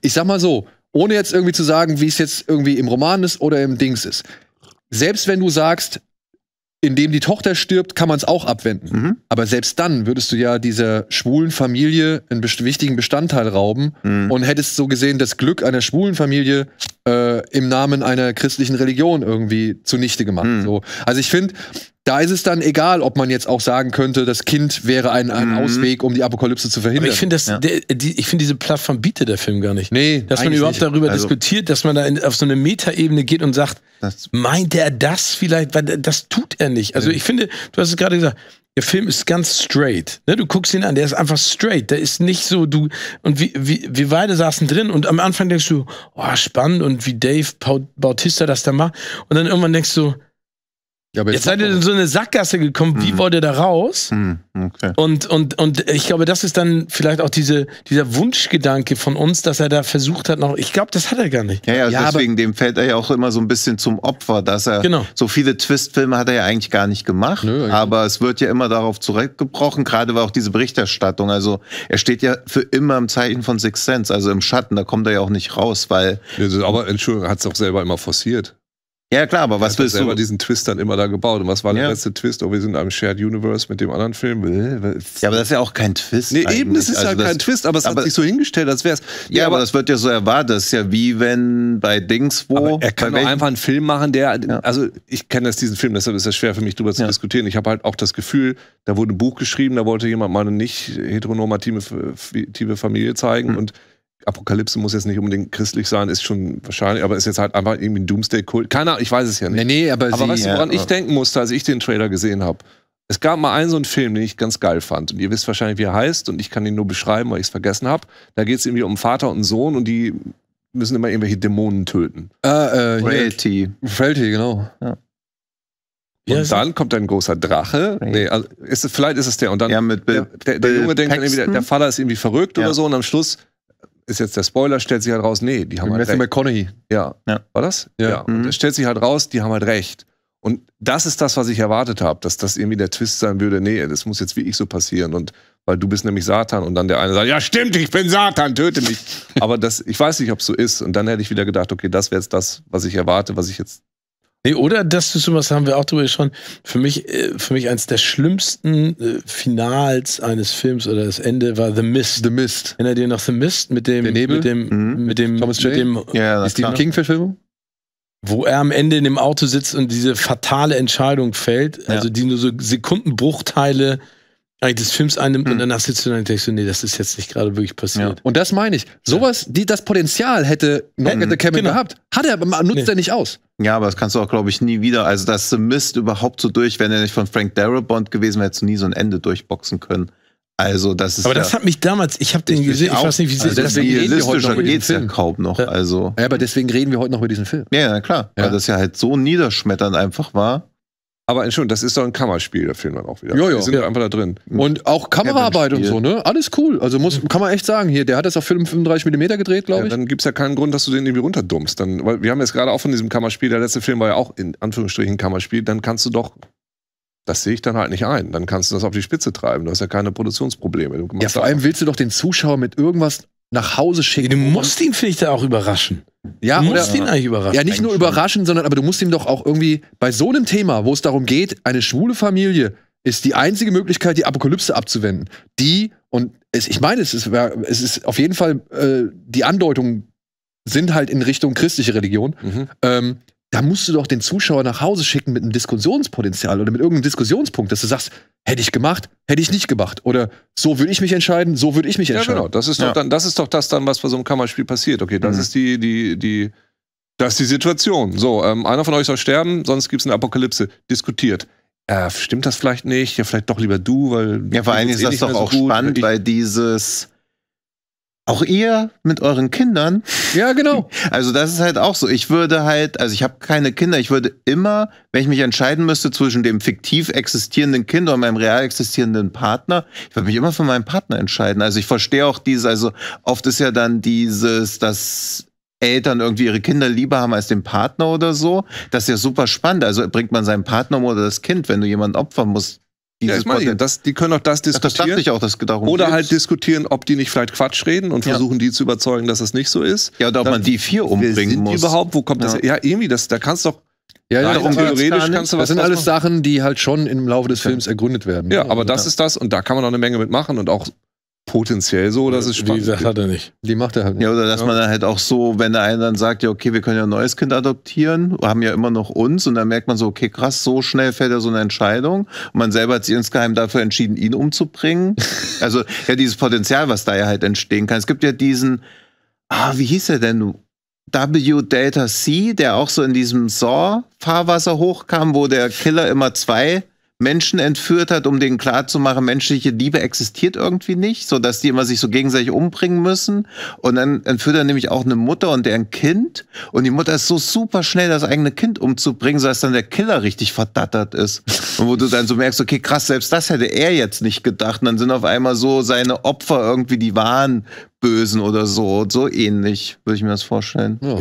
ich sag mal so, ohne jetzt irgendwie zu sagen, wie es jetzt irgendwie im Roman ist oder im Dings ist. Selbst wenn du sagst, indem die Tochter stirbt, kann man es auch abwenden. Mhm. Aber selbst dann würdest du ja dieser schwulen Familie einen wichtigen Bestandteil rauben und hättest so gesehen das Glück einer schwulen Familie im Namen einer christlichen Religion irgendwie zunichte gemacht. So. Also ich finde, da ist es dann egal, ob man jetzt auch sagen könnte, das Kind wäre ein Ausweg, um die Apokalypse zu verhindern. Aber ich finde, diese Plattform bietet der Film gar nicht. Nee, dass man überhaupt darüber diskutiert, dass man da auf so eine Metaebene geht und sagt, meint er das vielleicht? Weil das tut er nicht. Also ich finde, du hast es gerade gesagt, der Film ist ganz straight. Ne? Du guckst ihn an, der ist einfach straight. Der ist nicht so, du. Und wir beide saßen drin und am Anfang denkst du, oh, spannend und wie Dave Bautista das da macht. Und dann irgendwann denkst du, ja, jetzt seid ihr in so eine Sackgasse gekommen, wie wollt ihr da raus? Okay. Und ich glaube, das ist dann vielleicht auch dieser Wunschgedanke von uns, dass er da versucht hat, noch. Ich glaube, das hat er gar nicht. Ja, deswegen, dem fällt er ja auch immer so ein bisschen zum Opfer, dass er so viele Twist-Filme hat er ja eigentlich gar nicht gemacht. Nö, aber es wird ja immer darauf zurückgebrochen, gerade war auch diese Berichterstattung. Also er steht ja für immer im Zeichen von Sixth Sense, also im Schatten, da kommt er ja auch nicht raus, weil. Aber Entschuldigung, hat es auch selber immer forciert. Ja, klar, aber was willst du? Selber diesen Twist dann immer da gebaut. Und was war der letzte Twist? Oh, wir sind in einem Shared Universe mit dem anderen Film. Ja, aber das ist ja auch kein Twist. Nee, eben, es ist also halt kein Twist, aber es hat sich so hingestellt, als wäre es. Ja, aber das wird ja so erwartet. Das ist ja wie wenn bei Dings, wo. Er kann einfach einen Film machen, der. Ja. Also, ich kenne diesen Film, deshalb ist es schwer für mich, drüber zu diskutieren. Ich habe halt auch das Gefühl, da wurde ein Buch geschrieben, da wollte jemand mal eine nicht heteronormative Familie zeigen und Apokalypse muss jetzt nicht unbedingt christlich sein, ist schon wahrscheinlich, aber ist jetzt halt einfach irgendwie ein Doomsday-Kult. Keine Ahnung, ich weiß es ja nicht. Nee, aber weißt du, woran ich denken musste, als ich den Trailer gesehen habe? Es gab mal einen so einen Film, den ich ganz geil fand. Und ihr wisst wahrscheinlich, wie er heißt. Und ich kann ihn nur beschreiben, weil ich es vergessen habe. Da geht es irgendwie um Vater und Sohn und die müssen immer irgendwelche Dämonen töten. Frailty. Frailty, genau. Ja. Und dann kommt ein großer Drache. Nee, also vielleicht ist es der. Und dann ja, mit der Junge denkt dann irgendwie, der Vater ist irgendwie verrückt oder so. Und am Schluss ist jetzt der Spoiler, stellt sich halt raus, nee, die haben halt recht. McConaughey. Ja. War das? Ja. Und es stellt sich halt raus, die haben halt recht. Und das ist das, was ich erwartet habe, dass das irgendwie der Twist sein würde. Nee, das muss jetzt wie ich so passieren. Und weil du bist nämlich Satan. Und dann der eine sagt, ja stimmt, ich bin Satan, töte mich. Aber das, ich weiß nicht, ob es so ist. Und dann hätte ich wieder gedacht, okay, das wäre jetzt das, was ich erwarte, was ich jetzt... Nee, oder das ist was, haben wir auch drüber gesprochen. Für mich eines der schlimmsten Finals eines Films oder das Ende war The Mist. The Mist. Erinnert ihr noch The Mist mit dem... Der Nebel? Mit dem Thomas J. Ja, ist die King-Verfilmung? Wo er am Ende in dem Auto sitzt und diese fatale Entscheidung fällt, also die nur so Sekundenbruchteile eigentlich des Films einnimmt und danach sitzt du dann und denkst so, nee, das ist jetzt nicht gerade wirklich passiert. Ja. Und das meine ich. Sowas, das Potenzial hätte Kevin gehabt, hat er, aber nutzt er nicht aus. Ja, aber das kannst du auch, glaube ich, nie wieder. Also das The Mist überhaupt so durch, wenn er nicht von Frank Darabont gewesen wäre, hättest du nie so ein Ende durchboxen können. Also das ist. Aber das hat mich damals. Ich habe den gesehen. Ich weiß nicht, wie sie also deswegen realistischer geht's ja kaum noch. Also. Ja, aber deswegen reden wir heute noch über diesen Film. Ja, klar. Ja. Weil das ja halt so niederschmetternd einfach war. Aber Entschuldigung, das ist doch ein Kammerspiel, der Film dann auch wieder. Wir sind einfach da drin. Und auch Kameraarbeit und so, ne? Alles cool. Also kann man echt sagen, hier, der hat das auf 35mm gedreht, glaube ich. Dann gibt's ja keinen Grund, dass du den irgendwie runterdummst. Dann, weil wir haben jetzt gerade auch von diesem Kammerspiel, der letzte Film war ja auch in Anführungsstrichen ein Kammerspiel, dann kannst du doch. Das sehe ich dann halt nicht ein. Dann kannst du das auf die Spitze treiben. Du hast ja keine Produktionsprobleme. Du ja, vor allem willst du doch den Zuschauer mit irgendwas nach Hause schicken. Du musst ihn, finde ich, da auch überraschen. Ja, du musst ihn eigentlich überraschen. Ja, nicht nur überraschen, sondern aber du musst ihm doch auch irgendwie bei so einem Thema, wo es darum geht, eine schwule Familie ist die einzige Möglichkeit, die Apokalypse abzuwenden. Ich meine, es ist auf jeden Fall, die Andeutungen sind halt in Richtung christliche Religion. Da musst du doch den Zuschauer nach Hause schicken mit einem Diskussionspotenzial oder mit irgendeinem Diskussionspunkt, dass du sagst, hätte ich gemacht, hätte ich nicht gemacht. Oder so würde ich mich entscheiden, so würde ich mich entscheiden. Ja, genau. Das ist doch das, was bei so einem Kammerspiel passiert. Okay, das ist die Situation. So, einer von euch soll sterben, sonst gibt es eine Apokalypse. Diskutiert. Stimmt das vielleicht nicht? Ja, vielleicht doch lieber du, weil... Ja, vor allem ist das doch auch spannend, weil dieses... Auch ihr mit euren Kindern. Ja, genau. Also das ist halt auch so. Ich würde halt, also ich habe keine Kinder, ich würde immer, wenn ich mich entscheiden müsste zwischen dem fiktiv existierenden Kind und meinem real existierenden Partner, ich würde mich immer für meinen Partner entscheiden. Also ich verstehe auch dieses, also oft ist ja dann dieses, dass Eltern irgendwie ihre Kinder lieber haben als den Partner oder so. Das ist ja super spannend. Also bringt man seinen Partner um oder das Kind, wenn du jemanden opfern musst. Ja, ich meine, die können auch das diskutieren. Das dachte ich auch, dass darum oder geht's. Halt diskutieren, ob die nicht vielleicht Quatsch reden und versuchen, die zu überzeugen, dass das nicht so ist. Ja, oder ob man die vier umbringen muss. Überhaupt, wo kommt das? Ja, irgendwie, da kannst du doch. Ja, darum theoretisch kannst du was. Das sind alles Sachen, die halt schon im Laufe des Films ergründet werden. Ja, aber das ist das und da kann man noch eine Menge mitmachen und auch potenziell so, dass es spannend ist. Die hat er nicht. Die macht er halt nicht. Ja, oder dass man dann halt auch so, wenn der eine dann sagt, ja, okay, wir können ja ein neues Kind adoptieren, haben ja immer noch uns und dann merkt man so, okay, krass, so schnell fällt ja so eine Entscheidung und man selber hat sich insgeheim dafür entschieden, ihn umzubringen. Also, ja, dieses Potenzial, was da ja halt entstehen kann. Es gibt ja diesen, wie hieß er denn, W Delta C, der auch so in diesem Saw-Fahrwasser hochkam, wo der Killer immer zwei Menschen entführt hat, um denen klarzumachen, menschliche Liebe existiert irgendwie nicht, sodass die immer sich so gegenseitig umbringen müssen. Und dann entführt er nämlich auch eine Mutter und deren Kind. Und die Mutter ist so super schnell, das eigene Kind umzubringen, sodass dann der Killer richtig verdattert ist. Und wo du dann so merkst, okay, krass, selbst das hätte er jetzt nicht gedacht. Und dann sind auf einmal so seine Opfer irgendwie die wahren Bösen oder so. So ähnlich, würde ich mir das vorstellen. Ja.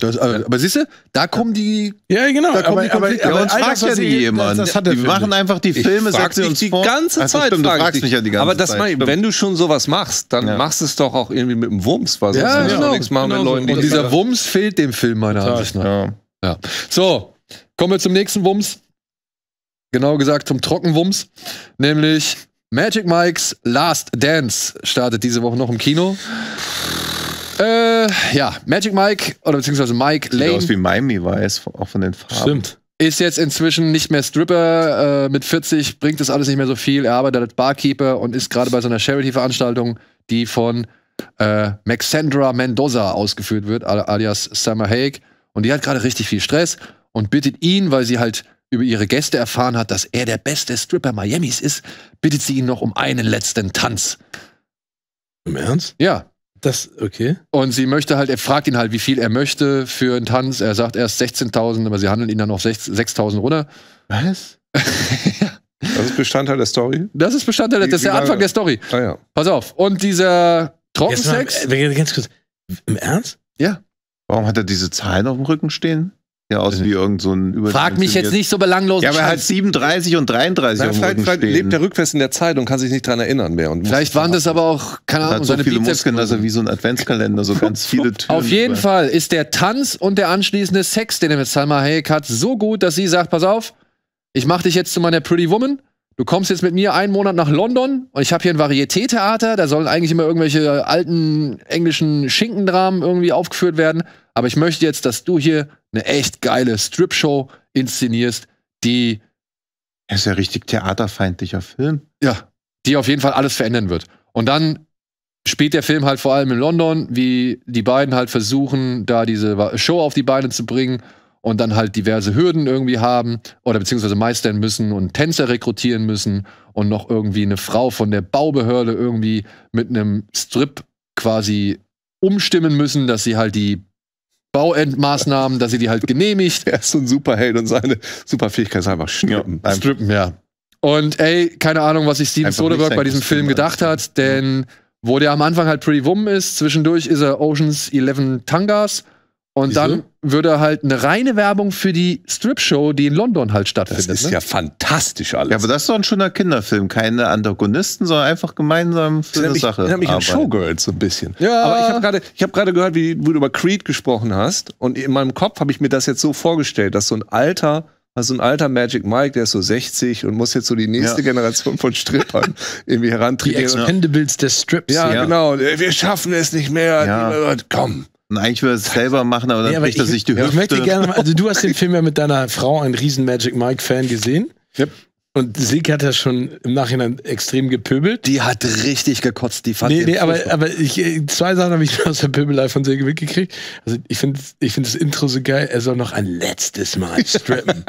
Das, aber siehst du, da kommen die. Ja, genau. Da kommen aber uns fragt ja nie jemand. Die machen einfach die Filme, sagt sie uns die ganze Zeit. Du fragst mich ja die ganze Zeit. Aber das meine ich, wenn du schon sowas machst, dann machst du es doch auch irgendwie mit dem Wumms. Weil sonst willst du auch nichts machen mit Leuten, die. Und dieser Wumms fehlt dem Film, meiner Ansicht nach. Ja. So, kommen wir zum nächsten Wumms. Genau gesagt zum Trockenwumms. Nämlich Magic Mike's Last Dance startet diese Woche noch im Kino. Magic Mike, oder beziehungsweise Mike Lane. Sieht aus wie Miami Vice, auch von den Farben. Stimmt. Ist jetzt inzwischen nicht mehr Stripper, mit 40 bringt das alles nicht mehr so viel. Er arbeitet als Barkeeper und ist gerade bei so einer Charity-Veranstaltung, die von Maxandra Mendoza ausgeführt wird, alias Salma Hayek. Und die hat gerade richtig viel Stress und bittet ihn, weil sie halt über ihre Gäste erfahren hat, dass er der beste Stripper Miamis ist, bittet sie ihn noch um einen letzten Tanz. Im Ernst? Ja. Das, okay. Und sie möchte halt, er fragt ihn halt, wie viel er möchte für einen Tanz. Er sagt erst 16.000, aber sie handeln ihn dann auf 6.000 runter. Was? Ja. Das ist Bestandteil der Story? Das ist Bestandteil, das ist der Anfang der Story. Ah, ja. Pass auf. Und dieser Trockensex. Ganz kurz. Im Ernst? Ja. Warum hat er diese Zahlen auf dem Rücken stehen? Ja, aus wie irgend so ein Überdimensioniert. Frag mich jetzt nicht so belanglos. Ja, aber er hat 37 und 33 auf dem Rücken stehen. Vielleicht lebt er rückwärts in der Zeit und kann sich nicht dran erinnern mehr. Und vielleicht waren das aber auch, keine Ahnung, so viele Muskeln, dass er wie so ein Adventskalender so ganz viele Türen. Auf jeden Fall ist der Tanz und der anschließende Sex, den er mit Salma Hayek hat, so gut, dass sie sagt, pass auf, ich mach dich jetzt zu meiner Pretty Woman. Du kommst jetzt mit mir einen Monat nach London und ich habe hier ein Varieté-Theater. Da sollen eigentlich immer irgendwelche alten englischen Schinkendramen irgendwie aufgeführt werden. Aber ich möchte jetzt, dass du hier eine echt geile Strip-Show inszenierst, die... Das ist ja richtig theaterfeindlicher Film. Ja, die auf jeden Fall alles verändern wird. Und dann spielt der Film halt vor allem in London, wie die beiden halt versuchen, da diese Show auf die Beine zu bringen. Und dann halt diverse Hürden irgendwie haben oder beziehungsweise meistern müssen und Tänzer rekrutieren müssen und noch irgendwie eine Frau von der Baubehörde irgendwie mit einem Strip quasi umstimmen müssen, dass sie halt die Bauendmaßnahmen, dass sie die halt genehmigt. Er ist so ein Superheld und seine Superfähigkeit ist einfach schnippen. Ja, strippen, ja. Und ey, keine Ahnung, was sich Steven Soderbergh bei diesem Film gedacht hat, denn wo der am Anfang halt Pretty Woman ist, zwischendurch ist er Ocean's 11 Tangas. Und Wieso? Dann würde er halt eine reine Werbung für die Strip-Show, die in London halt stattfindet. Das ist ja fantastisch alles. Ja, aber das ist doch ein schöner Kinderfilm. Keine Antagonisten, sondern einfach gemeinsam für eine Sache. Ich erinnere mich an Showgirls so ein bisschen. Ja. Aber ich hab gerade gehört, wie du über Creed gesprochen hast. Und in meinem Kopf habe ich mir das jetzt so vorgestellt, dass so ein alter Magic Mike, der ist so 60 und muss jetzt so die nächste Generation von Strippern irgendwie herantreten. Die Expendables des Strips. Ja, ja, genau. Wir schaffen es nicht mehr. Ja. Komm. Und eigentlich würde er es selber machen, aber dann bricht er sich die Hüfte. Ich möchte gerne mal, also du hast den Film ja mit deiner Frau, einen riesen Magic Mike-Fan, gesehen. Yep. Und Silke hat ja schon im Nachhinein extrem gepöbelt. Die hat richtig gekotzt, die fand zwei Sachen habe ich aus der Pöbelei von Silke mitgekriegt. Also ich find das Intro so geil, er soll noch ein letztes Mal strippen.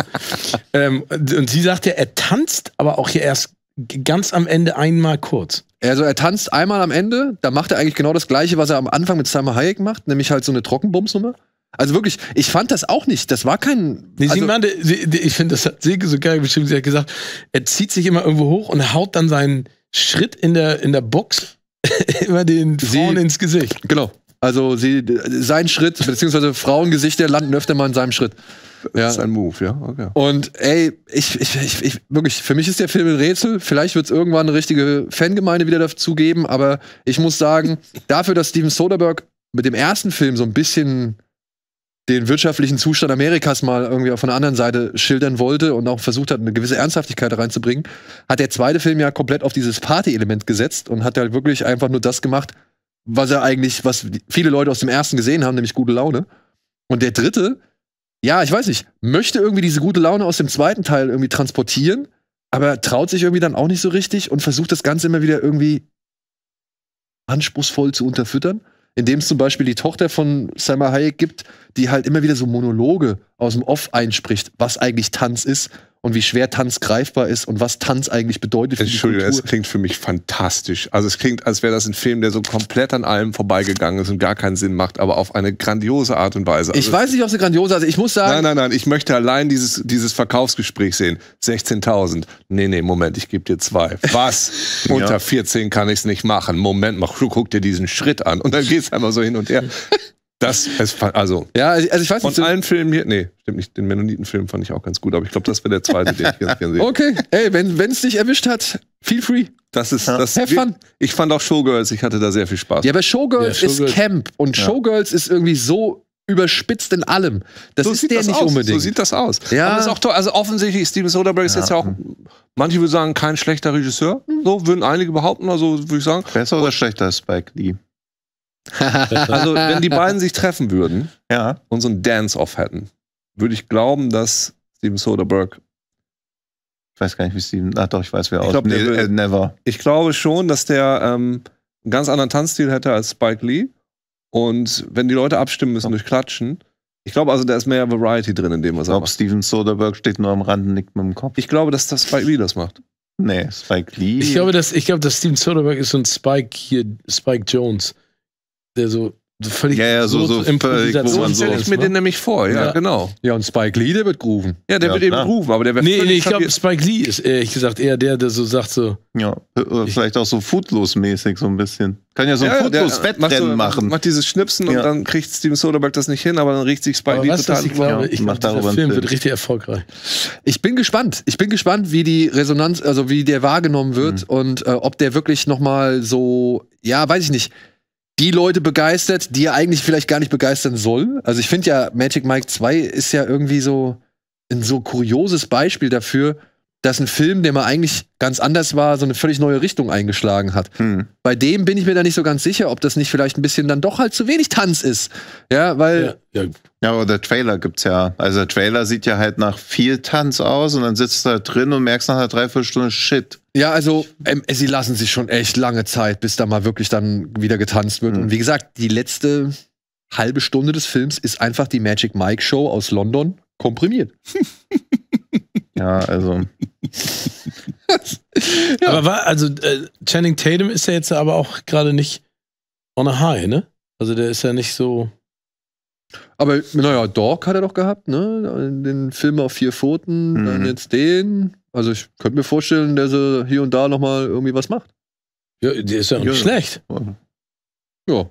Und sie sagt ja, er tanzt, aber auch hier erst ganz am Ende einmal kurz. Also er tanzt einmal am Ende, da macht er eigentlich genau das Gleiche, was er am Anfang mit Salma Hayek macht, nämlich halt so eine Trockenbumsnummer. Also wirklich, ich fand das auch nicht, das war kein... Nee, also sie meinte, ich finde, das hat Silke so geil beschrieben, sie hat gesagt, er zieht sich immer irgendwo hoch und haut dann seinen Schritt in der Box immer den Frauen ins Gesicht. Genau, also sein Schritt, beziehungsweise Frauengesichter landen öfter mal in seinem Schritt. Das ist ein Move, ja. Okay. Und ey, ich wirklich, für mich ist der Film ein Rätsel. Vielleicht wird es irgendwann eine richtige Fangemeinde wieder dazu geben, aber ich muss sagen, dafür, dass Steven Soderbergh mit dem ersten Film so ein bisschen den wirtschaftlichen Zustand Amerikas mal irgendwie von der anderen Seite schildern wollte und auch versucht hat, eine gewisse Ernsthaftigkeit reinzubringen, hat der zweite Film ja komplett auf dieses Party-Element gesetzt und hat halt wirklich einfach nur das gemacht, was viele Leute aus dem ersten gesehen haben, nämlich gute Laune. Und der dritte, ja, ich weiß nicht, möchte irgendwie diese gute Laune aus dem zweiten Teil irgendwie transportieren, aber traut sich irgendwie dann auch nicht so richtig und versucht das Ganze immer wieder irgendwie anspruchsvoll zu unterfüttern, indem es zum Beispiel die Tochter von Salma Hayek gibt, die halt immer wieder so Monologe aus dem Off einspricht, was eigentlich Tanz ist und wie schwer Tanz greifbar ist und was Tanz eigentlich bedeutet für die Kultur. Entschuldigung, das klingt für mich fantastisch. Also es klingt, als wäre das ein Film, der so komplett an allem vorbeigegangen ist und gar keinen Sinn macht, aber auf eine grandiose Art und Weise. Ich weiß nicht, ob es eine grandiose ist. Ich muss sagen... Nein, ich möchte allein dieses Verkaufsgespräch sehen. 16.000. Nee, Moment, ich gebe dir 2. Was? Ja. Unter 14 kann ich es nicht machen. Moment, guck dir diesen Schritt an. Und dann geht es einmal so hin und her. Also ich weiß nicht. Von allen Filmen hier, nee, stimmt nicht, den Mennoniten-Film fand ich auch ganz gut, aber ich glaube, das wäre der zweite, den ich ganz gerne sehe. Okay, ey, wenn es dich erwischt hat, feel free. Ich fand auch Showgirls, ich hatte da sehr viel Spaß. Ja, aber Showgirls ist Camp und Showgirls ist irgendwie so überspitzt in allem. Das so ist der das nicht aus. Unbedingt. So sieht das aus. Ja. Aber das ist auch toll. Also offensichtlich, Steven Soderbergh ist jetzt ja auch, manche würden sagen, kein schlechter Regisseur, so würden einige behaupten, also würde ich sagen. Besser oder schlechter Spike Lee? Also, wenn die beiden sich treffen würden und so einen Dance-Off hätten, würde ich glauben, dass Steven Soderbergh... Ich weiß gar nicht, wie Steven... Ach doch, ich weiß, wer aus... Ich glaube schon, dass der einen ganz anderen Tanzstil hätte als Spike Lee. Und wenn die Leute abstimmen müssen durch Klatschen, ich glaube, also da ist mehr Variety drin in dem, was er macht. Ich glaube, Steven Soderbergh steht nur am Rand und nickt mit dem Kopf. Ich glaube, dass das Spike Lee das macht. Nee, Spike Lee. Ich glaube, dass Steven Soderbergh ist so ein Spike Jones, der so völlig so Improvisation. So stelle ich mir den nämlich vor, ja, genau. Ja, und Spike Lee, der wird grooven. Ja, der wird eben grooven, aber der wird ich glaube, Spike Lee ist ehrlich gesagt eher der so sagt so. Ja, oder vielleicht auch so Footloose-mäßig so ein bisschen. Kann ja so ein Footloose-Wettrennen machen. Macht dieses Schnipsen und dann kriegt Steven Soderbergh das nicht hin, aber dann riecht sich Spike Lee total. Ich glaube, der Film wird richtig erfolgreich. Ich bin gespannt. Ich bin gespannt, wie die Resonanz, also wie der wahrgenommen wird und ob der wirklich nochmal so, ja, weiß ich nicht, die Leute begeistert, die er eigentlich vielleicht gar nicht begeistern soll. Also ich finde ja, Magic Mike 2 ist ja irgendwie so ein so kurioses Beispiel dafür, dass ein Film, der mal eigentlich ganz anders war, so eine völlig neue Richtung eingeschlagen hat. Bei dem bin ich mir da nicht so ganz sicher, ob das nicht vielleicht ein bisschen dann doch halt zu wenig Tanz ist. Ja, weil... Ja, aber der Trailer gibt's ja. Also der Trailer sieht ja halt nach viel Tanz aus und dann sitzt du da drin und merkst nach einer Dreiviertelstunde, shit. Ja, also sie lassen sich schon echt lange Zeit, bis da mal wirklich dann wieder getanzt wird. Und wie gesagt, die letzte halbe Stunde des Films ist einfach die Magic Mike Show aus London komprimiert. Ja, also... ja. Aber Channing Tatum ist ja jetzt aber auch gerade nicht on a high, ne? Also der ist ja nicht so... Aber naja, Dog hat er doch gehabt, ne? Den Film auf 4 Pfoten, dann jetzt den. Also ich könnte mir vorstellen, dass er hier und da nochmal irgendwie was macht. Ja, der ist ja nicht schlecht. Ja,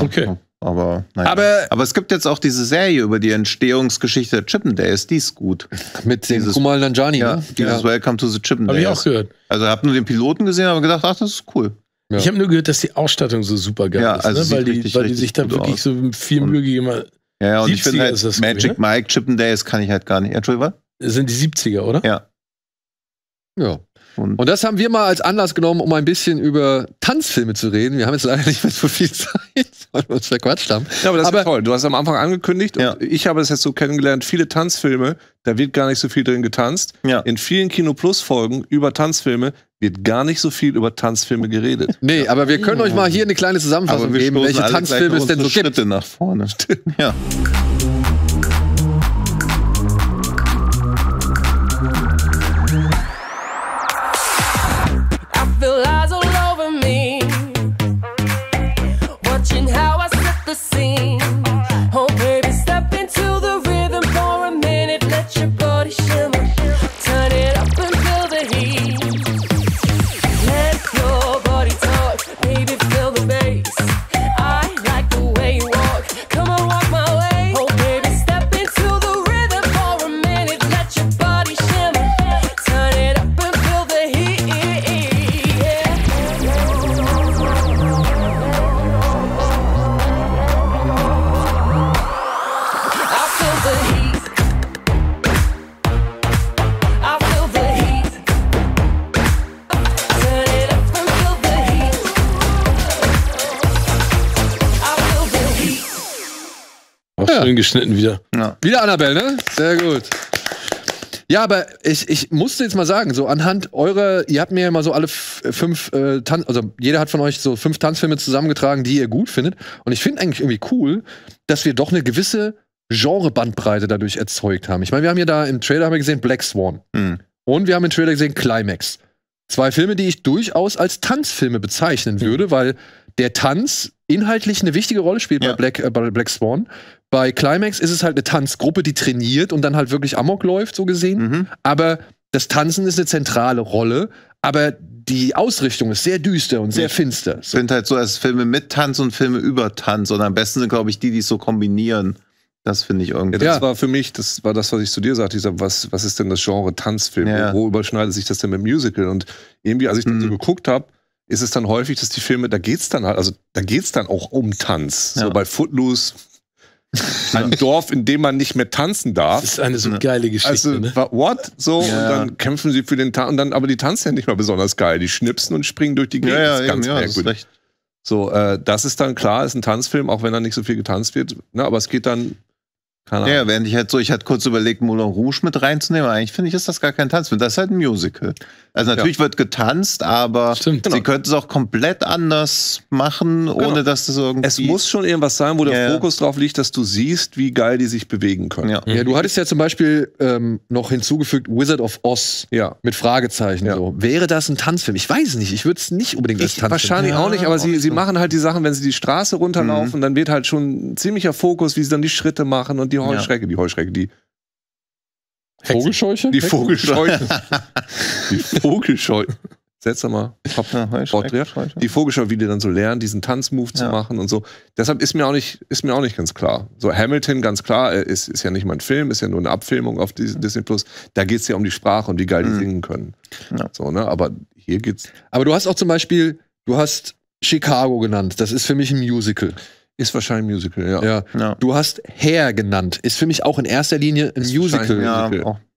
okay. Aber, naja. Aber es gibt jetzt auch diese Serie über die Entstehungsgeschichte der Chippendales, die ist gut. Mit dem Kumail Nanjiani, ne? Dieses Welcome to the Chippendales. Hab ich auch gehört. Also hab nur den Piloten gesehen, aber gedacht, ach, das ist cool. Ja. Ich habe nur gehört, dass die Ausstattung so super geil ist, also ne? weil die sich da wirklich aus. So viel Mühe gegeben haben. Ja, und ich finde halt, Magic Mike, Chippendales kann ich halt gar nicht. Entschuldigung, was? Sind die 70er, oder? Ja. Und das haben wir mal als Anlass genommen, um ein bisschen über Tanzfilme zu reden. Wir haben jetzt leider nicht mehr so viel Zeit, weil wir uns verquatscht haben. Ja, aber das ist toll. Du hast am Anfang angekündigt und ich habe das jetzt so kennengelernt, viele Tanzfilme, da wird gar nicht so viel drin getanzt. Ja. In vielen Kino-Plus-Folgen über Tanzfilme wird gar nicht so viel über Tanzfilme geredet. Nee, aber wir können euch mal hier eine kleine Zusammenfassung geben, welche Tanzfilme es denn so gibt. Schritte nach vorne. Ja. Geschnitten wieder. Ja. Wieder Annabelle, ne? Sehr gut. Ja, aber ich musste jetzt mal sagen, so anhand eurer, ihr habt mir ja mal so alle 5, also jeder hat von euch so 5 Tanzfilme zusammengetragen, die ihr gut findet. Und ich finde eigentlich irgendwie cool, dass wir doch eine gewisse Genre-Bandbreite dadurch erzeugt haben. Ich meine, wir haben ja da im Trailer haben wir gesehen Black Swan. Und wir haben im Trailer gesehen Climax. 2 Filme, die ich durchaus als Tanzfilme bezeichnen würde, weil der Tanz inhaltlich eine wichtige Rolle spielt bei Black Swan. Bei Climax ist es halt eine Tanzgruppe, die trainiert und dann halt wirklich Amok läuft, so gesehen. Aber das Tanzen ist eine zentrale Rolle, aber die Ausrichtung ist sehr düster und sehr finster. Ich finde halt so, als Filme mit Tanz und Filme über Tanz. Und am besten sind, glaube ich, die es so kombinieren. Das finde ich irgendwie. Ja, das war für mich, das war das, was ich zu dir sagte. Ich sag, was ist denn das Genre Tanzfilm? Ja. Wo überschneidet sich das denn mit Musical? Und irgendwie, als ich dann so geguckt habe, ist es dann häufig, dass die Filme, da geht's dann halt, also da geht's dann auch um Tanz. Ja. So bei Footloose. Ein Dorf, in dem man nicht mehr tanzen darf. Das ist eine so geile Geschichte. Also, ne? What? So, und dann kämpfen sie für den Tanz. Und dann, aber die tanzen ja nicht mal besonders geil. Die schnipsen und springen durch die Gegend. Ja, das ist ganz merkwürdig. Ist so, das ist dann klar, ist ein Tanzfilm, auch wenn da nicht so viel getanzt wird. Na, aber es geht dann Keine Ahnung. Ja, während ich halt so, ich hatte kurz überlegt, Moulin Rouge mit reinzunehmen, aber eigentlich finde ich, ist das gar kein Tanzfilm. Das ist halt ein Musical. Also natürlich wird getanzt, aber sie könnten es auch komplett anders machen, ohne dass das irgendwie... Es muss schon irgendwas sein, wo der Fokus drauf liegt, dass du siehst, wie geil die sich bewegen können. Ja, ja, du hattest ja zum Beispiel noch hinzugefügt Wizard of Oz mit Fragezeichen. Ja. So. Wäre das ein Tanzfilm? Ich weiß nicht. Ich würde es nicht unbedingt als Tanzfilm. Wahrscheinlich auch nicht, aber sie machen halt die Sachen, wenn sie die Straße runterlaufen, dann wird halt schon ein ziemlicher Fokus, wie sie dann die Schritte machen und die Heuschrecke, die Heuschrecke, die Vogelscheuche? Die Vogelscheuche. Die Vogelscheuche. Setz da mal. Die Vogelscheuche, wie die dann so lernen, diesen Tanzmove zu machen und so. Deshalb ist mir auch nicht ganz klar. So Hamilton, ganz klar, ist ja nicht mal ein Film, ist ja nur eine Abfilmung auf Disney Plus. Da geht es ja um die Sprache und wie geil die singen können. Ja. So, ne? Aber hier geht's. Aber du hast auch zum Beispiel, du hast Chicago genannt. Das ist für mich ein Musical. Ist wahrscheinlich ein Musical, ja. Du hast Hair genannt. Ist für mich auch in erster Linie ein Musical.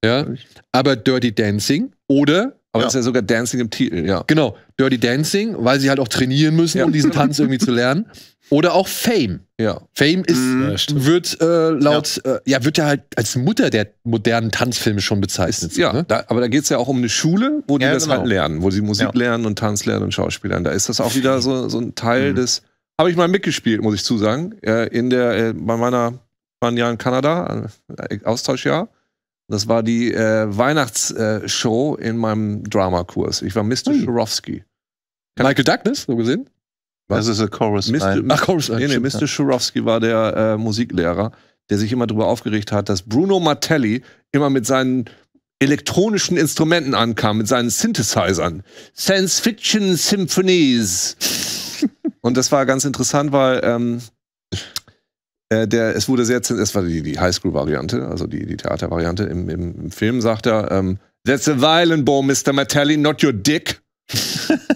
Ja. Aber Dirty Dancing oder... Aber es ist ja sogar Dancing im Titel, Genau, Dirty Dancing, weil sie halt auch trainieren müssen, um diesen Tanz irgendwie zu lernen. Oder auch Fame. Ja. Fame ist, wird laut, wird ja halt als Mutter der modernen Tanzfilme schon bezeichnet. Ja, ne? Aber da geht es ja auch um eine Schule, wo die das halt lernen, wo sie Musik lernen und Tanz lernen und Schauspielern. Da ist das auch wieder so ein Teil des... Habe ich mal mitgespielt, muss ich zusagen. Bei meinen Jahren in Kanada, Austauschjahr. Das war die Weihnachtsshow in meinem Dramakurs. Ich war Mr. Shurofsky. Michael Douglas, so gesehen? Was? Das ist ein Chorus. Mr. Shurofsky war der Musiklehrer, der sich immer darüber aufgeregt hat, dass Bruno Martelli immer mit seinen elektronischen Instrumenten ankam, mit seinen Synthesizern. Science-Fiction-Symphonies. Und das war ganz interessant, weil es war die Highschool-Variante, also die Theater-Variante. Im Film sagt er, that's a violin bow, Mr. Martelli, not your dick.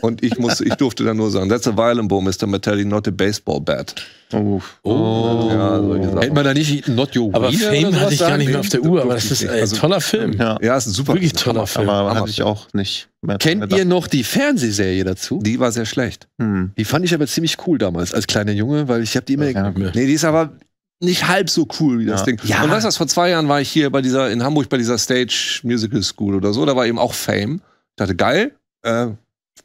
Und ich durfte dann nur sagen, that's a violin bow, Mr. Martelli, not a baseball bat. Oh. Ja, hält man da nicht not your aber Fame hatte ich gar nicht mehr auf der Uhr, aber das ist ein toller Film. Ja, ist ein super wirklich toller Film. Aber hatte ich auch nicht. Kennt ihr noch die Fernsehserie dazu? Die war sehr schlecht. Die fand ich aber ziemlich cool damals, als kleiner Junge, weil ich habe die immer... Nee, die ist aber nicht halb so cool wie das Ding. Ja. Und weißt du was, vor 2 Jahren war ich hier in Hamburg bei dieser Stage Musical School oder so, da war eben auch Fame. Ich dachte, geil,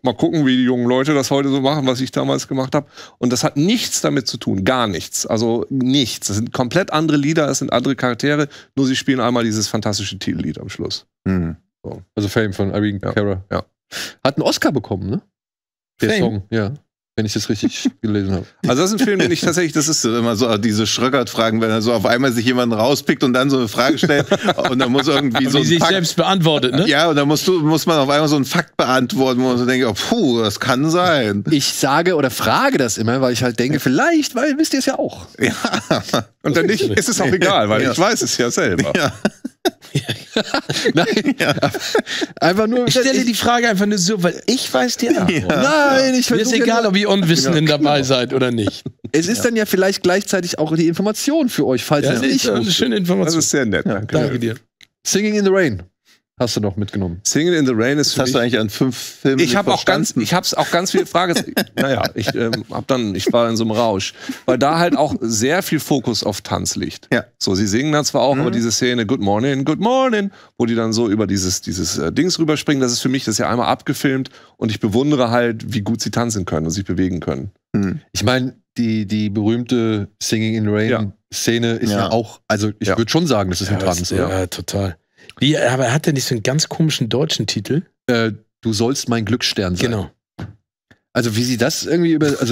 mal gucken, wie die jungen Leute das heute so machen, was ich damals gemacht habe. Und das hat nichts damit zu tun, gar nichts. Also nichts. Das sind komplett andere Lieder, es sind andere Charaktere, nur sie spielen einmal dieses fantastische Titellied am Schluss. So. Also Fame von Irene Cara. Ja. Hat einen Oscar bekommen, ne? Der Fame. Song, ja. Wenn ich das richtig gelesen habe. Also das ist ein Film, den ich tatsächlich, das ist immer so diese Schröckert-Fragen, wenn er so auf einmal sich jemanden rauspickt und dann so eine Frage stellt und dann muss irgendwie so ein sich Fakt, selbst beantwortet, ne? Ja, und dann muss man auf einmal so einen Fakt beantworten, wo man so denkt, oh, puh, das kann sein. Ich sage oder frage das immer, weil ich halt denke, vielleicht, weil wisst ihr es ja auch. Ja. Und dann nicht, ist es auch egal, weil ich weiß es ja selber. Ja. Nein, einfach nur. Ich stelle die Frage einfach nur so, weil ich weiß die Antwort. Nein, ich weiß. Mir ist egal, ob ihr Unwissenden dabei seid oder nicht. Es ist dann ja vielleicht gleichzeitig auch die Information für euch, falls es nicht. Das ist eine schöne Information. Das ist sehr nett. Ja, danke dir. Singing in the Rain hast du noch mitgenommen. Singing in the Rain ist für mich. Hast du eigentlich an 5 Filmen? Ich habe auch ganz viele Fragen. Naja, ich war in so einem Rausch, weil da halt auch sehr viel Fokus auf Tanz liegt. Ja. So, sie singen dann zwar auch, aber diese Szene Good Morning, wo die dann so über dieses Dings rüberspringen, das ist für mich das ja einmal abgefilmt und ich bewundere halt, wie gut sie tanzen können und sich bewegen können. Ich meine, die berühmte Singing in the Rain Szene ist ja auch, also ich würde schon sagen, das ist ein Tanz. Ja, total. Aber er hat ja nicht so einen ganz komischen deutschen Titel. Du sollst mein Glücksstern sein. Genau. Also wie sie das irgendwie das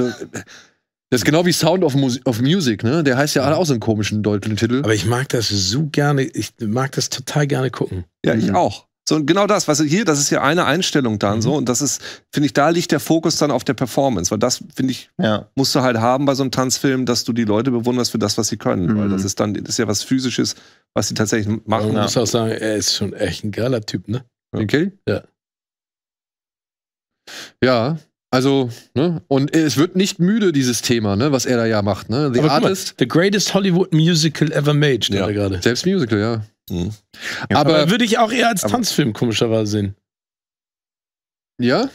ist genau wie Sound of Music, ne? Der heißt ja auch so einen komischen deutschen Titel. Aber ich mag das so gerne, ich mag das total gerne gucken. Ja, ich auch. So, und genau das, weißt du, hier, das ist ja eine Einstellung dann so und das ist, finde ich, da liegt der Fokus dann auf der Performance, weil das, finde ich, musst du halt haben bei so einem Tanzfilm, dass du die Leute bewunderst für das, was sie können, weil das ist dann, das ist ja was Physisches, was sie tatsächlich machen. Man muss auch sagen, er ist schon echt ein geiler Typ, ne? Okay? Ja. Ja, also, ne? Und es wird nicht müde, dieses Thema, ne? Was er da ja macht, ne? The Artist. Guck mal, the greatest Hollywood musical ever made, steht da gerade. Selbst Musical, ja. Ja, aber würde ich auch eher als Tanzfilm komischerweise sehen. Ja?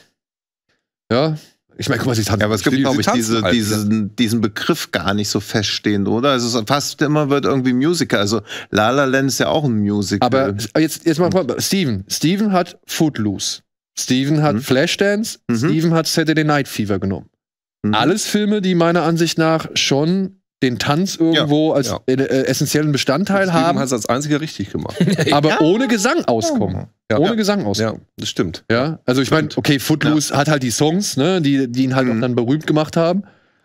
Ja. Ich meine, guck mal, sie tanzen. Ja, aber es gibt, glaube ich, diesen Begriff gar nicht so feststehend, oder? Also es fast immer wird irgendwie Musical. Also La La Land ist ja auch ein Musical. Aber jetzt mal Steven. Steven hat Footloose. Steven hat Flashdance. Steven hat Saturday Night Fever genommen. Alles Filme, die meiner Ansicht nach schon den Tanz irgendwo als essentiellen Bestandteil haben. Steven hat es als einziger richtig gemacht. Aber ohne Gesang auskommen. Ja. Ohne Gesang auskommen. Ja, das stimmt. Ja? Also ich meine, okay, Footloose hat halt die Songs, ne, die ihn halt auch dann berühmt gemacht haben.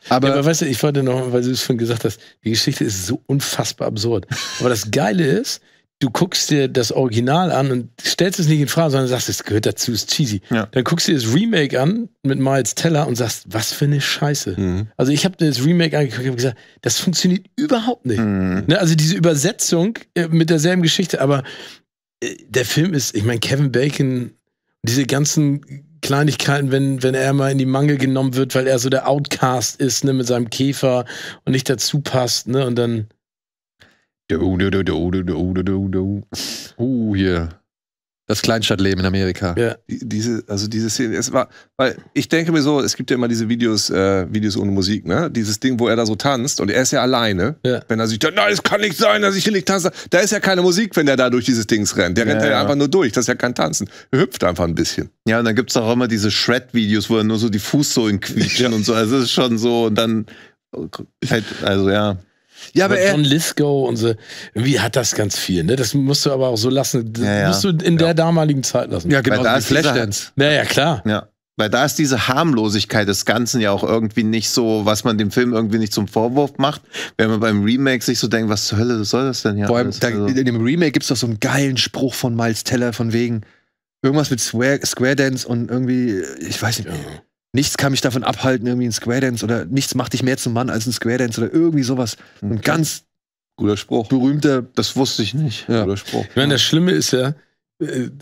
Aber weißt du, ich wollte noch, weil du es vorhin gesagt hast, die Geschichte ist so unfassbar absurd. Aber das Geile ist, du guckst dir das Original an und stellst es nicht in Frage, sondern sagst, es gehört dazu, ist cheesy. Ja. Dann guckst du dir das Remake an mit Miles Teller und sagst, was für eine Scheiße. Mhm. Also ich habe das Remake angeguckt und gesagt, das funktioniert überhaupt nicht. Mhm. Ne, also diese Übersetzung mit derselben Geschichte, aber der Film ist, ich meine, Kevin Bacon, diese ganzen Kleinigkeiten, wenn er mal in die Mangel genommen wird, weil er so der Outcast ist, ne, mit seinem Käfer und nicht dazu passt, ne, und dann das Kleinstadtleben in Amerika. Ja. Diese Szene, es war, weil ich denke mir so, es gibt ja immer diese Videos, Videos ohne Musik, ne? Dieses Ding, wo er da so tanzt und er ist ja alleine. Ja. Wenn er sich denkt, nein, es kann nicht sein, dass ich hier nicht tanze. Da ist ja keine Musik, wenn der da durch dieses Ding rennt. Der rennt ja einfach nur durch, das ist ja kein Tanzen. Er hüpft einfach ein bisschen. Ja, und dann gibt es auch immer diese Shred-Videos, wo er nur so die Fußsohlen quietschen und so. Also es ist schon so, und dann halt, also ja. Ja, aber John Lithgow und so, irgendwie hat das ganz viel, ne? Das musst du aber auch so lassen. Das musst du in der damaligen Zeit lassen. Ja, genau. Weil da ist Flashdance. Naja, klar. Ja. Weil da ist diese Harmlosigkeit des Ganzen ja auch irgendwie nicht so, was man dem Film irgendwie nicht zum Vorwurf macht, wenn man beim Remake sich so denkt, was zur Hölle soll das denn hier? Vor allem, in dem Remake gibt es doch so einen geilen Spruch von Miles Teller von wegen irgendwas mit Square Dance und irgendwie, ich weiß nicht. Nichts kann mich davon abhalten, irgendwie ein Square Dance, oder nichts macht dich mehr zum Mann als ein Square Dance oder irgendwie sowas. Ein ganz guter Spruch. Berühmter, das wusste ich nicht. Ja. Guter Spruch. Ich meine, das Schlimme ist ja,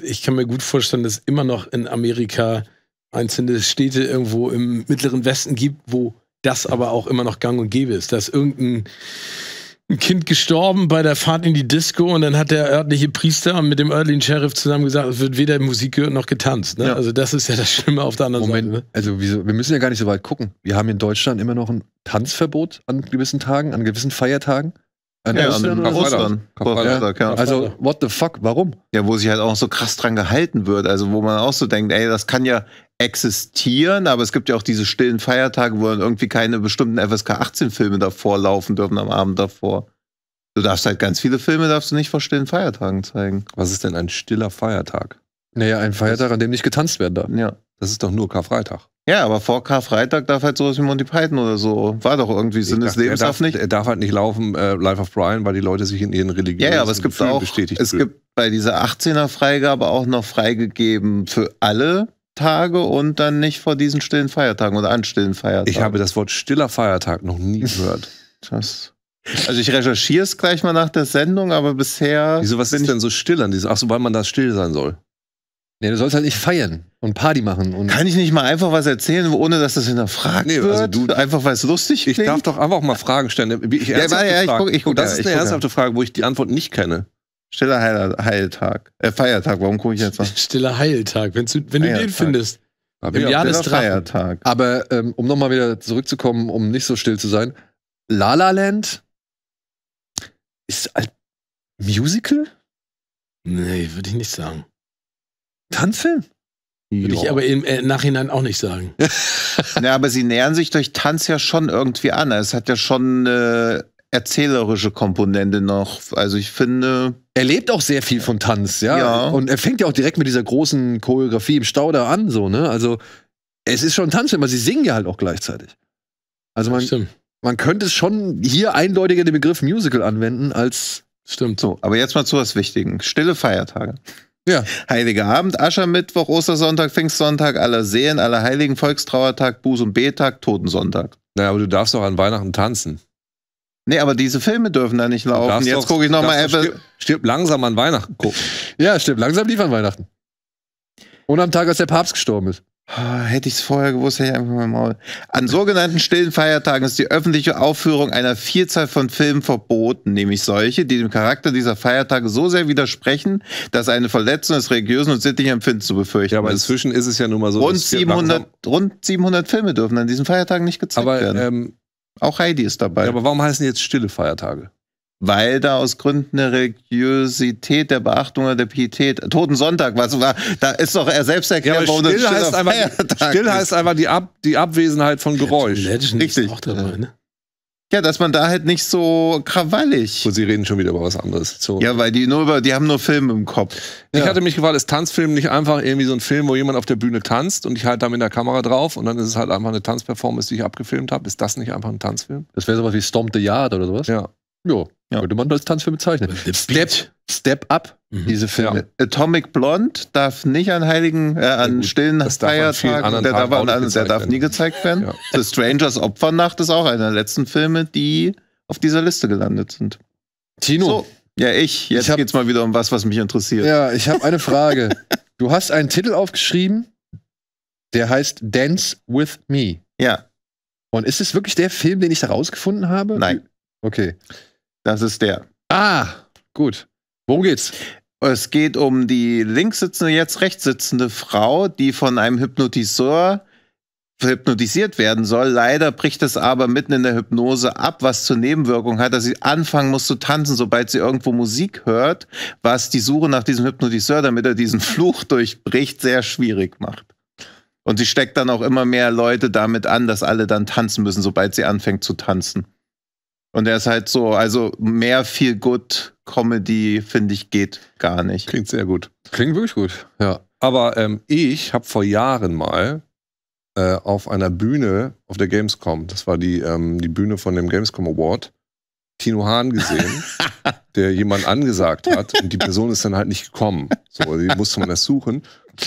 ich kann mir gut vorstellen, dass es immer noch in Amerika einzelne Städte irgendwo im Mittleren Westen gibt, wo das aber auch immer noch gang und gäbe ist. Dass irgendein Kind gestorben bei der Fahrt in die Disco und dann hat der örtliche Priester mit dem örtlichen Sheriff zusammen gesagt, es wird weder Musik gehört noch getanzt. Ne? Ja. Also das ist ja das Schlimme auf der anderen Seite. Ne? Also wir müssen ja gar nicht so weit gucken. Wir haben in Deutschland immer noch ein Tanzverbot an gewissen Tagen, an gewissen Feiertagen. Also what the fuck, warum? Ja, wo sich halt auch so krass dran gehalten wird. Also wo man auch so denkt, ey, das kann ja existieren, aber es gibt ja auch diese stillen Feiertage, wo dann irgendwie keine bestimmten FSK-18-Filme davor laufen dürfen am Abend davor. Du darfst halt ganz viele Filme, darfst du nicht vor stillen Feiertagen zeigen. Was ist denn ein stiller Feiertag? Naja, ein Feiertag, an dem nicht getanzt werden darf. Ja. Das ist doch nur Karfreitag. Ja, aber vor Karfreitag darf halt sowas wie Monty Python oder so. War doch irgendwie Sinn des Lebens. Er darf halt nicht laufen, Life of Brian, weil die Leute sich in ihren religiösen Gefühlen bestätigt. Es gibt bei dieser 18er-Freigabe auch noch freigegeben für alle Tage und dann nicht vor diesen stillen Feiertagen oder an stillen Feiertagen. Ich habe das Wort stiller Feiertag noch nie gehört. Also ich recherchiere es gleich mal nach der Sendung, aber bisher... Wieso, was ist denn so still an diesem... Achso, weil man da still sein soll. Nee, du sollst halt nicht feiern und Party machen. Und kann ich nicht mal einfach was erzählen, ohne dass das hinterfragt wird? Also du, einfach, weil es lustig klingt? Ich darf doch einfach auch mal Fragen stellen. Das ist eine ernsthafte Frage, wo ich die Antwort nicht kenne. Stiller Heiltag. Feiertag, warum gucke ich jetzt noch? Stiller Heiltag, wenn du den findest. Im Jahr des Feiertag. Aber um nochmal wieder zurückzukommen, um nicht so still zu sein. La La Land ist ein Musical? Nee, würde ich nicht sagen. Tanzfilm? Würde ich aber im Nachhinein auch nicht sagen. Ja, aber sie nähern sich durch Tanz ja schon irgendwie an. Es hat ja schon eine erzählerische Komponente noch. Also ich finde... Er lebt auch sehr viel von Tanz, ja. Und er fängt ja auch direkt mit dieser großen Choreografie im Stau da an, so, ne? Also es ist schon ein Tanzfilm, aber sie singen ja halt auch gleichzeitig. Also man könnte schon hier eindeutiger den Begriff Musical anwenden als... Stimmt. So, aber jetzt mal zu was Wichtigen. Stille Feiertage. Ja. Heiliger Abend, Aschermittwoch, Ostersonntag, Pfingstsonntag, Allerseelen, Allerheiligen, Volkstrauertag, Buß- und Betag, Totensonntag. Naja, aber du darfst doch an Weihnachten tanzen. Nee, aber diese Filme dürfen da nicht laufen. Jetzt gucke ich nochmal. Stirb langsam an Weihnachten gucken. Ja, stirb langsam lief an Weihnachten. Und am Tag, als der Papst gestorben ist. Hätte ich es vorher gewusst, hätte ich einfach mal Maul. An sogenannten stillen Feiertagen ist die öffentliche Aufführung einer Vielzahl von Filmen verboten, nämlich solche, die dem Charakter dieser Feiertage so sehr widersprechen, dass eine Verletzung des religiösen und sittlichen Empfindens zu befürchten ist. Ja, aber inzwischen ist es ja nun mal so, rund dass 700 Filme dürfen an diesen Feiertagen nicht gezeigt werden. Auch Heidi ist dabei. Ja, aber warum heißen die jetzt stille Feiertage? Weil da aus Gründen der Religiosität, der Beachtung oder der Pietät, Totensonntag, was war, da ist doch er selbst erklärt, warum das still heißt einfach die Abwesenheit von Geräusch. Richtig. Auch dabei, ne? Ja, dass man da halt nicht so krawallig. Und sie reden schon wieder über was anderes. So. Ja, weil die haben nur Filme im Kopf. Ja. Ich hatte mich gefragt, ist Tanzfilm nicht einfach irgendwie so ein Film, wo jemand auf der Bühne tanzt und ich halt da mit der Kamera drauf und dann ist es halt einfach eine Tanzperformance, die ich abgefilmt habe? Ist das nicht einfach ein Tanzfilm? Das wäre sowas wie Stomp the Yard oder sowas? Ja. Ja, würde man als Tanzfilm bezeichnen. Step Up, diese Filme. Ja. Atomic Blonde darf nicht an stillen Feiertagen, der darf nie gezeigt werden. Ja. The Strangers Opfernacht ist auch einer der letzten Filme, die auf dieser Liste gelandet sind. Tino. So, ja, jetzt geht's mal wieder um was mich interessiert. Ja, ich habe eine Frage. Du hast einen Titel aufgeschrieben, der heißt Dance With Me. Ja. Und ist es wirklich der Film, den ich da rausgefunden habe? Nein. Okay. Das ist der. Ah, gut. Worum geht's? Es geht um die links sitzende, jetzt rechts sitzende Frau, die von einem Hypnotiseur hypnotisiert werden soll. Leider bricht es aber mitten in der Hypnose ab, was zur Nebenwirkung hat, dass sie anfangen muss zu tanzen, sobald sie irgendwo Musik hört, was die Suche nach diesem Hypnotiseur, damit er diesen Fluch durchbricht, sehr schwierig macht. Und sie steckt dann auch immer mehr Leute damit an, dass alle dann tanzen müssen, sobald sie anfängt zu tanzen. Und er ist halt so, also mehr Feel-Good-Comedy, finde ich, geht gar nicht. Klingt sehr gut. Klingt wirklich gut, ja. Aber ich habe vor Jahren mal auf einer Bühne auf der Gamescom, das war die Bühne von dem Gamescom Award, Tino Hahn gesehen, der jemand angesagt hat und die Person ist dann halt nicht gekommen. So, die musste man erst suchen.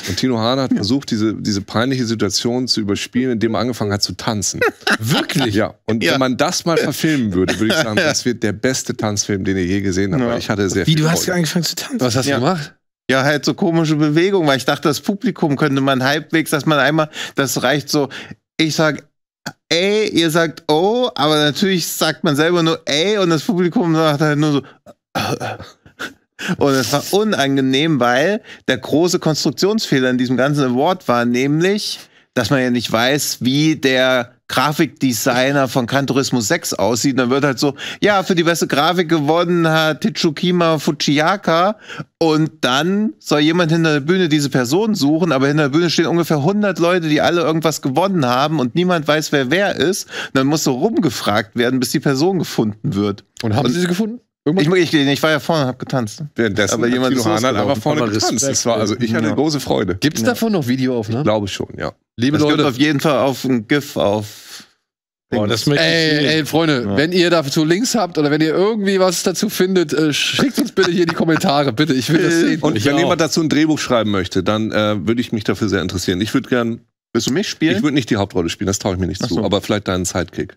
Und Tino Hahn hat versucht, diese peinliche Situation zu überspielen, indem er angefangen hat zu tanzen. Wirklich? Ja. Und wenn man das mal verfilmen würde, würde ich sagen, das wird der beste Tanzfilm, den ihr je gesehen habt. Ja. Ich hatte sehr viel Freude. Hast du angefangen zu tanzen? Was hast du gemacht? Ja, halt so komische Bewegungen, weil ich dachte, das Publikum könnte man halbwegs, dass man einmal, das reicht so, ich sag ey, ihr sagt oh, aber natürlich sagt man selber nur ey und das Publikum sagt halt nur so und es war unangenehm, weil der große Konstruktionsfehler in diesem ganzen Award war, nämlich, dass man ja nicht weiß, wie der Grafikdesigner von Gran Turismo 6 aussieht. Und dann wird halt so, ja, für die beste Grafik gewonnen hat Tetsukima Fujiwara und dann soll jemand hinter der Bühne diese Person suchen, aber hinter der Bühne stehen ungefähr 100 Leute, die alle irgendwas gewonnen haben und niemand weiß, wer ist. Und dann muss so rumgefragt werden, bis die Person gefunden wird. Und haben sie sie gefunden? Ich war ja vorne und hab getanzt. Währenddessen aber jemand Tino Hahn hat aber vorne getanzt. Das war, also ich hatte große Freude. Gibt es davon noch Videoaufnahmen? Ich glaube schon, ja. Liebe Leute, auf jeden Fall auf ein GIF auf. Oh, das ey, Freunde, wenn ihr dazu Links habt oder wenn ihr irgendwie was dazu findet, schickt uns bitte hier in die Kommentare, bitte. Ich will das sehen. Und wenn jemand dazu ein Drehbuch schreiben möchte, dann würde ich mich dafür sehr interessieren. Ich würde gern. Willst du mich spielen? Ich würde nicht die Hauptrolle spielen, das traue ich mir nicht zu. Aber vielleicht deinen Sidekick.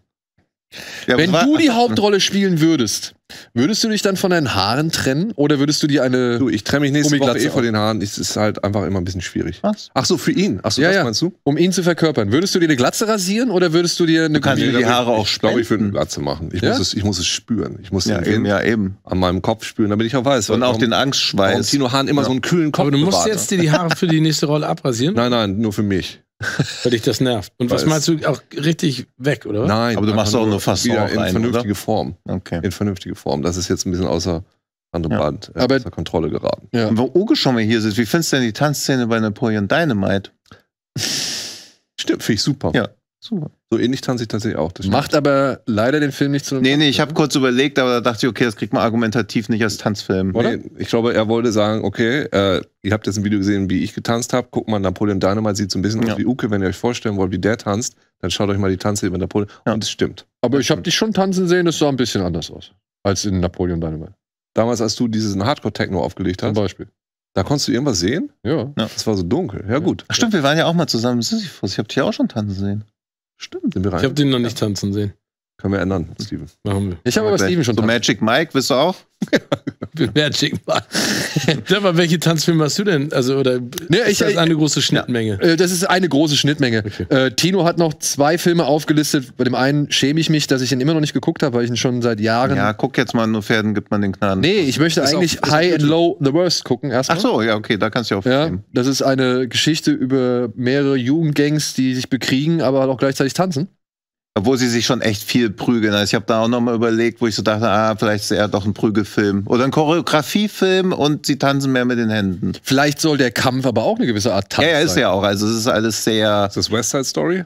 Ja, wenn du die Hauptrolle spielen würdest, würdest du dich dann von deinen Haaren trennen oder würdest du dir eine? Du, ich trenne mich nächste Woche von den Haaren. Es ist halt einfach immer ein bisschen schwierig. Was? Ach so, für ihn. Ach so, das meinst du? Um ihn zu verkörpern. Würdest du dir eine Glatze rasieren oder würdest du dir eine Glatze? Die Haare auch spenden? Ich glaube, ich würde eine Glatze machen. Ich muss es spüren. Ich muss den Wind an meinem Kopf spüren, damit ich auch weiß. Und auch den Angstschweiß. Und Tino Hahn immer so einen kühlen Kopf. Aber du musst jetzt dir die Haare für die nächste Rolle abrasieren? Nein, nur für mich. Weil dich das nervt. Und was meinst du, auch richtig weg, oder? Nein, aber du machst auch nur fast wieder in vernünftige Form. Okay. In vernünftige Form. Das ist jetzt ein bisschen außer Hand außer Kontrolle geraten. Ja. Und wo Uge schon mal hier sitzt, wie findest du denn die Tanzszene bei Napoleon Dynamite? Stimmt, finde ich super. Ja, super. So ähnlich tanze ich tatsächlich auch. Macht aber leider den Film nicht zu einem Tanzfilm. Nee, ich habe kurz überlegt, aber da dachte ich, okay, das kriegt man argumentativ nicht als Tanzfilm. Oder? Nee, ich glaube, er wollte sagen, okay, ihr habt jetzt ein Video gesehen, wie ich getanzt habe. Guck mal, Napoleon Dynamite sieht so ein bisschen aus wie Uke. Wenn ihr euch vorstellen wollt, wie der tanzt, dann schaut euch mal die Tanze über Napoleon. Ja. Und es stimmt. Aber ich habe dich schon tanzen sehen, das sah ein bisschen anders aus als in Napoleon Dynamite. Damals, als du diesen Hardcore-Techno aufgelegt hast. Zum Beispiel. Da konntest du irgendwas sehen? Ja. Das war so dunkel. Ja, gut. Ach, stimmt, wir waren ja auch mal zusammen in Sisyphus. Ich habe dich ja auch schon tanzen sehen. Stimmt. Ich habe den noch nicht tanzen sehen. Können wir ändern, Steven. Machen wir. Ich habe aber Steven schon. So Magic Mike, bist du auch? Magic Mike. Aber welche Tanzfilme hast du denn? Also, oder nee, ist das eine große Schnittmenge? Ja, das ist eine große Schnittmenge. Okay. Tino hat noch zwei Filme aufgelistet. Bei dem einen schäme ich mich, dass ich ihn immer noch nicht geguckt habe, weil ich ihn schon seit Jahren... Ja, guck jetzt mal, nur Pferden gibt man den Knarren. Nee, ich möchte ist eigentlich auf, High and Low the Worst gucken. Erstmal. Ach so, ja, okay, da kannst du auch filmen. Das ist eine Geschichte über mehrere Jugendgangs, die sich bekriegen, aber auch gleichzeitig tanzen. Obwohl sie sich schon echt viel prügeln. Also ich habe da auch nochmal überlegt, wo ich so dachte, ah, vielleicht ist er doch ein Prügelfilm. Oder ein Choreografiefilm und sie tanzen mehr mit den Händen. Vielleicht soll der Kampf aber auch eine gewisse Art Tanz sein. Ja, ist ja auch. Also es ist alles sehr... Ist das West Side Story?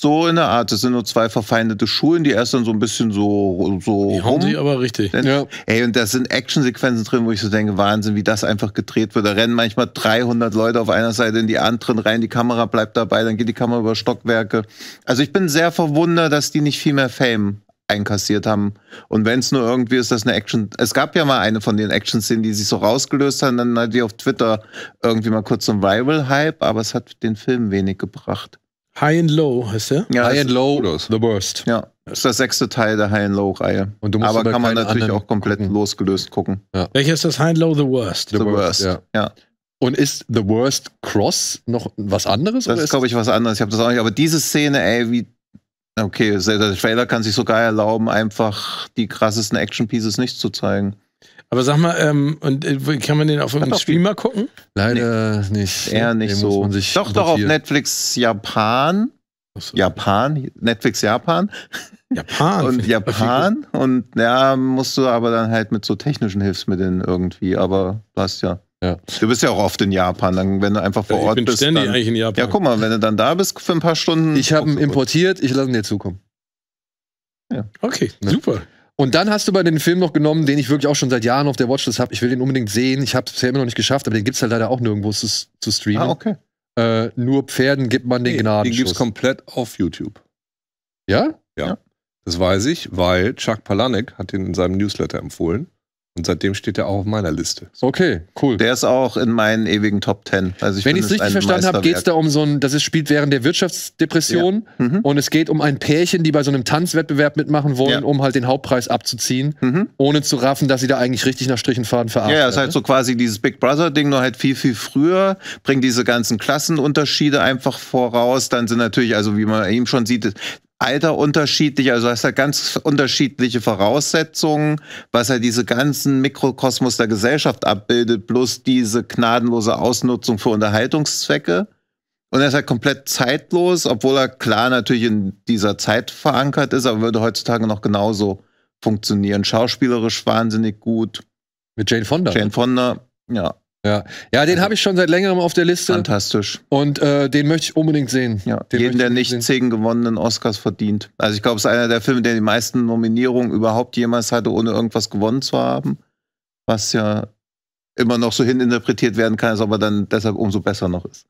So in der Art. Es sind nur zwei verfeindete Schulen, die erst dann so ein bisschen so die haben sie aber richtig. Ja. Ey, und da sind Actionsequenzen drin, wo ich so denke, Wahnsinn, wie das einfach gedreht wird. Da rennen manchmal 300 Leute auf einer Seite in die anderen rein, die Kamera bleibt dabei, dann geht die Kamera über Stockwerke. Also ich bin sehr verwundert, dass die nicht viel mehr Fame einkassiert haben. Und wenn es nur irgendwie ist, dass eine Action... Es gab ja mal eine von den Action-Szenen, die sich so rausgelöst haben, dann hat die auf Twitter irgendwie mal kurz so ein Viral-Hype, aber es hat den Film wenig gebracht. High and Low heißt der? Ja, High and Low, the Worst. Ja, das ist der 6. Teil der High and Low-Reihe. Aber kann man natürlich auch komplett losgelöst gucken. Ja. Welcher ist das? High and Low, the Worst? The Worst, ja. Und ist The Worst Cross noch was anderes? Das ist, glaube ich, was anderes. Ich habe das auch nicht. Aber diese Szene, ey, wie... Okay, der Trailer kann sich sogar erlauben, einfach die krassesten Action-Pieces nicht zu zeigen. Aber sag mal, kann man den auf irgendeinem Streamer gucken? Leider nicht. Eher nicht so. Doch, auf Netflix Japan. So. Japan? Netflix Japan? Japan? Und Japan. Und ja, musst du aber dann halt mit so technischen Hilfsmitteln irgendwie, aber du hast ja. Du bist ja auch oft in Japan, dann, wenn du einfach vor Ort bist. Ich bin ständig eigentlich in Japan. Ja, guck mal, wenn du dann da bist für ein paar Stunden. Ich habe ihn importiert, ich lasse ihn dir zukommen. Ja. Okay, super. Und dann hast du bei den Film noch genommen, den ich wirklich auch schon seit Jahren auf der Watchlist habe. Ich will den unbedingt sehen. Ich habe es bisher immer noch nicht geschafft, aber den gibt es halt leider auch nirgendwo zu streamen. Ah, okay. Nur Pferden gibt man den Gnadenschuss. Den gibt es komplett auf YouTube. Ja? Ja. Das weiß ich, weil Chuck Palahniuk hat den in seinem Newsletter empfohlen. Und seitdem steht er auch auf meiner Liste. Okay, cool. Der ist auch in meinen ewigen Top 10. Also wenn ich es richtig verstanden habe, geht es da um so ein, das spielt während der Wirtschaftsdepression. Ja. Mhm. Und es geht um ein Pärchen, die bei so einem Tanzwettbewerb mitmachen wollen, um halt den Hauptpreis abzuziehen, ohne zu raffen, dass sie da eigentlich richtig nach Strich und Faden verarbeiten. Ja, es ist halt so quasi dieses Big Brother-Ding, nur halt viel, viel früher, bringt diese ganzen Klassenunterschiede einfach voraus. Dann sind natürlich, also wie man eben schon sieht, Alter unterschiedlich, also hast du halt ganz unterschiedliche Voraussetzungen, was halt diese ganzen Mikrokosmos der Gesellschaft abbildet, plus diese gnadenlose Ausnutzung für Unterhaltungszwecke. Und er ist halt komplett zeitlos, obwohl er klar natürlich in dieser Zeit verankert ist, aber würde heutzutage noch genauso funktionieren. Schauspielerisch wahnsinnig gut. Mit Jane Fonda. Jane Fonda, ja. Ja, den habe ich schon seit längerem auf der Liste. Fantastisch. Und den möchte ich unbedingt sehen. Ja, jeden, der nicht 10 gewonnenen Oscars verdient. Also ich glaube, es ist einer der Filme, der die meisten Nominierungen überhaupt jemals hatte, ohne irgendwas gewonnen zu haben. Was ja immer noch so hininterpretiert werden kann, ist aber dann deshalb umso besser noch ist.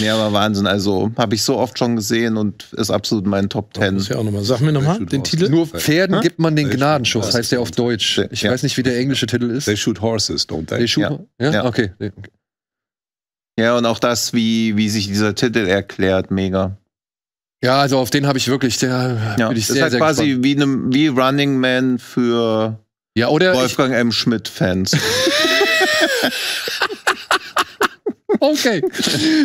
Nee, aber Wahnsinn. Also habe ich so oft schon gesehen und ist absolut mein Top 10. Ja auch noch mal. Sag mir nochmal den Titel. Nur Pferden gibt man den Gnadenschuss, heißt der auf Deutsch. Ich weiß nicht, wie der englische Titel ist. They shoot horses, don't they? Ja, okay. Ja, und auch das, wie sich dieser Titel erklärt, mega. Ja, also auf den habe ich wirklich, bin ich sehr, sehr gespannt. Das ist quasi wie Running Man für Wolfgang M. Schmidt-Fans. Okay,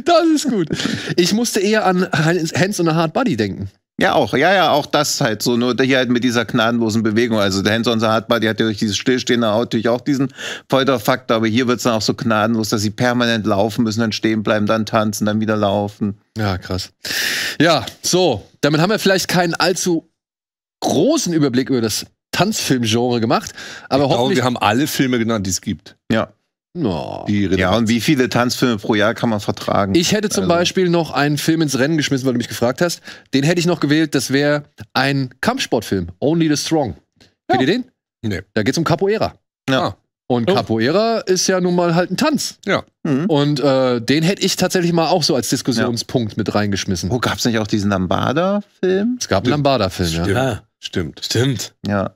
das ist gut. Ich musste eher an Hands on a Hard Body denken. Ja, auch das halt so, nur hier halt mit dieser gnadenlosen Bewegung. Also der Hands on a Hard Body hat ja durch dieses stillstehende Haut natürlich auch diesen Folterfaktor, aber hier wird es dann auch so gnadenlos, dass sie permanent laufen müssen, dann stehen bleiben, dann tanzen, dann wieder laufen. Ja, krass. Ja, so, damit haben wir vielleicht keinen allzu großen Überblick über das Tanzfilmgenre gemacht, aber ich glaube, wir haben alle Filme genannt, die es gibt. Ja. No. Ja, und wie viele Tanzfilme pro Jahr kann man vertragen? Ich hätte zum Beispiel noch einen Film ins Rennen geschmissen, weil du mich gefragt hast. Den hätte ich noch gewählt, das wäre ein Kampfsportfilm, Only the Strong. Kennt ihr den? Nee. Da geht's um Capoeira. Ja. Und Capoeira ist ja nun mal halt ein Tanz. Ja. Und den hätte ich tatsächlich mal auch so als Diskussionspunkt mit reingeschmissen. Oh, gab's nicht auch diesen Lambada-Film? Es gab einen Lambada-Film, ja. Stimmt. Ja.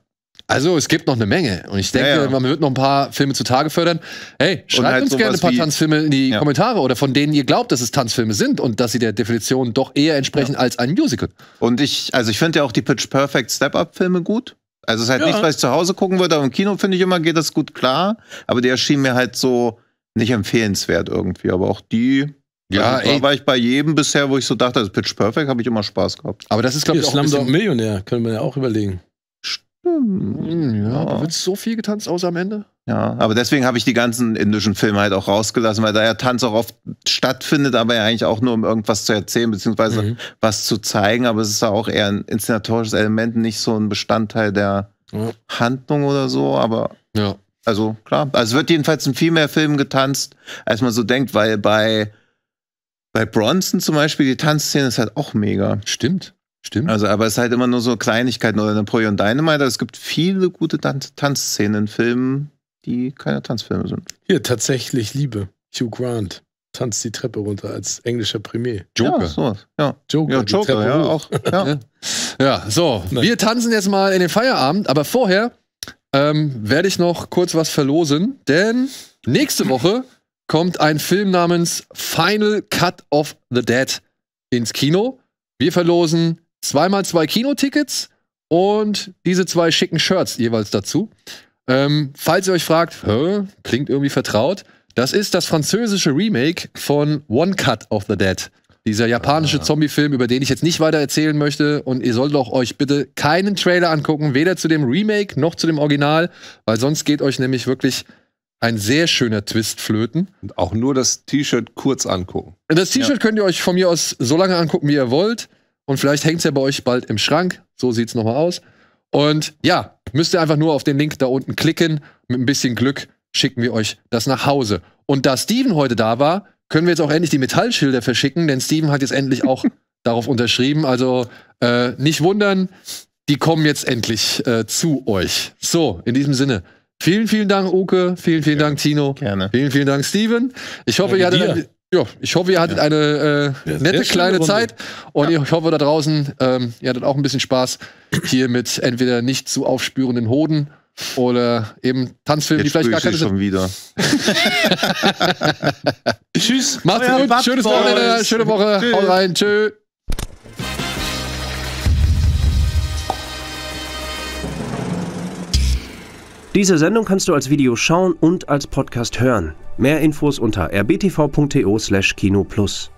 Also es gibt noch eine Menge. Und ich denke, man wird noch ein paar Filme zutage fördern. Hey, schreibt halt uns gerne ein paar Tanzfilme in die Kommentare oder von denen ihr glaubt, dass es Tanzfilme sind und dass sie der Definition doch eher entsprechen als ein Musical. Und ich finde ja auch die Pitch Perfect Step Up Filme gut. Also es ist halt nichts, was ich zu Hause gucken würde, aber im Kino finde ich immer, geht das gut klar. Aber die erschienen mir halt so nicht empfehlenswert irgendwie. Aber auch die... Ja, also, da war ich bei jedem bisher, wo ich so dachte, also Pitch Perfect habe ich immer Spaß gehabt. Aber das ist, glaube ich, auch ein bisschen... Millionär, können wir ja auch überlegen. Stimmt. Ja, da wird so viel getanzt, außer am Ende. Ja, aber deswegen habe ich die ganzen indischen Filme halt auch rausgelassen, weil da ja Tanz auch oft stattfindet, aber ja eigentlich auch nur, um irgendwas zu erzählen, beziehungsweise was zu zeigen. Aber es ist ja auch eher ein inszenatorisches Element, nicht so ein Bestandteil der Handlung oder so, aber... Ja. Also, klar. Also es wird jedenfalls in viel mehr Filmen getanzt, als man so denkt, weil bei Bronson zum Beispiel, die Tanzszene ist halt auch mega. Stimmt, stimmt. Also, aber es ist halt immer nur so Kleinigkeiten oder Napoleon Dynamite. Es gibt viele gute Tanzszenen in Filmen, die keine Tanzfilme sind. Hier, tatsächlich Liebe. Hugh Grant tanzt die Treppe runter als englischer Premier. Joker. Ja, sowas. Ja. Joker, ja, Joker, ja, auch. Ja, ja, so. Nein. Wir tanzen jetzt mal in den Feierabend, aber vorher werde ich noch kurz was verlosen, denn nächste Woche kommt ein Film namens Final Cut of the Dead ins Kino. Wir verlosen 2x2 Kinotickets und diese 2 schicken Shirts jeweils dazu. Falls ihr euch fragt, klingt irgendwie vertraut, das ist das französische Remake von One Cut of the Dead. Dieser japanische Zombie-Film, über den ich jetzt nicht weiter erzählen möchte. Und ihr sollt auch euch bitte keinen Trailer angucken, weder zu dem Remake noch zu dem Original, weil sonst geht euch nämlich wirklich... ein sehr schöner Twist flöten. Und auch nur das T-Shirt kurz angucken. Das T-Shirt könnt ihr euch von mir aus so lange angucken, wie ihr wollt. Und vielleicht hängt es ja bei euch bald im Schrank. So sieht es nochmal aus. Und ja, müsst ihr einfach nur auf den Link da unten klicken. Mit ein bisschen Glück schicken wir euch das nach Hause. Und da Steven heute da war, können wir jetzt auch endlich die Metallschilder verschicken. Denn Steven hat jetzt endlich auch darauf unterschrieben. Also nicht wundern, die kommen jetzt endlich zu euch. So, in diesem Sinne. Vielen, vielen Dank, Uke. Vielen, vielen Dank, Tino. Gerne. Vielen, vielen Dank, Steven. Ich hoffe, ihr hattet, eine nette kleine Zeit. Und ich hoffe, da draußen, ihr hattet auch ein bisschen Spaß hier mit entweder nicht zu aufspürenden Hoden oder eben Tanzfilmen, die vielleicht gar keine sind. Tschüss. Macht's gut. Schönes Wochenende. Schöne Woche. Tschüss. Haut rein. Tschö. Diese Sendung kannst du als Video schauen und als Podcast hören. Mehr Infos unter rbtv.to/kinoplus.